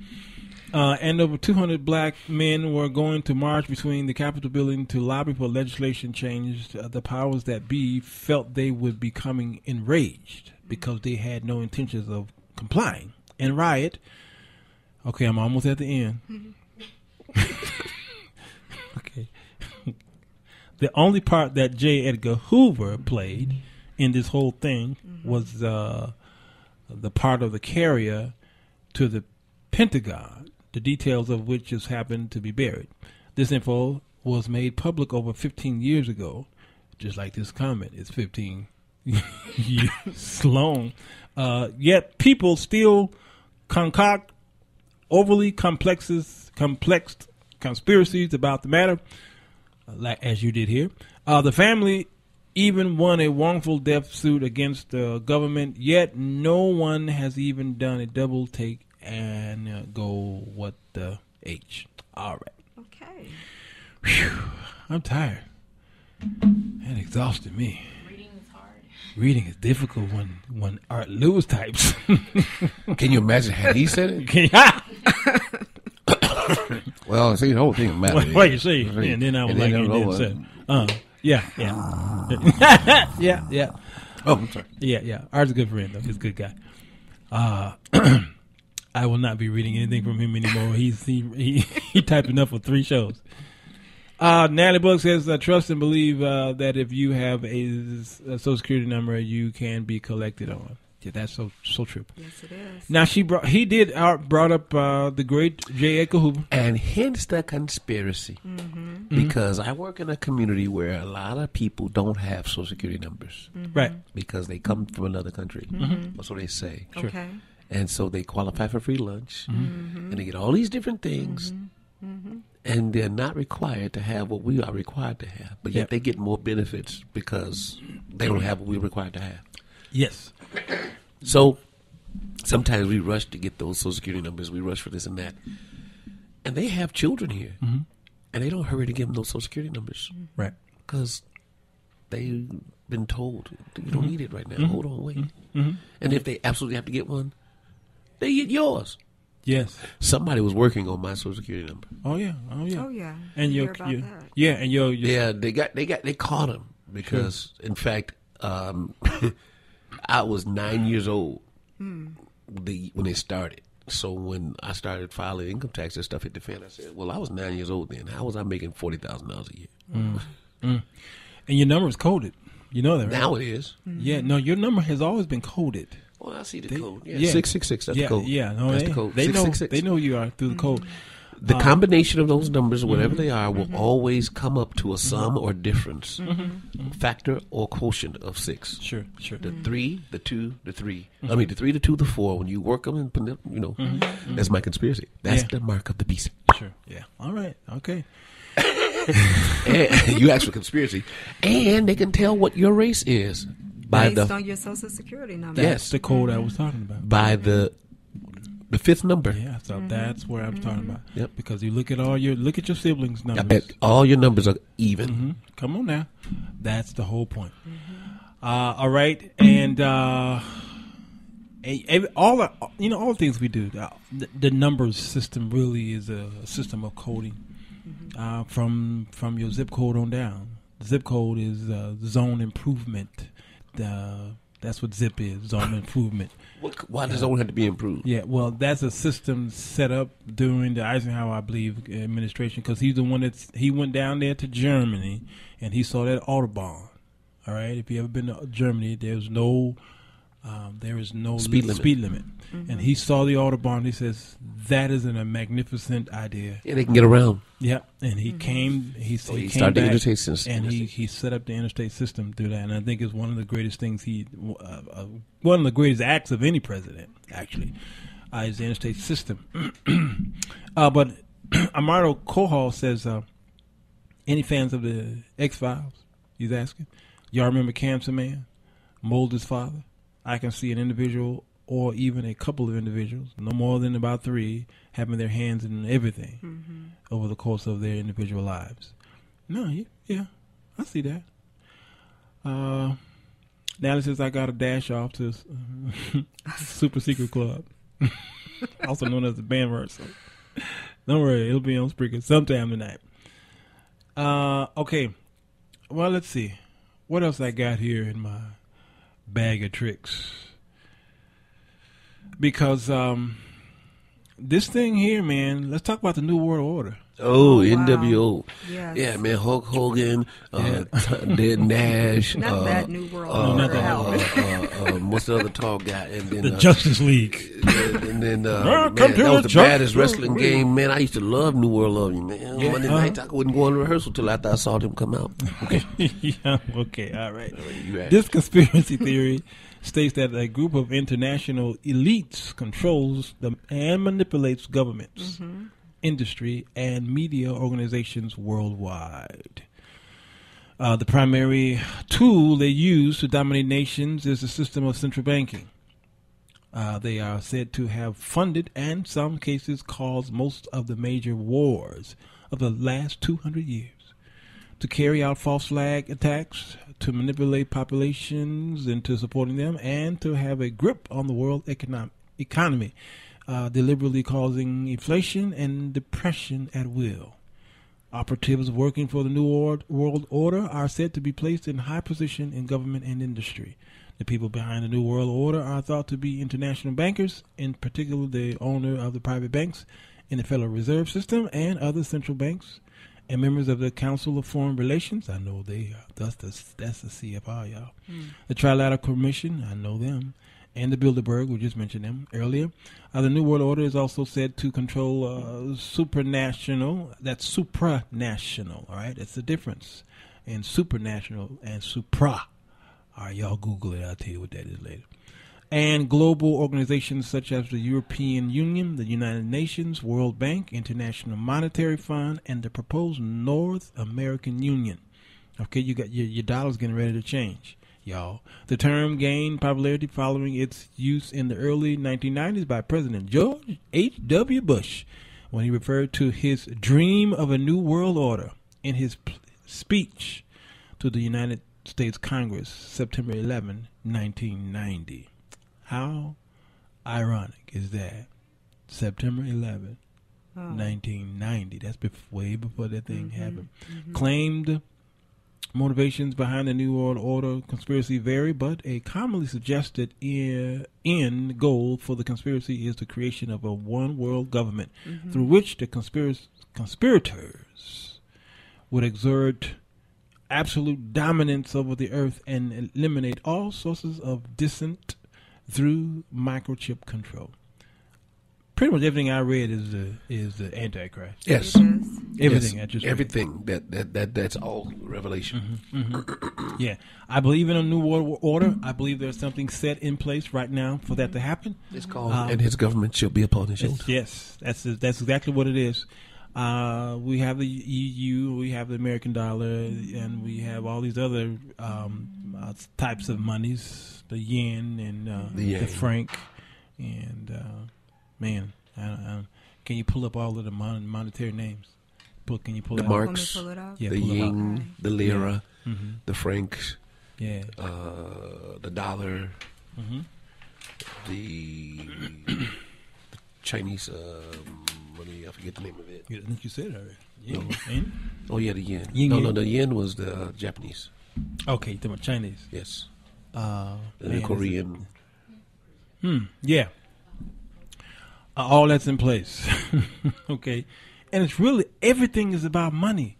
Uh, Andover, two hundred black men were going to march between the Capitol building to lobby for legislation change. Uh, the powers that be felt they would be coming enraged because they had no intentions of complying. And riot. Okay, I'm almost at the end. Mm-hmm. Okay. The only part that J. Edgar Hoover played in this whole thing mm-hmm. was uh, the part of the carrier to the Pentagon, the details of which just happened to be buried. This info was made public over fifteen years ago, just like this comment is fifteen years long. Uh, yet people still concoct overly complexes, complex conspiracies about the matter, like as you did here. Uh, the family even won a wrongful death suit against the government, yet no one has even done a double take and uh, go what the H. All right. Okay. Whew, I'm tired. That exhausted me. Reading is difficult when, when Art Lewis types. Can you imagine how he said it? Can you, Well, see, the whole thing matters. Well, you see, see, and then I was and like, then and then uh, yeah, yeah, ah. yeah, yeah. Oh, I'm sorry. Yeah, yeah. Art's a good friend, though. He's a good guy. Uh, I will not be reading anything from him anymore. He's he he, he typed enough for three shows. Uh, Natalie Book says, I trust and believe uh, that if you have a, a social security number, you can be collected on. Yeah, that's so so true. Yes, it is. Now, she brought, he did Art brought up uh, the great J. Edgar Hoover. And hence the conspiracy. Mm-hmm. Because mm-hmm. I work in a community where a lot of people don't have social security numbers. Mm-hmm. Right. Because they come from another country. Mm-hmm. That's what they say. Sure. Okay. And so they qualify for free lunch. Mm-hmm. And they get all these different things. Mm-hmm. Mm-hmm. And they're not required to have what we are required to have. But yet yep. they get more benefits because they don't have what we're required to have. Yes. So sometimes we rush to get those social security numbers. We rush for this and that. And they have children here. Mm-hmm. And they don't hurry to give them those social security numbers. Right. Because they've been told, you don't mm-hmm. need it right now. Mm-hmm. Hold on, wait. Mm-hmm. And if they absolutely have to get one, they get yours. Yes. Somebody was working on my social security number. Oh yeah. Oh yeah. Oh yeah. And you yeah, and your, your yeah, they got they got they caught him because sure. in fact, um, I was nine years old hmm. the when they started. So when I started filing income tax and stuff hit the fan, I said, well, I was nine years old then. How was I making forty thousand dollars a year? Mm. mm. And your number is coded. You know that, right? Now it is. Mm-hmm. Yeah, no, your number has always been coded. Well, I see the they, code. Yeah, six six six. That's yeah, the code. Yeah, no, that's they, the code. They six, know. Six, six. They know you are through mm-hmm. the code. The um, combination of those numbers, whatever mm-hmm. they are, will mm-hmm. always come up to a sum mm-hmm. or difference mm-hmm. factor or quotient of six. Sure, sure. The mm-hmm. three, the two, the three. Mm-hmm. I mean, the three, the two, the four. When you work them, and you know, mm-hmm. that's my conspiracy. That's yeah. the mark of the beast. Sure. Yeah. All right. Okay. And you ask for conspiracy, and they can tell what your race is. By Based the, on your social security number. That's yes. the code I was talking about. By the the fifth number. Yeah, so mm-hmm. that's where I was mm-hmm. talking about. Yep. Because you look at all your look at your siblings' numbers. I bet all your numbers are even. Mm-hmm. Come on now. That's the whole point. Mm-hmm. Uh, all right. And uh, all the, you know all the things we do, the, the numbers system really is a system of coding mm-hmm. uh, from from your zip code on down. The zip code is uh, zone improvement. Uh, that's what zip is, zone improvement. What, why does uh, zone have to be improved? Yeah, well, that's a system set up during the Eisenhower, I believe, administration, because he's the one that's he went down there to Germany and he saw that Autobahn. All right, if you ever been to Germany, there's no, um, there is no speed limit. Speed limit. Mm-hmm. And he saw the Autobahn. He says that is an, a magnificent idea. Yeah, they can get around. Yeah, and he mm-hmm. came. He, so he, he came started back the interstate system, and interstate. he he set up the interstate system through that. And I think it's one of the greatest things he, uh, uh, one of the greatest acts of any president actually, uh, is the interstate system. uh, but Amado Kohal says, uh, any fans of the X Files? He's asking. Y'all remember Cancer Man, Mulder's father? I can see an individual or even a couple of individuals, no more than about three, having their hands in everything mm-hmm. over the course of their individual lives. No, yeah, yeah I see that. Uh, now it says I got a dash off to uh, Super Secret Club, also known as the band rehearsal. Don't worry, it'll be on Spreaker sometime tonight. Uh, okay, well, let's see. What else I got here in my bag of tricks? Because um, this thing here, man, let's talk about the New World Order. Oh, oh N W O. Wow. Yes. Yeah, man, Hulk Hogan, yeah. uh, Ted Nash. Not uh, that New World uh, Order. Uh, uh, uh, um, what's the other tall guy? And then, the uh, Justice League. And, and then, uh, man, that was the Church. baddest wrestling game, man. I used to love New World Order, man. Yeah. Monday uh-huh. night, I wouldn't go on rehearsal till after I saw them come out. Okay, yeah, okay, all right. All right this conspiracy theory states that a group of international elites controls them and manipulates governments, mm-hmm. industry, and media organizations worldwide. Uh, the primary tool they use to dominate nations is the system of central banking. Uh, they are said to have funded and, in some cases, caused most of the major wars of the last two hundred years. To carry out false flag attacks, to manipulate populations into supporting them, and to have a grip on the world economic economy. uh, deliberately causing inflation and depression at will. Operatives working for the New World Order are said to be placed in high position in government and industry. The people behind the New World Order are thought to be international bankers, in particular the owner of the private banks in the Federal Reserve System and other central banks, and members of the Council of Foreign Relations. I know they are. That's the, that's the C F R, y'all. Mm. The Trilateral Commission, I know them. And the Bilderberg, we just mentioned them earlier. Uh, the New World Order is also said to control uh, supranational. That's supranational, all right? That's the difference in supernational and supra. All right, y'all Google it. I'll tell you what that is later. And global organizations such as the European Union, the United Nations, World Bank, International Monetary Fund, and the proposed North American Union. Okay, you got your, your dollar's getting ready to change, y'all. The term gained popularity following its use in the early nineteen nineties by President George H W Bush when he referred to his dream of a new world order in his speech to the United States Congress, September eleventh, nineteen ninety. How ironic is that? September eleventh, oh. nineteen ninety. That's before, way before that thing mm-hmm. happened. Mm-hmm. Claimed motivations behind the New World Order conspiracy vary, but a commonly suggested end goal for the conspiracy is the creation of a one-world government mm-hmm. through which the conspir- conspirators would exert absolute dominance over the earth and eliminate all sources of dissent through microchip control. Pretty much everything I read is the is the Antichrist. Yes, everything. Yes. I just everything that, that that that's all Revelation. Mm-hmm. Mm-hmm. Yeah, I believe in a new world order. I believe there's something set in place right now for that to happen. It's called, um, and his government shall be upon his shoulders. Yes, that's that's exactly what it is. Uh, we have the E U, we have the American dollar, and we have all these other um, uh, types of monies, the yen and uh, the, the franc. And, uh, man, I, I, can you pull up all of the mon- monetary names? Pull, can you pull the it marks, pull it yeah, the pull yen, it the lira, yeah. mm-hmm. the franc, yeah. uh, the dollar, mm-hmm. the, the Chinese... Um, I forget the name of it. I think you said it already. Yen. No. Yen? Oh, yeah, the yen. yen no, yen. no, the yen was the uh, Japanese. Okay, you're talking about Chinese. Yes. Uh, and man, the Korean. Hmm, yeah. Uh, all that's in place. Okay. And it's really, everything is about money.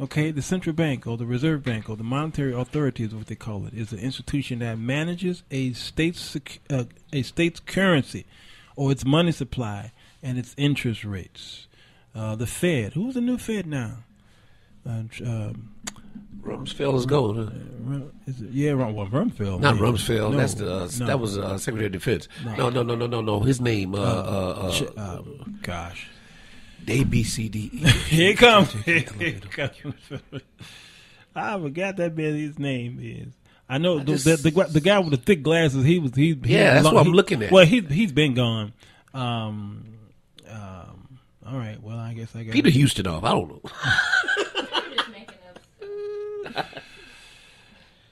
Okay, the central bank or the reserve bank or the monetary authority is what they call it. It's an institution that manages a state's, sec- uh, a state's currency or its money supply and its interest rates. Uh, the Fed. Who's the new Fed now? Uh, um, Rumsfeld is gone. Huh? Uh, is it, yeah, well, Rumsfeld. Not man. Rumsfeld. No, that's the uh, no. that was uh, Secretary of Defense. No, no, no, no, no, no. His name. Uh, uh, uh, uh, uh, gosh. A B C D E. Here it comes. Here it comes. I forgot that man. His name is. I know I the, just, the, the the guy with the thick glasses. He was. He. he yeah, that's long, what I'm he, looking at. Well, he he's been gone. Um, um, all right, well, I guess I got Peter it. Houston off. I don't know. You're just making up.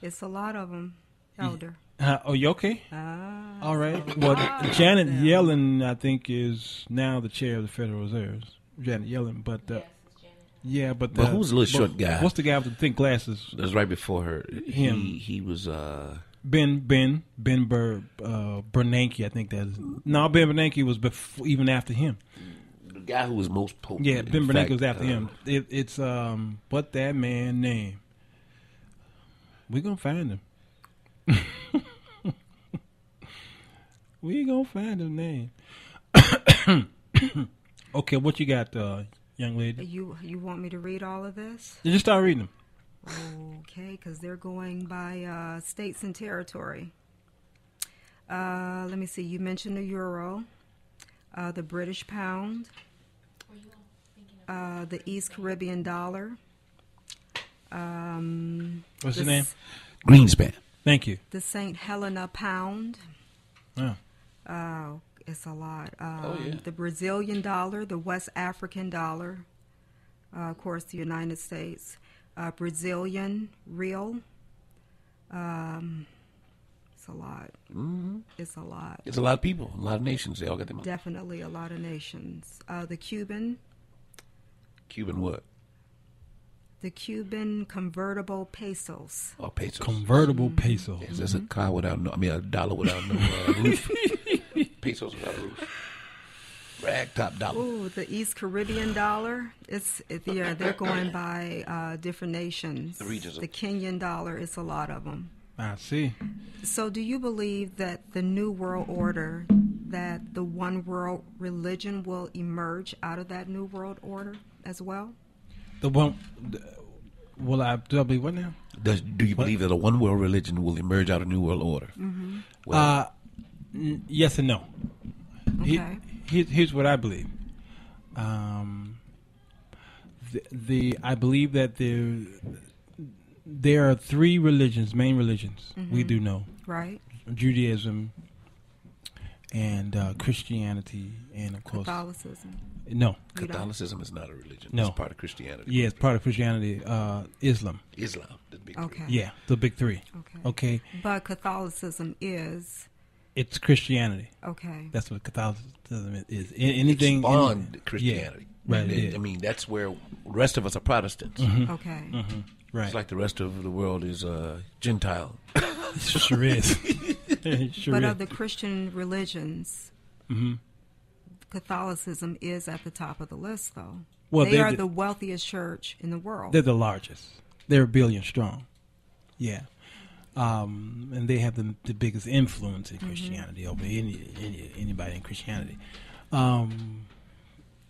It's a lot of them. Elder. Uh, oh, you okay? Ah, all right. Well, Janet them. Yellen, I think, is now the chair of the Federal Reserve. Janet Yellen, but uh, yes, it's Janet. yeah, but the, but who's the little short guy? What's the guy with the thin glasses? That's right before her. Him. He, he was. Uh, Ben Ben Ben Ber, uh, Bernanke, I think that is. No, Ben Bernanke was before, even after him. The guy who was most potent. Yeah, Ben Bernanke fact, was after uh, him. It, it's um, what that man name? We gonna find him. we gonna find him name. Okay, what you got, uh, young lady? You you want me to read all of this? You just start reading them. Okay, because they're going by uh, states and territory. Uh, let me see. You mentioned the euro, uh, the British pound, uh, the East Caribbean dollar. Um, What's the, the name? Greenspan. Thank you. The Saint Helena pound. Oh. Uh, it's a lot. Um, oh, yeah. The Brazilian dollar, the West African dollar, uh, of course, the United States. Uh, Brazilian real, um, It's a lot. Mm-hmm. It's a lot. It's a lot of people, a lot of nations. They all got their money. Definitely a lot of nations. Uh, the Cuban. Cuban what? The Cuban convertible pesos. Oh, pesos. Convertible mm-hmm. pesos. Yes, that's mm-hmm. a car without no, I mean a dollar without no uh, roof. Pesos without a roof. Ragtop dollar. Ooh, the East Caribbean dollar. It's it, yeah, they're going by uh, different nations. The regions. The Kenyan dollar. It's a lot of them. I see. So, do you believe that the New World Order, that the One World religion will emerge out of that New World Order as well? The one. The, will I, do I believe what now? Does, do you what? believe that a One World religion will emerge out of New World Order? Mm-hmm. Well, uh, n- yes and no. Okay. He, Here's what I believe. Um, the, the I believe that there there are three religions, main religions mm-hmm. we do know, right? Judaism and uh, Christianity, and of course Catholicism. No, Catholicism is not a religion. No. It's part of Christianity. Yeah, it's part of Christianity. Uh, Islam. Islam. The big okay. Three. Yeah, the big three. Okay. Okay. But Catholicism is. It's Christianity. Okay. That's what Catholicism is. Anything spawned Christianity. Yeah, right. It, I mean, that's where the rest of us are Protestants. Mm-hmm. Okay. Mm-hmm. Right. It's like the rest of the world is uh, Gentile. It sure is. It sure but is. Of the Christian religions, mm-hmm. Catholicism is at the top of the list, though. Well, they are the, the wealthiest church in the world. They're the largest. They're a billion strong. Yeah. Um, and they have the, the biggest influence in mm-hmm. Christianity over any, any, anybody in Christianity, um,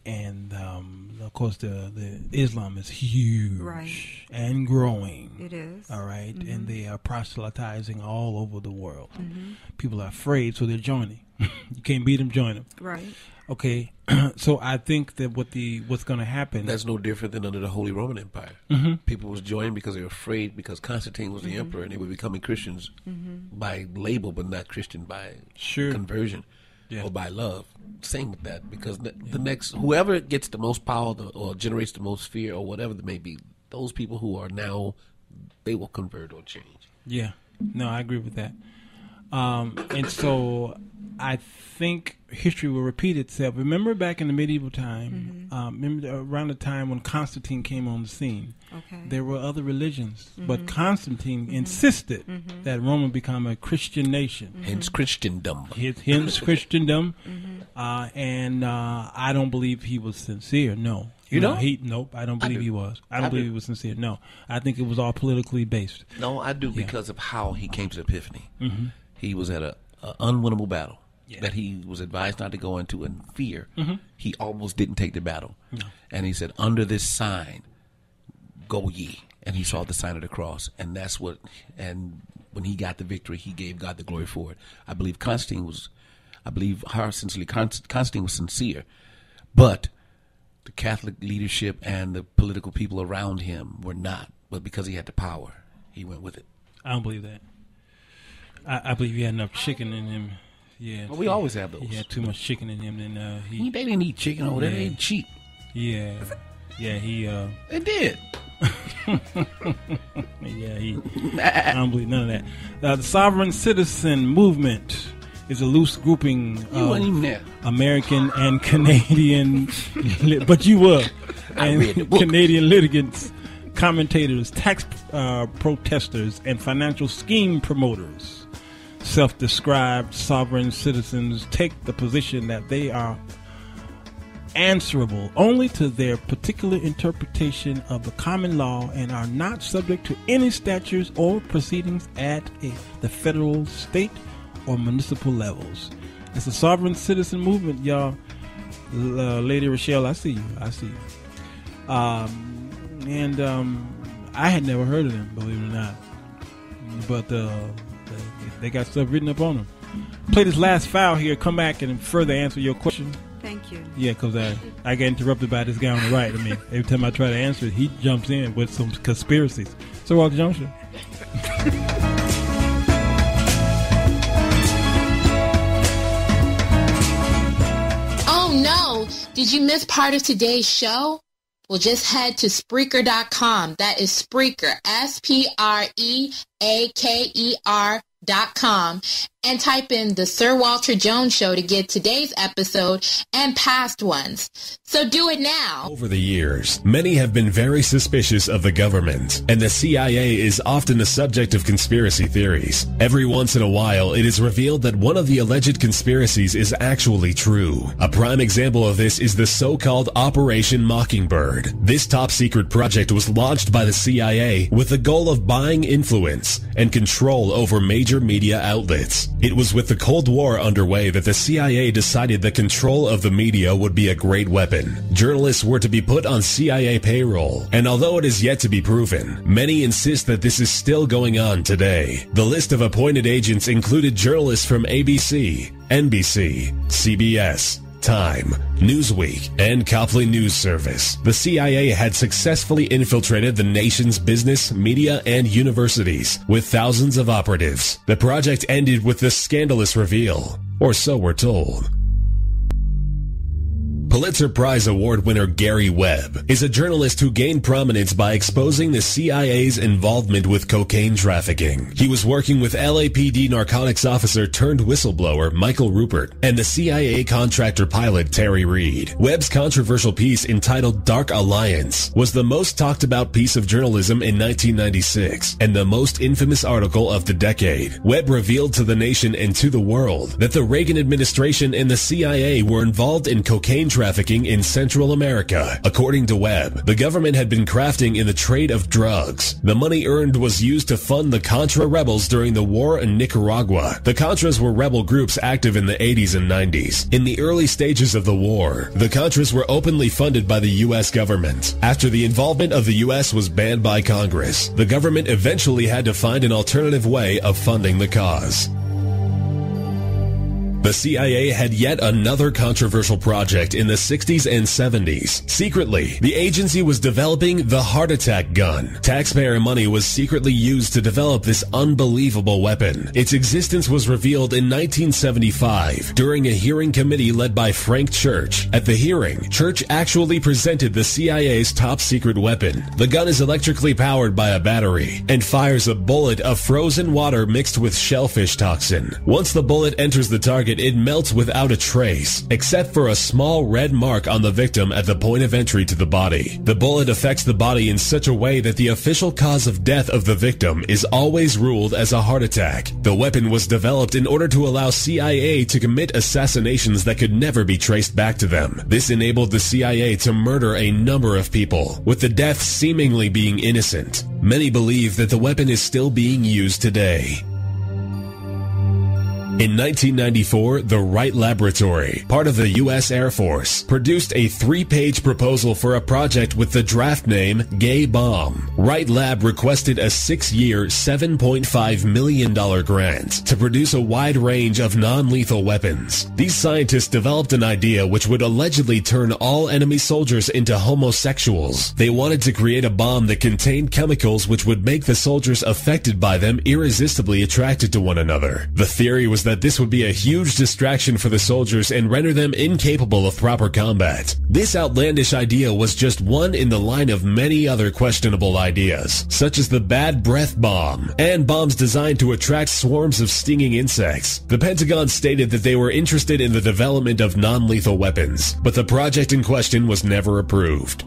and um, of course the, the Islam is huge right. and growing. It is all right, mm-hmm. and they are proselytizing all over the world. Mm-hmm. People are afraid, so they're joining. You can't beat them, join them. Right. Okay. So I think that what the what's going to happen? That's no different than under the Holy Roman Empire. Mm-hmm. People was joining because they were afraid because Constantine was the mm-hmm. emperor, and they were becoming Christians mm-hmm. by label, but not Christian by sure. conversion yeah. or by love. Same with that, because the, yeah. the next whoever gets the most power the, or generates the most fear or whatever it may be, those people who are now they will convert or change. Yeah. No, I agree with that. Um, and so I think history will repeat itself. Remember back in the medieval time, mm-hmm. um, remember around the time when Constantine came on the scene, okay. there were other religions, mm-hmm. but Constantine mm-hmm. insisted mm-hmm. that Rome become a Christian nation. Mm-hmm. Hence Christendom. Hence, hence Christendom. Mm-hmm. Uh, and uh, I don't believe he was sincere, no. You no, don't? He, nope, I don't believe I do. he was. I don't I believe do. he was sincere. No, I think it was all politically based. No, I do yeah. because of how he came to Epiphany. Mm-hmm. He was at a, a unwinnable battle yeah. that he was advised not to go into in fear. Mm-hmm. He almost didn't take the battle. No. And he said, under this sign, go ye. And he saw the sign of the cross. And that's what, and when he got the victory, he gave God the glory for it. I believe Constantine was, I believe her sincerely, Constantine was sincere. But the Catholic leadership and the political people around him were not. But because he had the power, he went with it. I don't believe that. I, I believe he had enough chicken in him. Yeah, well, we always have those. He had too much chicken in him. Then uh, he, he they didn't eat chicken over there. They didn't cheat. Yeah, yeah, he. Uh, they did. yeah, he. I don't believe none of that. Uh, the sovereign citizen movement is a loose grouping of American and Canadian, li- but you were, and Canadian litigants. Commentators, tax uh, protesters, and financial scheme promoters, self-described sovereign citizens take the position that they are answerable only to their particular interpretation of the common law and are not subject to any statutes or proceedings at a, the federal, state, or municipal levels. It's a sovereign citizen movement, y'all. Uh, Lady Rochelle, I see you. I see you. Um, And um, I had never heard of them, believe it or not. But uh, they got stuff written up on them. Play this last file here. Come back and further answer your question. Thank you. Yeah, because I, I got interrupted by this guy on the right. I mean, every time I try to answer it, he jumps in with some conspiracies. Sir Walter Jones. Oh, no. Did you miss part of today's show? Well, just head to Spreaker dot com. That is Spreaker, S P R E A K E R dot com and type in the Sir Walter Jones Show to get today's episode and past ones. So do it now. Over the years, many have been very suspicious of the government, and the C I A is often the subject of conspiracy theories. Every once in a while, it is revealed that one of the alleged conspiracies is actually true. A prime example of this is the so-called Operation Mockingbird. This top-secret project was launched by the C I A with the goal of buying influence and control over major media outlets. It was with the Cold War underway that the C I A decided that control of the media would be a great weapon. Journalists were to be put on C I A payroll, and although it is yet to be proven, many insist that this is still going on today. The list of appointed agents included journalists from A B C, N B C, C B S, Time, Newsweek, and Copley News Service. The C I A had successfully infiltrated the nation's business, media, and universities with thousands of operatives. The project ended with the scandalous reveal, or so we're told. Pulitzer Prize Award winner Gary Webb is a journalist who gained prominence by exposing the C I A's involvement with cocaine trafficking. He was working with L A P D narcotics officer turned whistleblower Michael Rupert and the C I A contractor pilot Terry Reid. Webb's controversial piece entitled Dark Alliance was the most talked about piece of journalism in nineteen ninety-six and the most infamous article of the decade. Webb revealed to the nation and to the world that the Reagan administration and the C I A were involved in cocaine trafficking. Trafficking in Central America. According to Webb, the government had been crafting in the trade of drugs. The money earned was used to fund the Contra rebels during the war in Nicaragua. The Contras were rebel groups active in the eighties and nineties. In the early stages of the war, the Contras were openly funded by the U S government. After the involvement of the U S was banned by Congress, the government eventually had to find an alternative way of funding the cause. The C I A had yet another controversial project in the sixties and seventies. Secretly, the agency was developing the heart attack gun. Taxpayer money was secretly used to develop this unbelievable weapon. Its existence was revealed in nineteen seventy-five during a hearing committee led by Frank Church. At the hearing, Church actually presented the C I A's top secret weapon. The gun is electrically powered by a battery and fires a bullet of frozen water mixed with shellfish toxin. Once the bullet enters the target, it melts without a trace, except for a small red mark on the victim at the point of entry to the body. The bullet affects the body in such a way that the official cause of death of the victim is always ruled as a heart attack. The weapon was developed in order to allow C I A to commit assassinations that could never be traced back to them. This enabled the C I A to murder a number of people, with the deaths seemingly being innocent. Many believe that the weapon is still being used today. In nineteen ninety-four, the Wright Laboratory, part of the U S Air Force, produced a three-page proposal for a project with the draft name Gay Bomb. Wright Lab requested a six-year, seven point five million dollars grant to produce a wide range of non-lethal weapons. These scientists developed an idea which would allegedly turn all enemy soldiers into homosexuals. They wanted to create a bomb that contained chemicals which would make the soldiers affected by them irresistibly attracted to one another. The theory was that this would be a huge distraction for the soldiers and render them incapable of proper combat. This outlandish idea was just one in the line of many other questionable ideas, such as the bad breath bomb, and bombs designed to attract swarms of stinging insects. The Pentagon stated that they were interested in the development of non-lethal weapons, but the project in question was never approved.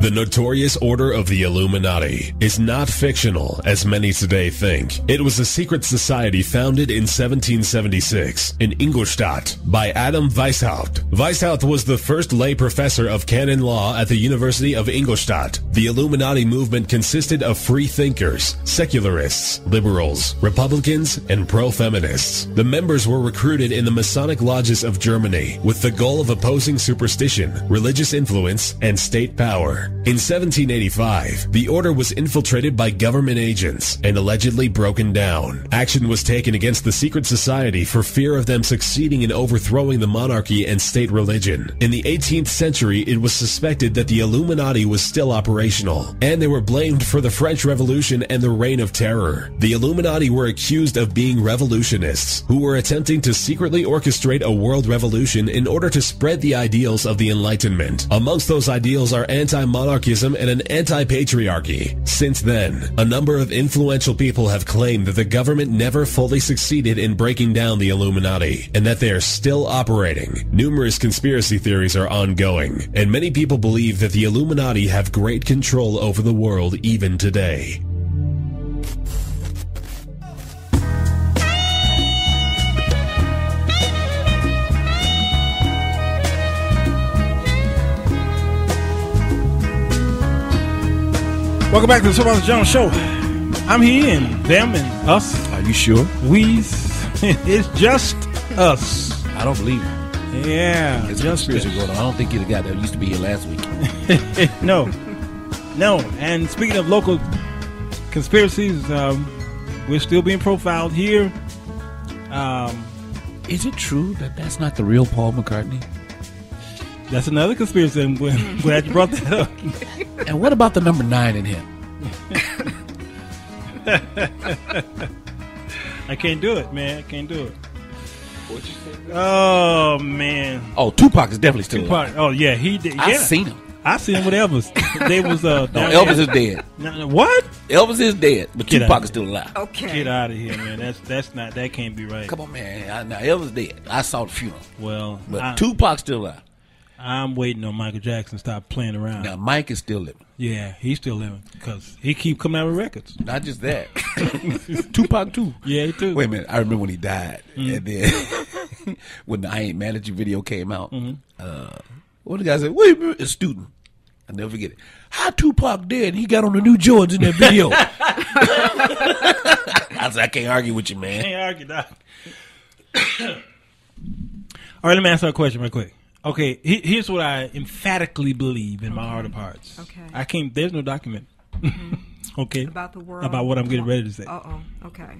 The notorious Order of the Illuminati is not fictional, as many today think. It was a secret society founded in seventeen seventy-six in Ingolstadt by Adam Weishaupt. Weishaupt was the first lay professor of canon law at the University of Ingolstadt. The Illuminati movement consisted of free thinkers, secularists, liberals, Republicans, and pro-feminists. The members were recruited in the Masonic lodges of Germany with the goal of opposing superstition, religious influence, and state power. In seventeen eighty-five, the order was infiltrated by government agents and allegedly broken down. Action was taken against the secret society for fear of them succeeding in overthrowing the monarchy and state religion. In the eighteenth century, it was suspected that the Illuminati was still operational, and they were blamed for the French Revolution and the Reign of Terror. The Illuminati were accused of being revolutionists, who were attempting to secretly orchestrate a world revolution in order to spread the ideals of the Enlightenment. Amongst those ideals are anti-monarchy, monarchism and an anti-patriarchy. Since then, a number of influential people have claimed that the government never fully succeeded in breaking down the Illuminati, and that they are still operating. Numerous conspiracy theories are ongoing, and many people believe that the Illuminati have great control over the world even today. Welcome back to the Sir Walter Jones Show. I'm he and them and us. Are you sure? We. It's just us. I don't believe it. Yeah. It's just conspiracy going on. I don't think you're the guy that used to be here last week. No. No. And speaking of local conspiracies, um, we're still being profiled here. Um, Is it true that that's not the real Paul McCartney? That's another conspiracy. I'm glad you brought that up. And what about the number nine in him? I can't do it, man. I can't do it. What'd you say? Oh, man. Oh, Tupac is definitely still Tupac, alive. Oh, yeah. He did. Yeah. I seen him. I seen him with Elvis. They was, uh, no, Elvis is dead. No, no, what? Elvis is dead, but Get Tupac is still alive. Okay. Get out of here, man. That's that's not, that can't be right. Come on, man. I, now, Elvis dead. I saw the funeral. Well, but I, Tupac's still alive. I'm waiting on Michael Jackson to stop playing around. Now, Mike is still living. Yeah, he's still living because he keep coming out with records. Not just that. Tupac, too. Yeah, he too. Wait a minute. I remember when he died. Mm-hmm. And then when the I Ain't Mad at You video came out, mm-hmm. uh, one of the guys said, wait a minute, a student. I'll never forget it. How Tupac did and he got on the new Jordans in that video. I said, I can't argue with you, man. I can't argue, Doc. All right, let me answer a question real quick. Okay, here's what I emphatically believe in my okay. heart of hearts. Okay. I can't, there's no document. Mm-hmm. Okay. About the world. About what I'm getting ready to say. Uh-oh, okay.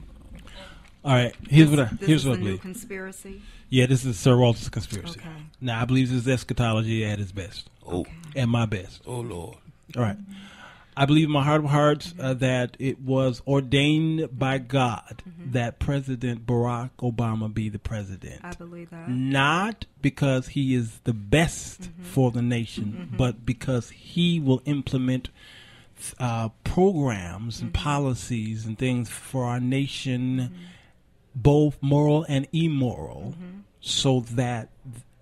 All right, here's this, what I, here's what I believe. This is a new conspiracy? Yeah, this is Sir Walter's conspiracy. Okay. Now, I believe this is eschatology at its best. Oh. At my best. Oh, Lord. All right. I believe in my heart of hearts uh, that it was ordained by God mm-hmm. that President Barack Obama be the president. I believe that. Not because he is the best mm-hmm. for the nation, mm-hmm. but because he will implement uh, programs mm-hmm. and policies and things for our nation, mm-hmm. both moral and immoral, mm-hmm. so that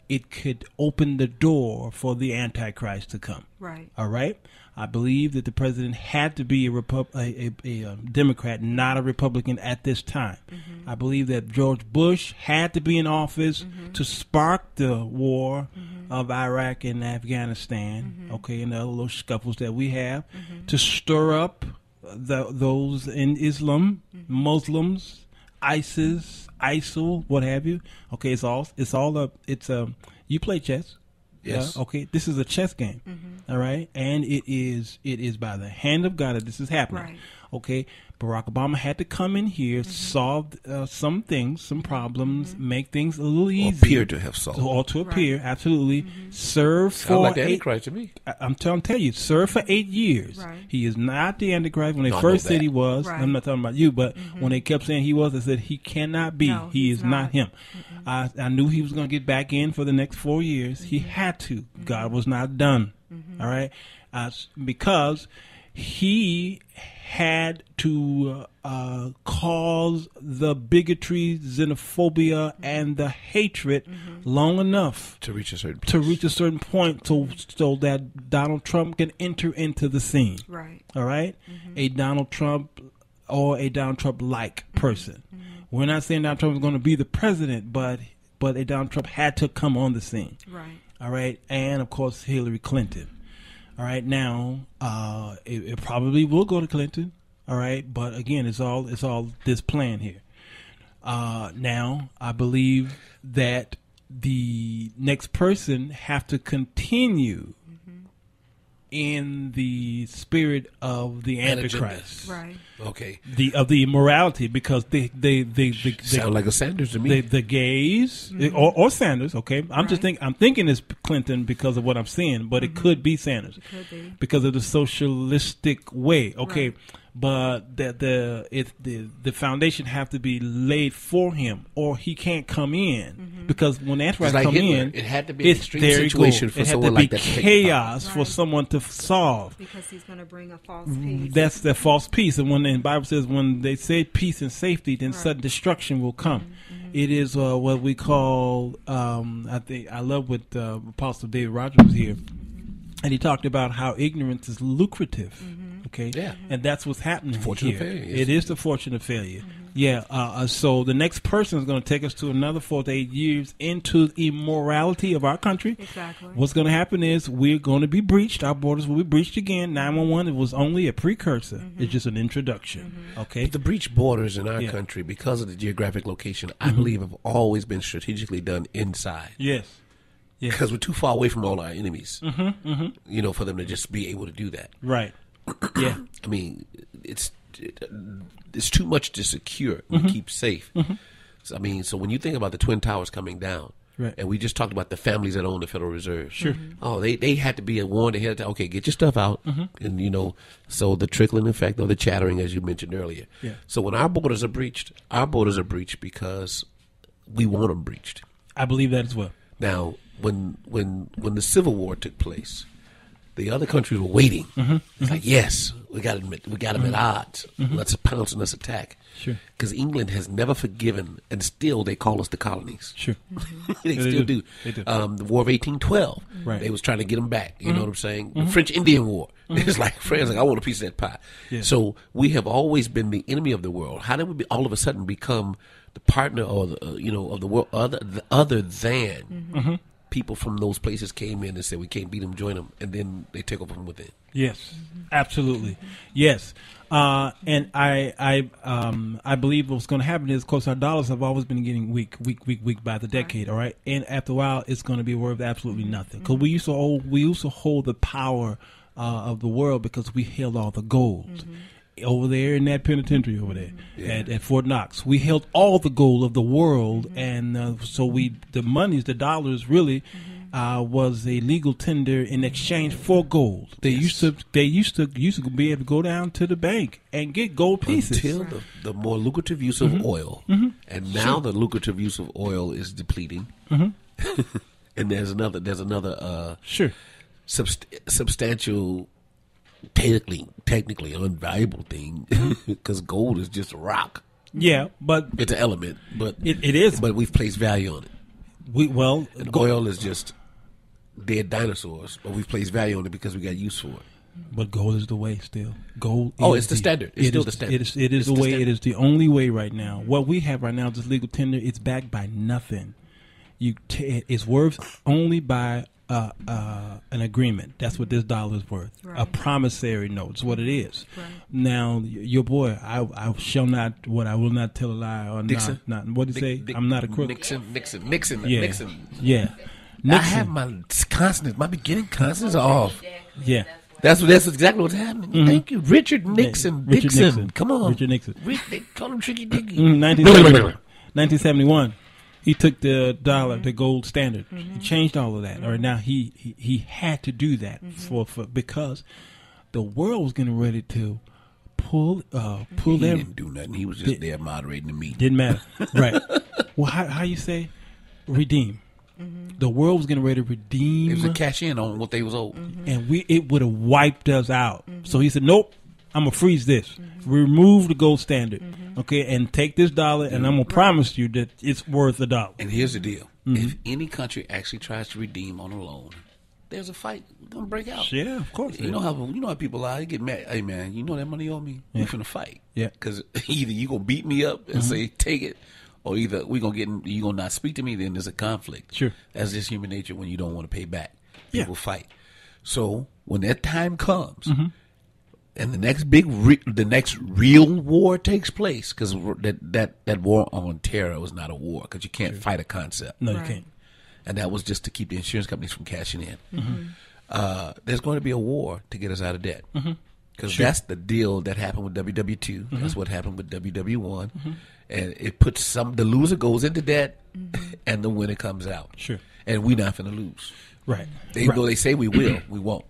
it could open the door for the Antichrist to come. Right. All right? I believe that the president had to be a, Repu- a, a, a Democrat, not a Republican at this time. Mm-hmm. I believe that George Bush had to be in office mm-hmm. to spark the war mm-hmm. of Iraq and Afghanistan, mm-hmm. okay, and the other little scuffles that we have, mm-hmm. to stir up the, those in Islam, mm-hmm. Muslims, ISIS, ISIL, what have you. Okay, it's all, it's all a, it's a, you play chess. Yes. Uh, okay. This is a chess game. Mm-hmm. All right. And it is it is by the hand of God that this is happening. Right. Okay. Barack Obama had to come in here, mm-hmm. solve uh, some things, some problems, mm-hmm. make things a little easier. Or appear to have solved. Or to appear, right. Absolutely. Mm-hmm. Serve Sound for like the Antichrist to me. I, I'm telling tell you, serve for eight years. Right. He is not the Antichrist. When they Don't first said he was, right. I'm not talking about you, but mm-hmm. when they kept saying he was, I said he cannot be. No, he is not, not him. Mm-hmm. I, I knew he was going to get back in for the next four years. Mm-hmm. He had to. Mm-hmm. God was not done. Mm-hmm. All right, uh, because he had to uh, cause the bigotry, xenophobia, mm-hmm. and the hatred mm-hmm. long enough to reach a certain place. to reach a certain point, so so that Donald Trump can enter into the scene. Right. All right, mm-hmm. a Donald Trump or a Donald Trump like mm-hmm. person. Mm-hmm. We're not saying Donald Trump is going to be the president, but but a Donald Trump had to come on the scene. Right. All right, and of course Hillary Clinton. All right, now uh, it, it probably will go to Clinton. All right, but again, it's all it's all this plan here. Uh, now I believe that the next person have to continue mm-hmm. in the spirit of the Antichrist, right? Okay, the of the immorality because they they they, they, they sound they, like a Sanders to me. They, the gays mm-hmm. or, or Sanders. Okay, I'm right. just think I'm thinking it's Clinton because of what I'm seeing, but mm-hmm. it could be Sanders it could be. because of the socialistic way. Okay. Right. but that the it the the foundation have to be laid for him, or he can't come in, mm-hmm. because when Antichrist like come Hitler, in, it had to be an extreme situation for someone like that. It had to be chaos right. for someone to solve, because he's going to bring a false peace. That's the false peace, and when the Bible says when they say peace and safety, then right. sudden destruction will come. Mm-hmm. It is uh, what we call. Um, I think I love what uh, Apostle David Rogers was here, and he talked about how ignorance is lucrative. Mm-hmm. Okay, yeah, and that's what's happening fortune here. Of failure, yes. It is the fortune of failure. Mm-hmm. Yeah. Uh, so the next person is going to take us to another four to eight years into the immorality of our country. Exactly. What's going to happen is we're going to be breached. Our borders will be breached again. nine one one. It was only a precursor. Mm-hmm. It's just an introduction. Mm-hmm. Okay. But the breached borders in our yeah. country, because of the geographic location, I mm-hmm. believe have always been strategically done inside. Yes. Because yes. we're too far away from all our enemies. Mm-hmm. Mm-hmm. You know, for them to just be able to do that. Right. Yeah. I mean, it's. It, it's too much to secure. We mm-hmm. keep safe. Mm-hmm. So, I mean, so when you think about the Twin Towers coming down, right. and we just talked about the families that own the Federal Reserve. Sure. Mm-hmm. Oh, they, they had to be warned ahead of time. Okay, get your stuff out. Mm-hmm. And, you know, so the trickling effect or the chattering, as you mentioned earlier. Yeah. So when our borders are breached, our borders are breached because we want them breached. I believe that as well. Now, when when when the Civil War took place, the other countries were waiting. Mm-hmm. It's like, yes, we got them at, we got them mm-hmm. at odds. Mm-hmm. Let's pounce and let's attack. Sure. Because England has never forgiven, and still they call us the colonies. Sure. they yeah, still they do. do. They do. Um, the War of eighteen twelve, right. they was trying to get them back. You mm-hmm. know what I'm saying? Mm-hmm. The French-Indian War. Mm-hmm. It's like, France, like, I want a piece of that pie. Yeah. So we have always been the enemy of the world. How did we be, all of a sudden become the partner or the, uh, you know, of the world other, the, other than mm-hmm. Mm-hmm. people from those places came in and said, we can't beat them, join them, and then they take over from within. Yes, mm-hmm. absolutely. Yes. Uh, and I I um, I believe what's going to happen is, of course, our dollars have always been getting weak, weak, weak, weak by the decade, all right? And after a while, it's going to be worth absolutely nothing. Because mm-hmm. we used to hold, we used to hold the power uh, of the world because we held all the gold. Mm-hmm. Over there in that penitentiary over there yeah. at, at Fort Knox, we held all the gold of the world, mm-hmm. and uh, so we the monies, the dollars, really mm-hmm. uh, was a legal tender in exchange for gold. They yes. used to, they used to, used to be able to go down to the bank and get gold pieces. Until right. the, the more lucrative use of mm-hmm. oil, mm-hmm. and now sure. the lucrative use of oil is depleting, mm-hmm. and there's another, there's another uh, sure subst- substantial. Technically, technically, an unvaluable thing because gold is just a rock. Yeah, but it's an element, but it, it is. But we've placed value on it. We well, and gold, oil is just dead dinosaurs, but we've placed value on it because we got use for it. But gold is the way still. Gold. Oh, it's the, the standard. It's it still is, the standard. It is, it is the, the way. Standard. It is the only way right now. What we have right now is this legal tender. It's backed by nothing. You, t- it's worth only by. Uh, uh, an agreement. That's what this dollar is worth. Right. A promissory note is what it is. Right. Now, your boy, I, I shall not. What I will not tell a lie or Nixon. not. not what do you Nick, say? Nick, I'm not a crook. Nixon, Nixon, Nixon, yeah. Nixon. Yeah. Nixon. I have my consonants. My beginning consonants are off. Yeah. That's what. That's exactly what's happening. Mm-hmm. Thank you, Richard Nixon. Richard Nixon. Nixon. Come on, Richard Nixon. Rich, they call him Tricky Dicky. Mm, nineteen seventy-one. He took the dollar, mm-hmm. the gold standard. Mm-hmm. He changed all of that. Mm-hmm. Or now he, he he had to do that mm-hmm. for, for because the world was getting ready to pull uh pull he their. He didn't do nothing. He was just did, there moderating the meeting. Didn't matter, right? Well, how how you say redeem? Mm-hmm. The world was getting ready to redeem. It was a cash in on what they was owed, mm-hmm. and we it would have wiped us out. Mm-hmm. So he said, "Nope, I'm gonna freeze this. Mm-hmm. Remove the gold standard." Mm-hmm. Okay, and take this dollar, and I'm going to promise you that it's worth a dollar. And here's the deal. Mm-hmm. If any country actually tries to redeem on a loan, there's a fight going to break out. Yeah, of course. You know how you know how people lie. They get mad. Hey, man, you know that money on me? Yeah. We're finna fight. Yeah. Because either you're going to beat me up and mm-hmm. say, take it, or either we're going to get you're going to not speak to me, then there's a conflict. Sure. That's just human nature when you don't want to pay back. People yeah. fight. So when that time comes, mm-hmm. and the next big, re- the next real war takes place because that, that, that war on terror was not a war because you can't sure. fight a concept. No, right. you can't. And that was just to keep the insurance companies from cashing in. Mm-hmm. Uh, there's going to be a war to get us out of debt because mm-hmm. sure. that's the deal that happened with W W two. Mm-hmm. That's what happened with W W one. Mm-hmm. And it puts some, the loser goes into debt mm-hmm. and the winner comes out. Sure. And we're not going to lose. Right. They, right. Though they say we will, we won't.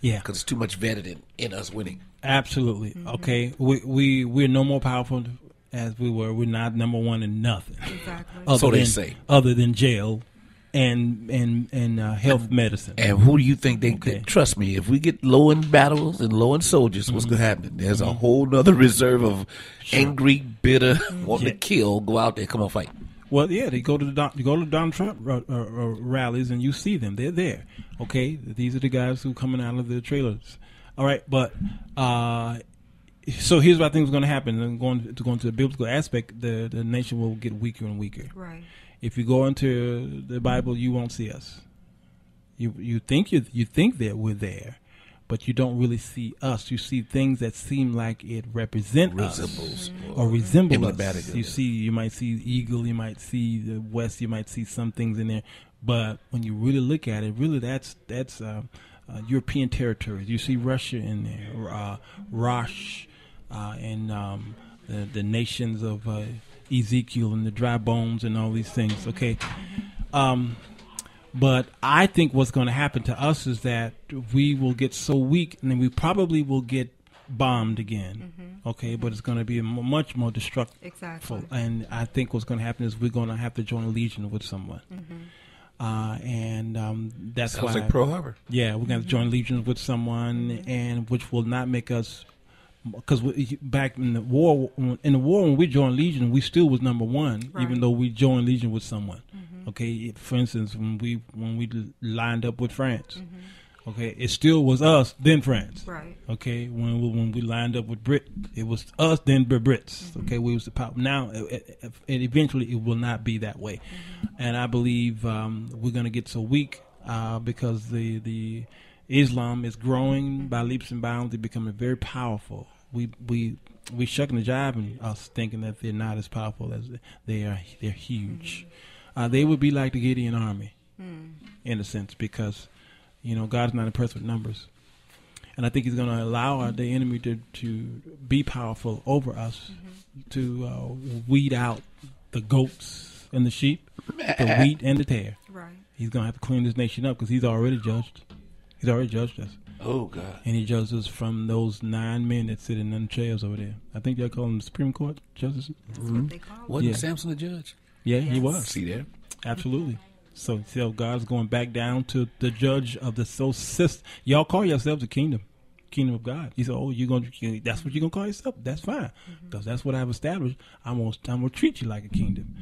Yeah, because it's too much vetted in, in us winning. Absolutely. Mm-hmm. Okay. We we we're no more powerful as we were. We're not number one in nothing. Exactly. Other so they than, say. Other than jail. And and and uh, health medicine. And who do you think they okay. could? Trust me, if we get low in battles and low in soldiers, mm-hmm. what's going to happen? There's mm-hmm. a whole other reserve of sure. angry, bitter, mm-hmm. wanting yeah. to kill, go out there, come on, fight. Well, yeah, they go to the they go to Donald Trump r- r- r- rallies, and you see them. They're there. Okay, these are the guys who are coming out of the trailers. All right, but uh, so here's what I think is going to happen. And going to going to the biblical aspect, the the nation will get weaker and weaker. Right. If you go into the Bible, you won't see us. You you think you you think that we're there, but you don't really see us. You see things that seem like it represent Resembles us or, or resemble us. You see, you might see the eagle, you might see the west, you might see some things in there. But when you really look at it, really that's that's uh, uh, European territories. You see Russia in there, uh, Rosh, uh, and um, the, the nations of. Uh, Ezekiel and the dry bones and all these things. Okay. Um, but I think what's going to happen to us is that we will get so weak and then we probably will get bombed again. Mm-hmm. Okay. But it's going to be much more destructive. Exactly. And I think what's going to happen is we're going to have to join a legion with someone. Mm-hmm. Uh, and um, that's Sounds why. Sounds like Pearl Harbor. Yeah. We're going to mm-hmm. join legions with someone mm-hmm. and which will not make us. Because back in the war, in the war when we joined Legion, we still was number one, right. even though we joined Legion with someone. Mm-hmm. Okay, for instance, when we when we lined up with France, mm-hmm. okay, it still was us then France. Right. Okay, when we, when we lined up with Brit, it was us then Brits. Mm-hmm. Okay, we was the power. Now, it, it, it eventually, it will not be that way, mm-hmm. and I believe um, we're gonna get so weak uh, because the the. Islam is growing by leaps and bounds. They're becoming very powerful. We we we shucking the jive and us thinking that they're not as powerful as they are. They're huge. Mm-hmm. Uh, they would be like the Gideon army, mm. in a sense, because you know God's not impressed with numbers, and I think He's going to allow our, the enemy to to be powerful over us, mm-hmm. to uh, weed out the goats and the sheep, the wheat and the tare. Right. He's going to have to clean this nation up because He's already judged. He's already judged us. Oh, God. And He judged us from those nine men that sit in them chairs over there. I think y'all call them the Supreme Court justices. That's mm-hmm. what they call them. Wasn't yeah. Samson a judge? Yeah, yes. He was. See there? Absolutely. So, so God's going back down to the judge of the soul system. Y'all call yourselves the kingdom, kingdom of God. He said, oh, you're gonna, that's what you're going to call yourself? That's fine. Because mm-hmm. that's what I've established. I'm going I'm to treat you like a kingdom.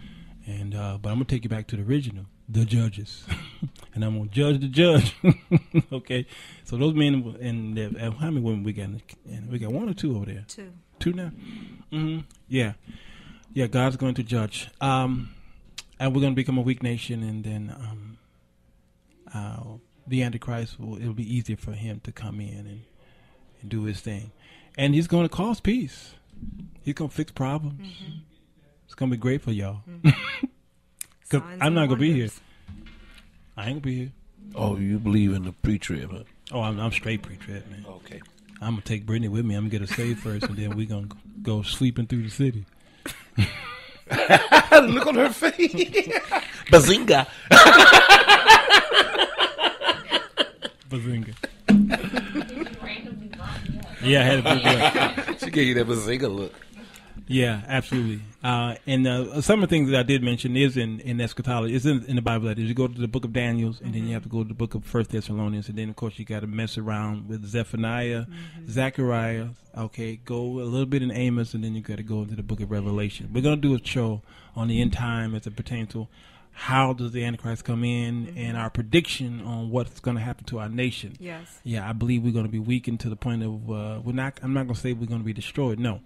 And uh, but I'm going to take you back to the original. The judges, and I'm gonna judge the judge. Okay, so those men and uh, how many women we got? In the, and we got one or two over there. Two, two now. Mm-hmm. Yeah, yeah. God's going to judge, um, and we're gonna become a weak nation, and then um, uh, the Antichrist will. It'll be easier for him to come in and, and do his thing, and he's going to cause peace. He's gonna fix problems. Mm-hmm. It's gonna be great for y'all. Mm-hmm. Cause I'm not gonna be here. I ain't gonna be here. Oh, you believe in the pre-trib? Huh? Oh, I'm, I'm straight pre-trib, man. Okay. I'm gonna take Brittany with me. I'm gonna get her saved first, and then we gonna go sleeping through the city. Look on her face, bazinga, bazinga. Yeah, I had a big look. She gave you that bazinga look. Yeah, absolutely. Uh, and uh, some of the things that I did mention is in, in eschatology. It's in, in the Bible. That is, you go to the book of Daniel, and mm-hmm. then you have to go to the book of First Thessalonians, and then of course you got to mess around with Zephaniah, mm-hmm. Zechariah. Okay, go a little bit in Amos, and then you got to go into the book of Revelation. We're gonna do a show on the end time as it pertains to how does the Antichrist come in, mm-hmm. and our prediction on what's gonna happen to our nation. Yes. Yeah, I believe we're gonna be weakened to the point of uh, we're not. I'm not gonna say we're gonna be destroyed. No.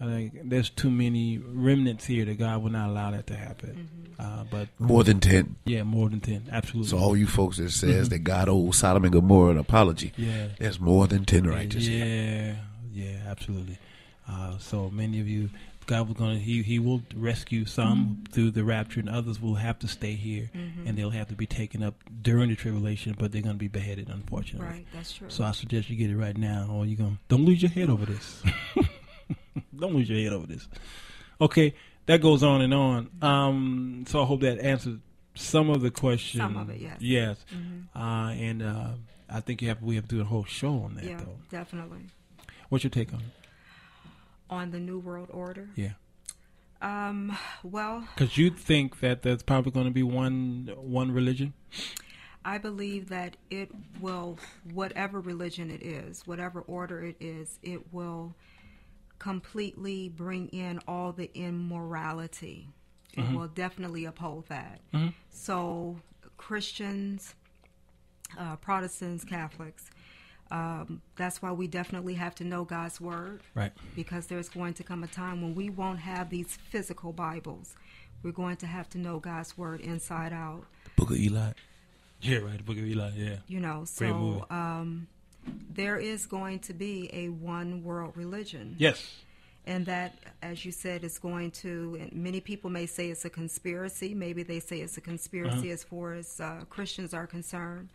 I think there's too many remnants here that God will not allow that to happen. Mm-hmm. Uh, but more than ten. Yeah, more than ten. Absolutely. So all you folks that says mm-hmm. that God owes Sodom and Gomorrah an apology. Yeah. There's more than ten righteous. Yeah, here. yeah, absolutely. Uh, so many of you, God will gonna He He will rescue some mm-hmm. through the rapture, and others will have to stay here, mm-hmm. and they'll have to be taken up during the tribulation. But they're gonna be beheaded, unfortunately. Right. That's true. So I suggest you get it right now, or you gonna don't lose your head over this. Don't lose your head over this. Okay, that goes on and on. Um, so I hope that answers some of the questions. Some of it, yes. Yes. Mm-hmm. Uh, and uh, I think you have we have to do a whole show on that, yeah, though. Yeah, definitely. What's your take on it? On the New World Order? Yeah. Um, well... Because you think that there's probably going to be one one religion? I believe that it will, whatever religion it is, whatever order it is, it will completely bring in all the immorality. It mm-hmm. will definitely uphold that. Mm-hmm. So Christians, uh, Protestants, Catholics, um, that's why we definitely have to know God's word. Right. Because there's going to come a time when we won't have these physical Bibles. We're going to have to know God's word inside out. The Book of Eli. Yeah, right. The Book of Eli, yeah. You know, so um, there is going to be a one world religion. Yes. And that, as you said, is going to, and many people may say it's a conspiracy. Maybe they say it's a conspiracy uh-huh. as far as uh, Christians are concerned.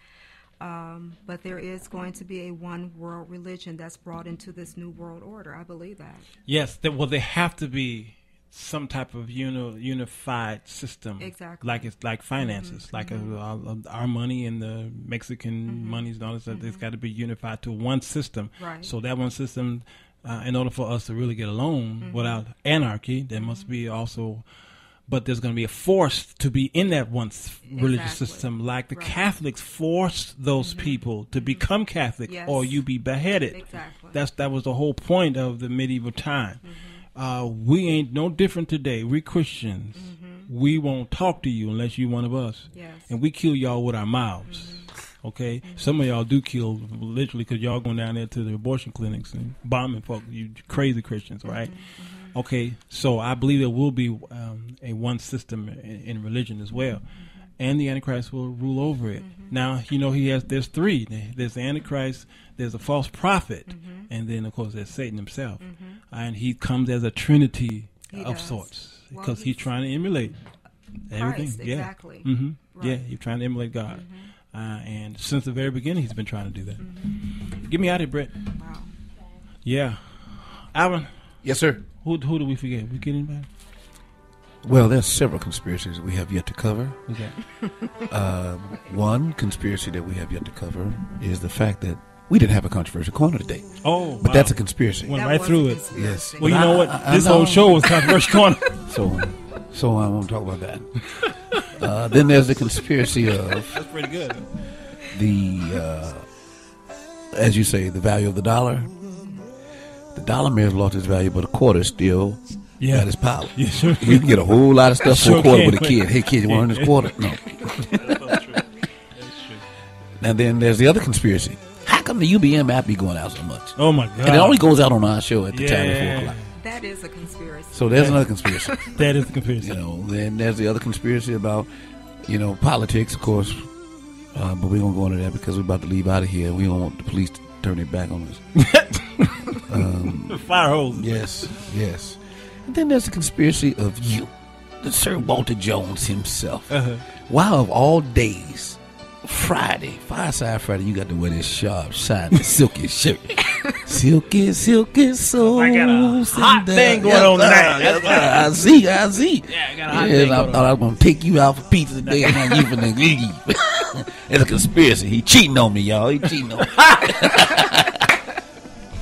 Um, but there is going to be a one world religion that's brought into this new world order. I believe that. Yes. They, well, they have to be some type of uni, unified system. Exactly. Like it's like finances, mm-hmm. like mm-hmm. a, a, our money and the Mexican mm-hmm. monies and all this stuff. Mm-hmm. It's got to be unified to one system. Right. So that one system... Uh, in order for us to really get along mm-hmm. without anarchy, there mm-hmm. must be also, but there's going to be a force to be in that one exactly. religious system. Like the right. Catholics forced those mm-hmm. people to mm-hmm. become Catholic yes. or you be beheaded. Exactly. That's, that was the whole point of the medieval time. Mm-hmm. Uh, we ain't no different today. We Christians, mm-hmm. we won't talk to you unless you're one of us. Yes. And we kill y'all with our mouths. Mm-hmm. Okay, mm-hmm. some of y'all do kill literally because y'all going down there to the abortion clinics and bombing folk. You crazy Christians, right? Mm-hmm. Mm-hmm. Okay, so I believe there will be um, a one system in, in religion as well, mm-hmm. and the Antichrist will rule over it. Mm-hmm. Now you know he has. There's three. There's the Antichrist. There's a false prophet, mm-hmm. and then of course there's Satan himself, mm-hmm. and he comes as a trinity he of does. sorts because well, he's, he's trying to emulate everything. Christ, yeah, exactly. Mm-hmm. Right. Yeah, he's trying to emulate God. Mm-hmm. Uh, and since the very beginning, he's been trying to do that. Mm-hmm. Get me out of here, Brett. Wow. Yeah. Alvin. Yes, sir. Who who do we forget? We get anybody? Well, there's several conspiracies that we have yet to cover. Okay. uh, one conspiracy that we have yet to cover is the fact that we didn't have a controversial corner today. Oh, but wow. that's a conspiracy. Went right through it. Yes. Well, but you I, know what? I, I, this I know. whole show was controversial corner. So, um, so I won't talk about that. Uh, then there's the conspiracy of that's pretty good. The, uh, as you say, the value of the dollar. The dollar may have lost its value, but a quarter still yeah. got its power. Yeah, sure. You can get a whole lot of stuff for sure a quarter with a kid. Hey, kid, you want this quarter? No. That's not true. That's true. And then there's the other conspiracy. How come the U B M app be going out so much? Oh my God! And it only goes out on our show at the yeah. time at four o'clock. That is a conspiracy. So there's that, another conspiracy. That is a conspiracy. You know, then there's the other conspiracy about, you know, politics, of course. Uh, but we're going to go into that because we're about to leave out of here. We don't want the police to turn their back on us. um, Fire hoses. Yes, yes. And then there's the conspiracy of you, the Sir Walter Jones himself. Uh-huh. Why of all days, Friday, Fireside Friday, you got to wear this sharp, shiny, silky shirt. Silky, silky soul. I got a hot thing going on tonight. That's right. I see, I see. Yeah, I got a hot thing going on. I was going to take you out for pizza today. I'm going to give you an ingredients. It's a conspiracy. He cheating on me, y'all. He cheating on me.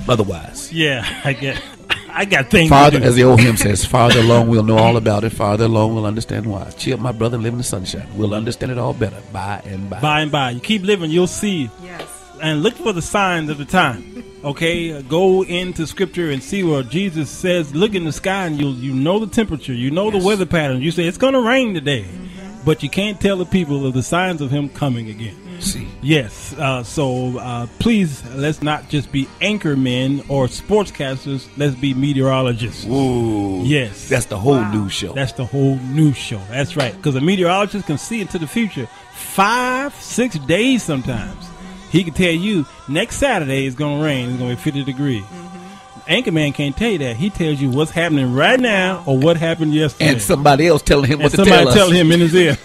Otherwise. Yeah, I get I got things Father, to do. As the old hymn says, Father alone will know all about it. Father alone will understand why. Cheer, my brother, live in the sunshine. We'll understand it all better by and by. By and by. You keep living, you'll see. Yes. And look for the signs of the time. Okay, uh, go into scripture and see where Jesus says, look in the sky and you'll, you know the temperature, you know yes. the weather pattern. You say, it's going to rain today, mm-hmm. but you can't tell the people of the signs of him coming again. Mm-hmm. See. Yes, uh, so uh, please, let's not just be anchor men or sportscasters, let's be meteorologists. Whoa. Yes. That's the whole wow. new show. That's the whole new show. That's right, because a meteorologist can see into the future five, six days sometimes. He can tell you next Saturday it's going to rain. It's going to be fifty degrees. Mm-hmm. Anchorman can't tell you that. He tells you what's happening right now or what happened yesterday. And somebody else telling him and what to tell us. Somebody telling him in his ear.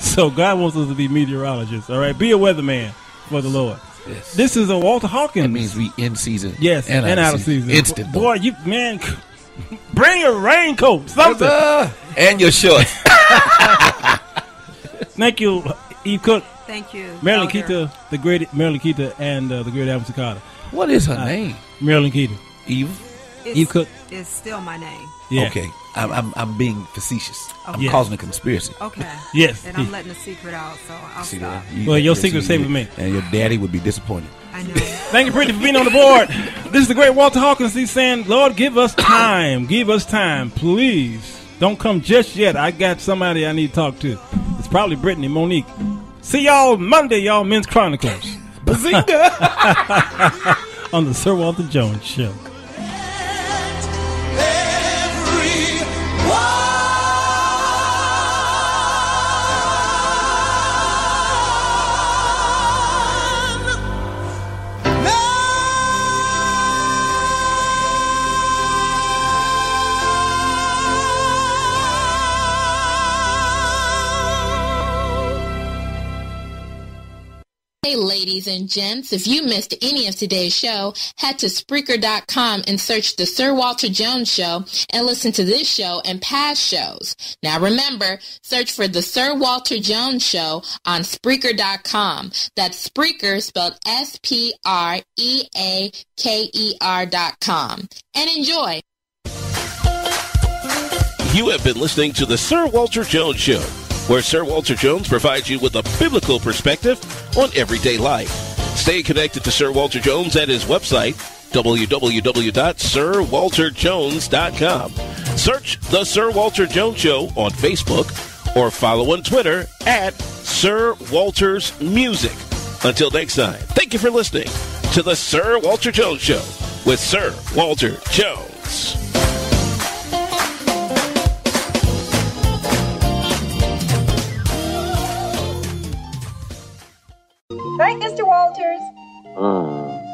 So God wants us to be meteorologists. All right. Be a weatherman for the Lord. Yes. This is a Walter Hawkins. That means we in season. Yes. And, and out of season. season. Instant. Boy, you, man, bring your raincoat. Something. And your shorts. Thank you, Eve Cook. Thank you, Marilyn Keita, the great Marilyn Keita, and uh, the great Alvin Carter. What is her uh, name? Marilyn Keita. Eve? It's, Eve Cook. It's still my name. Yeah. Okay. I'm, I'm I'm being facetious. Okay. I'm yes. causing a conspiracy. Okay. Yes. And I'm letting the secret out, so I'll See stop. You, well, your secret's safe with me. And your daddy would be disappointed. I know. Thank you, Brittany, for being on the board. This is the great Walter Hawkins. He's saying, Lord, give us time. Give us time. Please. Don't come just yet. I got somebody I need to talk to. It's probably Brittany, Monique. See y'all Monday, y'all Men's Chronicles. Bazinga! On the Sir Walter Jones Show. Hey, ladies and gents, if you missed any of today's show, head to Spreaker dot com and search The Sir Walter Jones Show and listen to this show and past shows. Now remember, search for The Sir Walter Jones Show on Spreaker dot com. That's Spreaker spelled S P R E A K E R dot com. And enjoy. You have been listening to The Sir Walter Jones Show, where Sir Walter Jones provides you with a biblical perspective on everyday life. Stay connected to Sir Walter Jones at his website, w w w dot sir walter jones dot com. Search The Sir Walter Jones Show on Facebook or follow on Twitter at Sir Walter's Music. Until next time, thank you for listening to The Sir Walter Jones Show with Sir Walter Jones. Right, Mister Walters? Mm.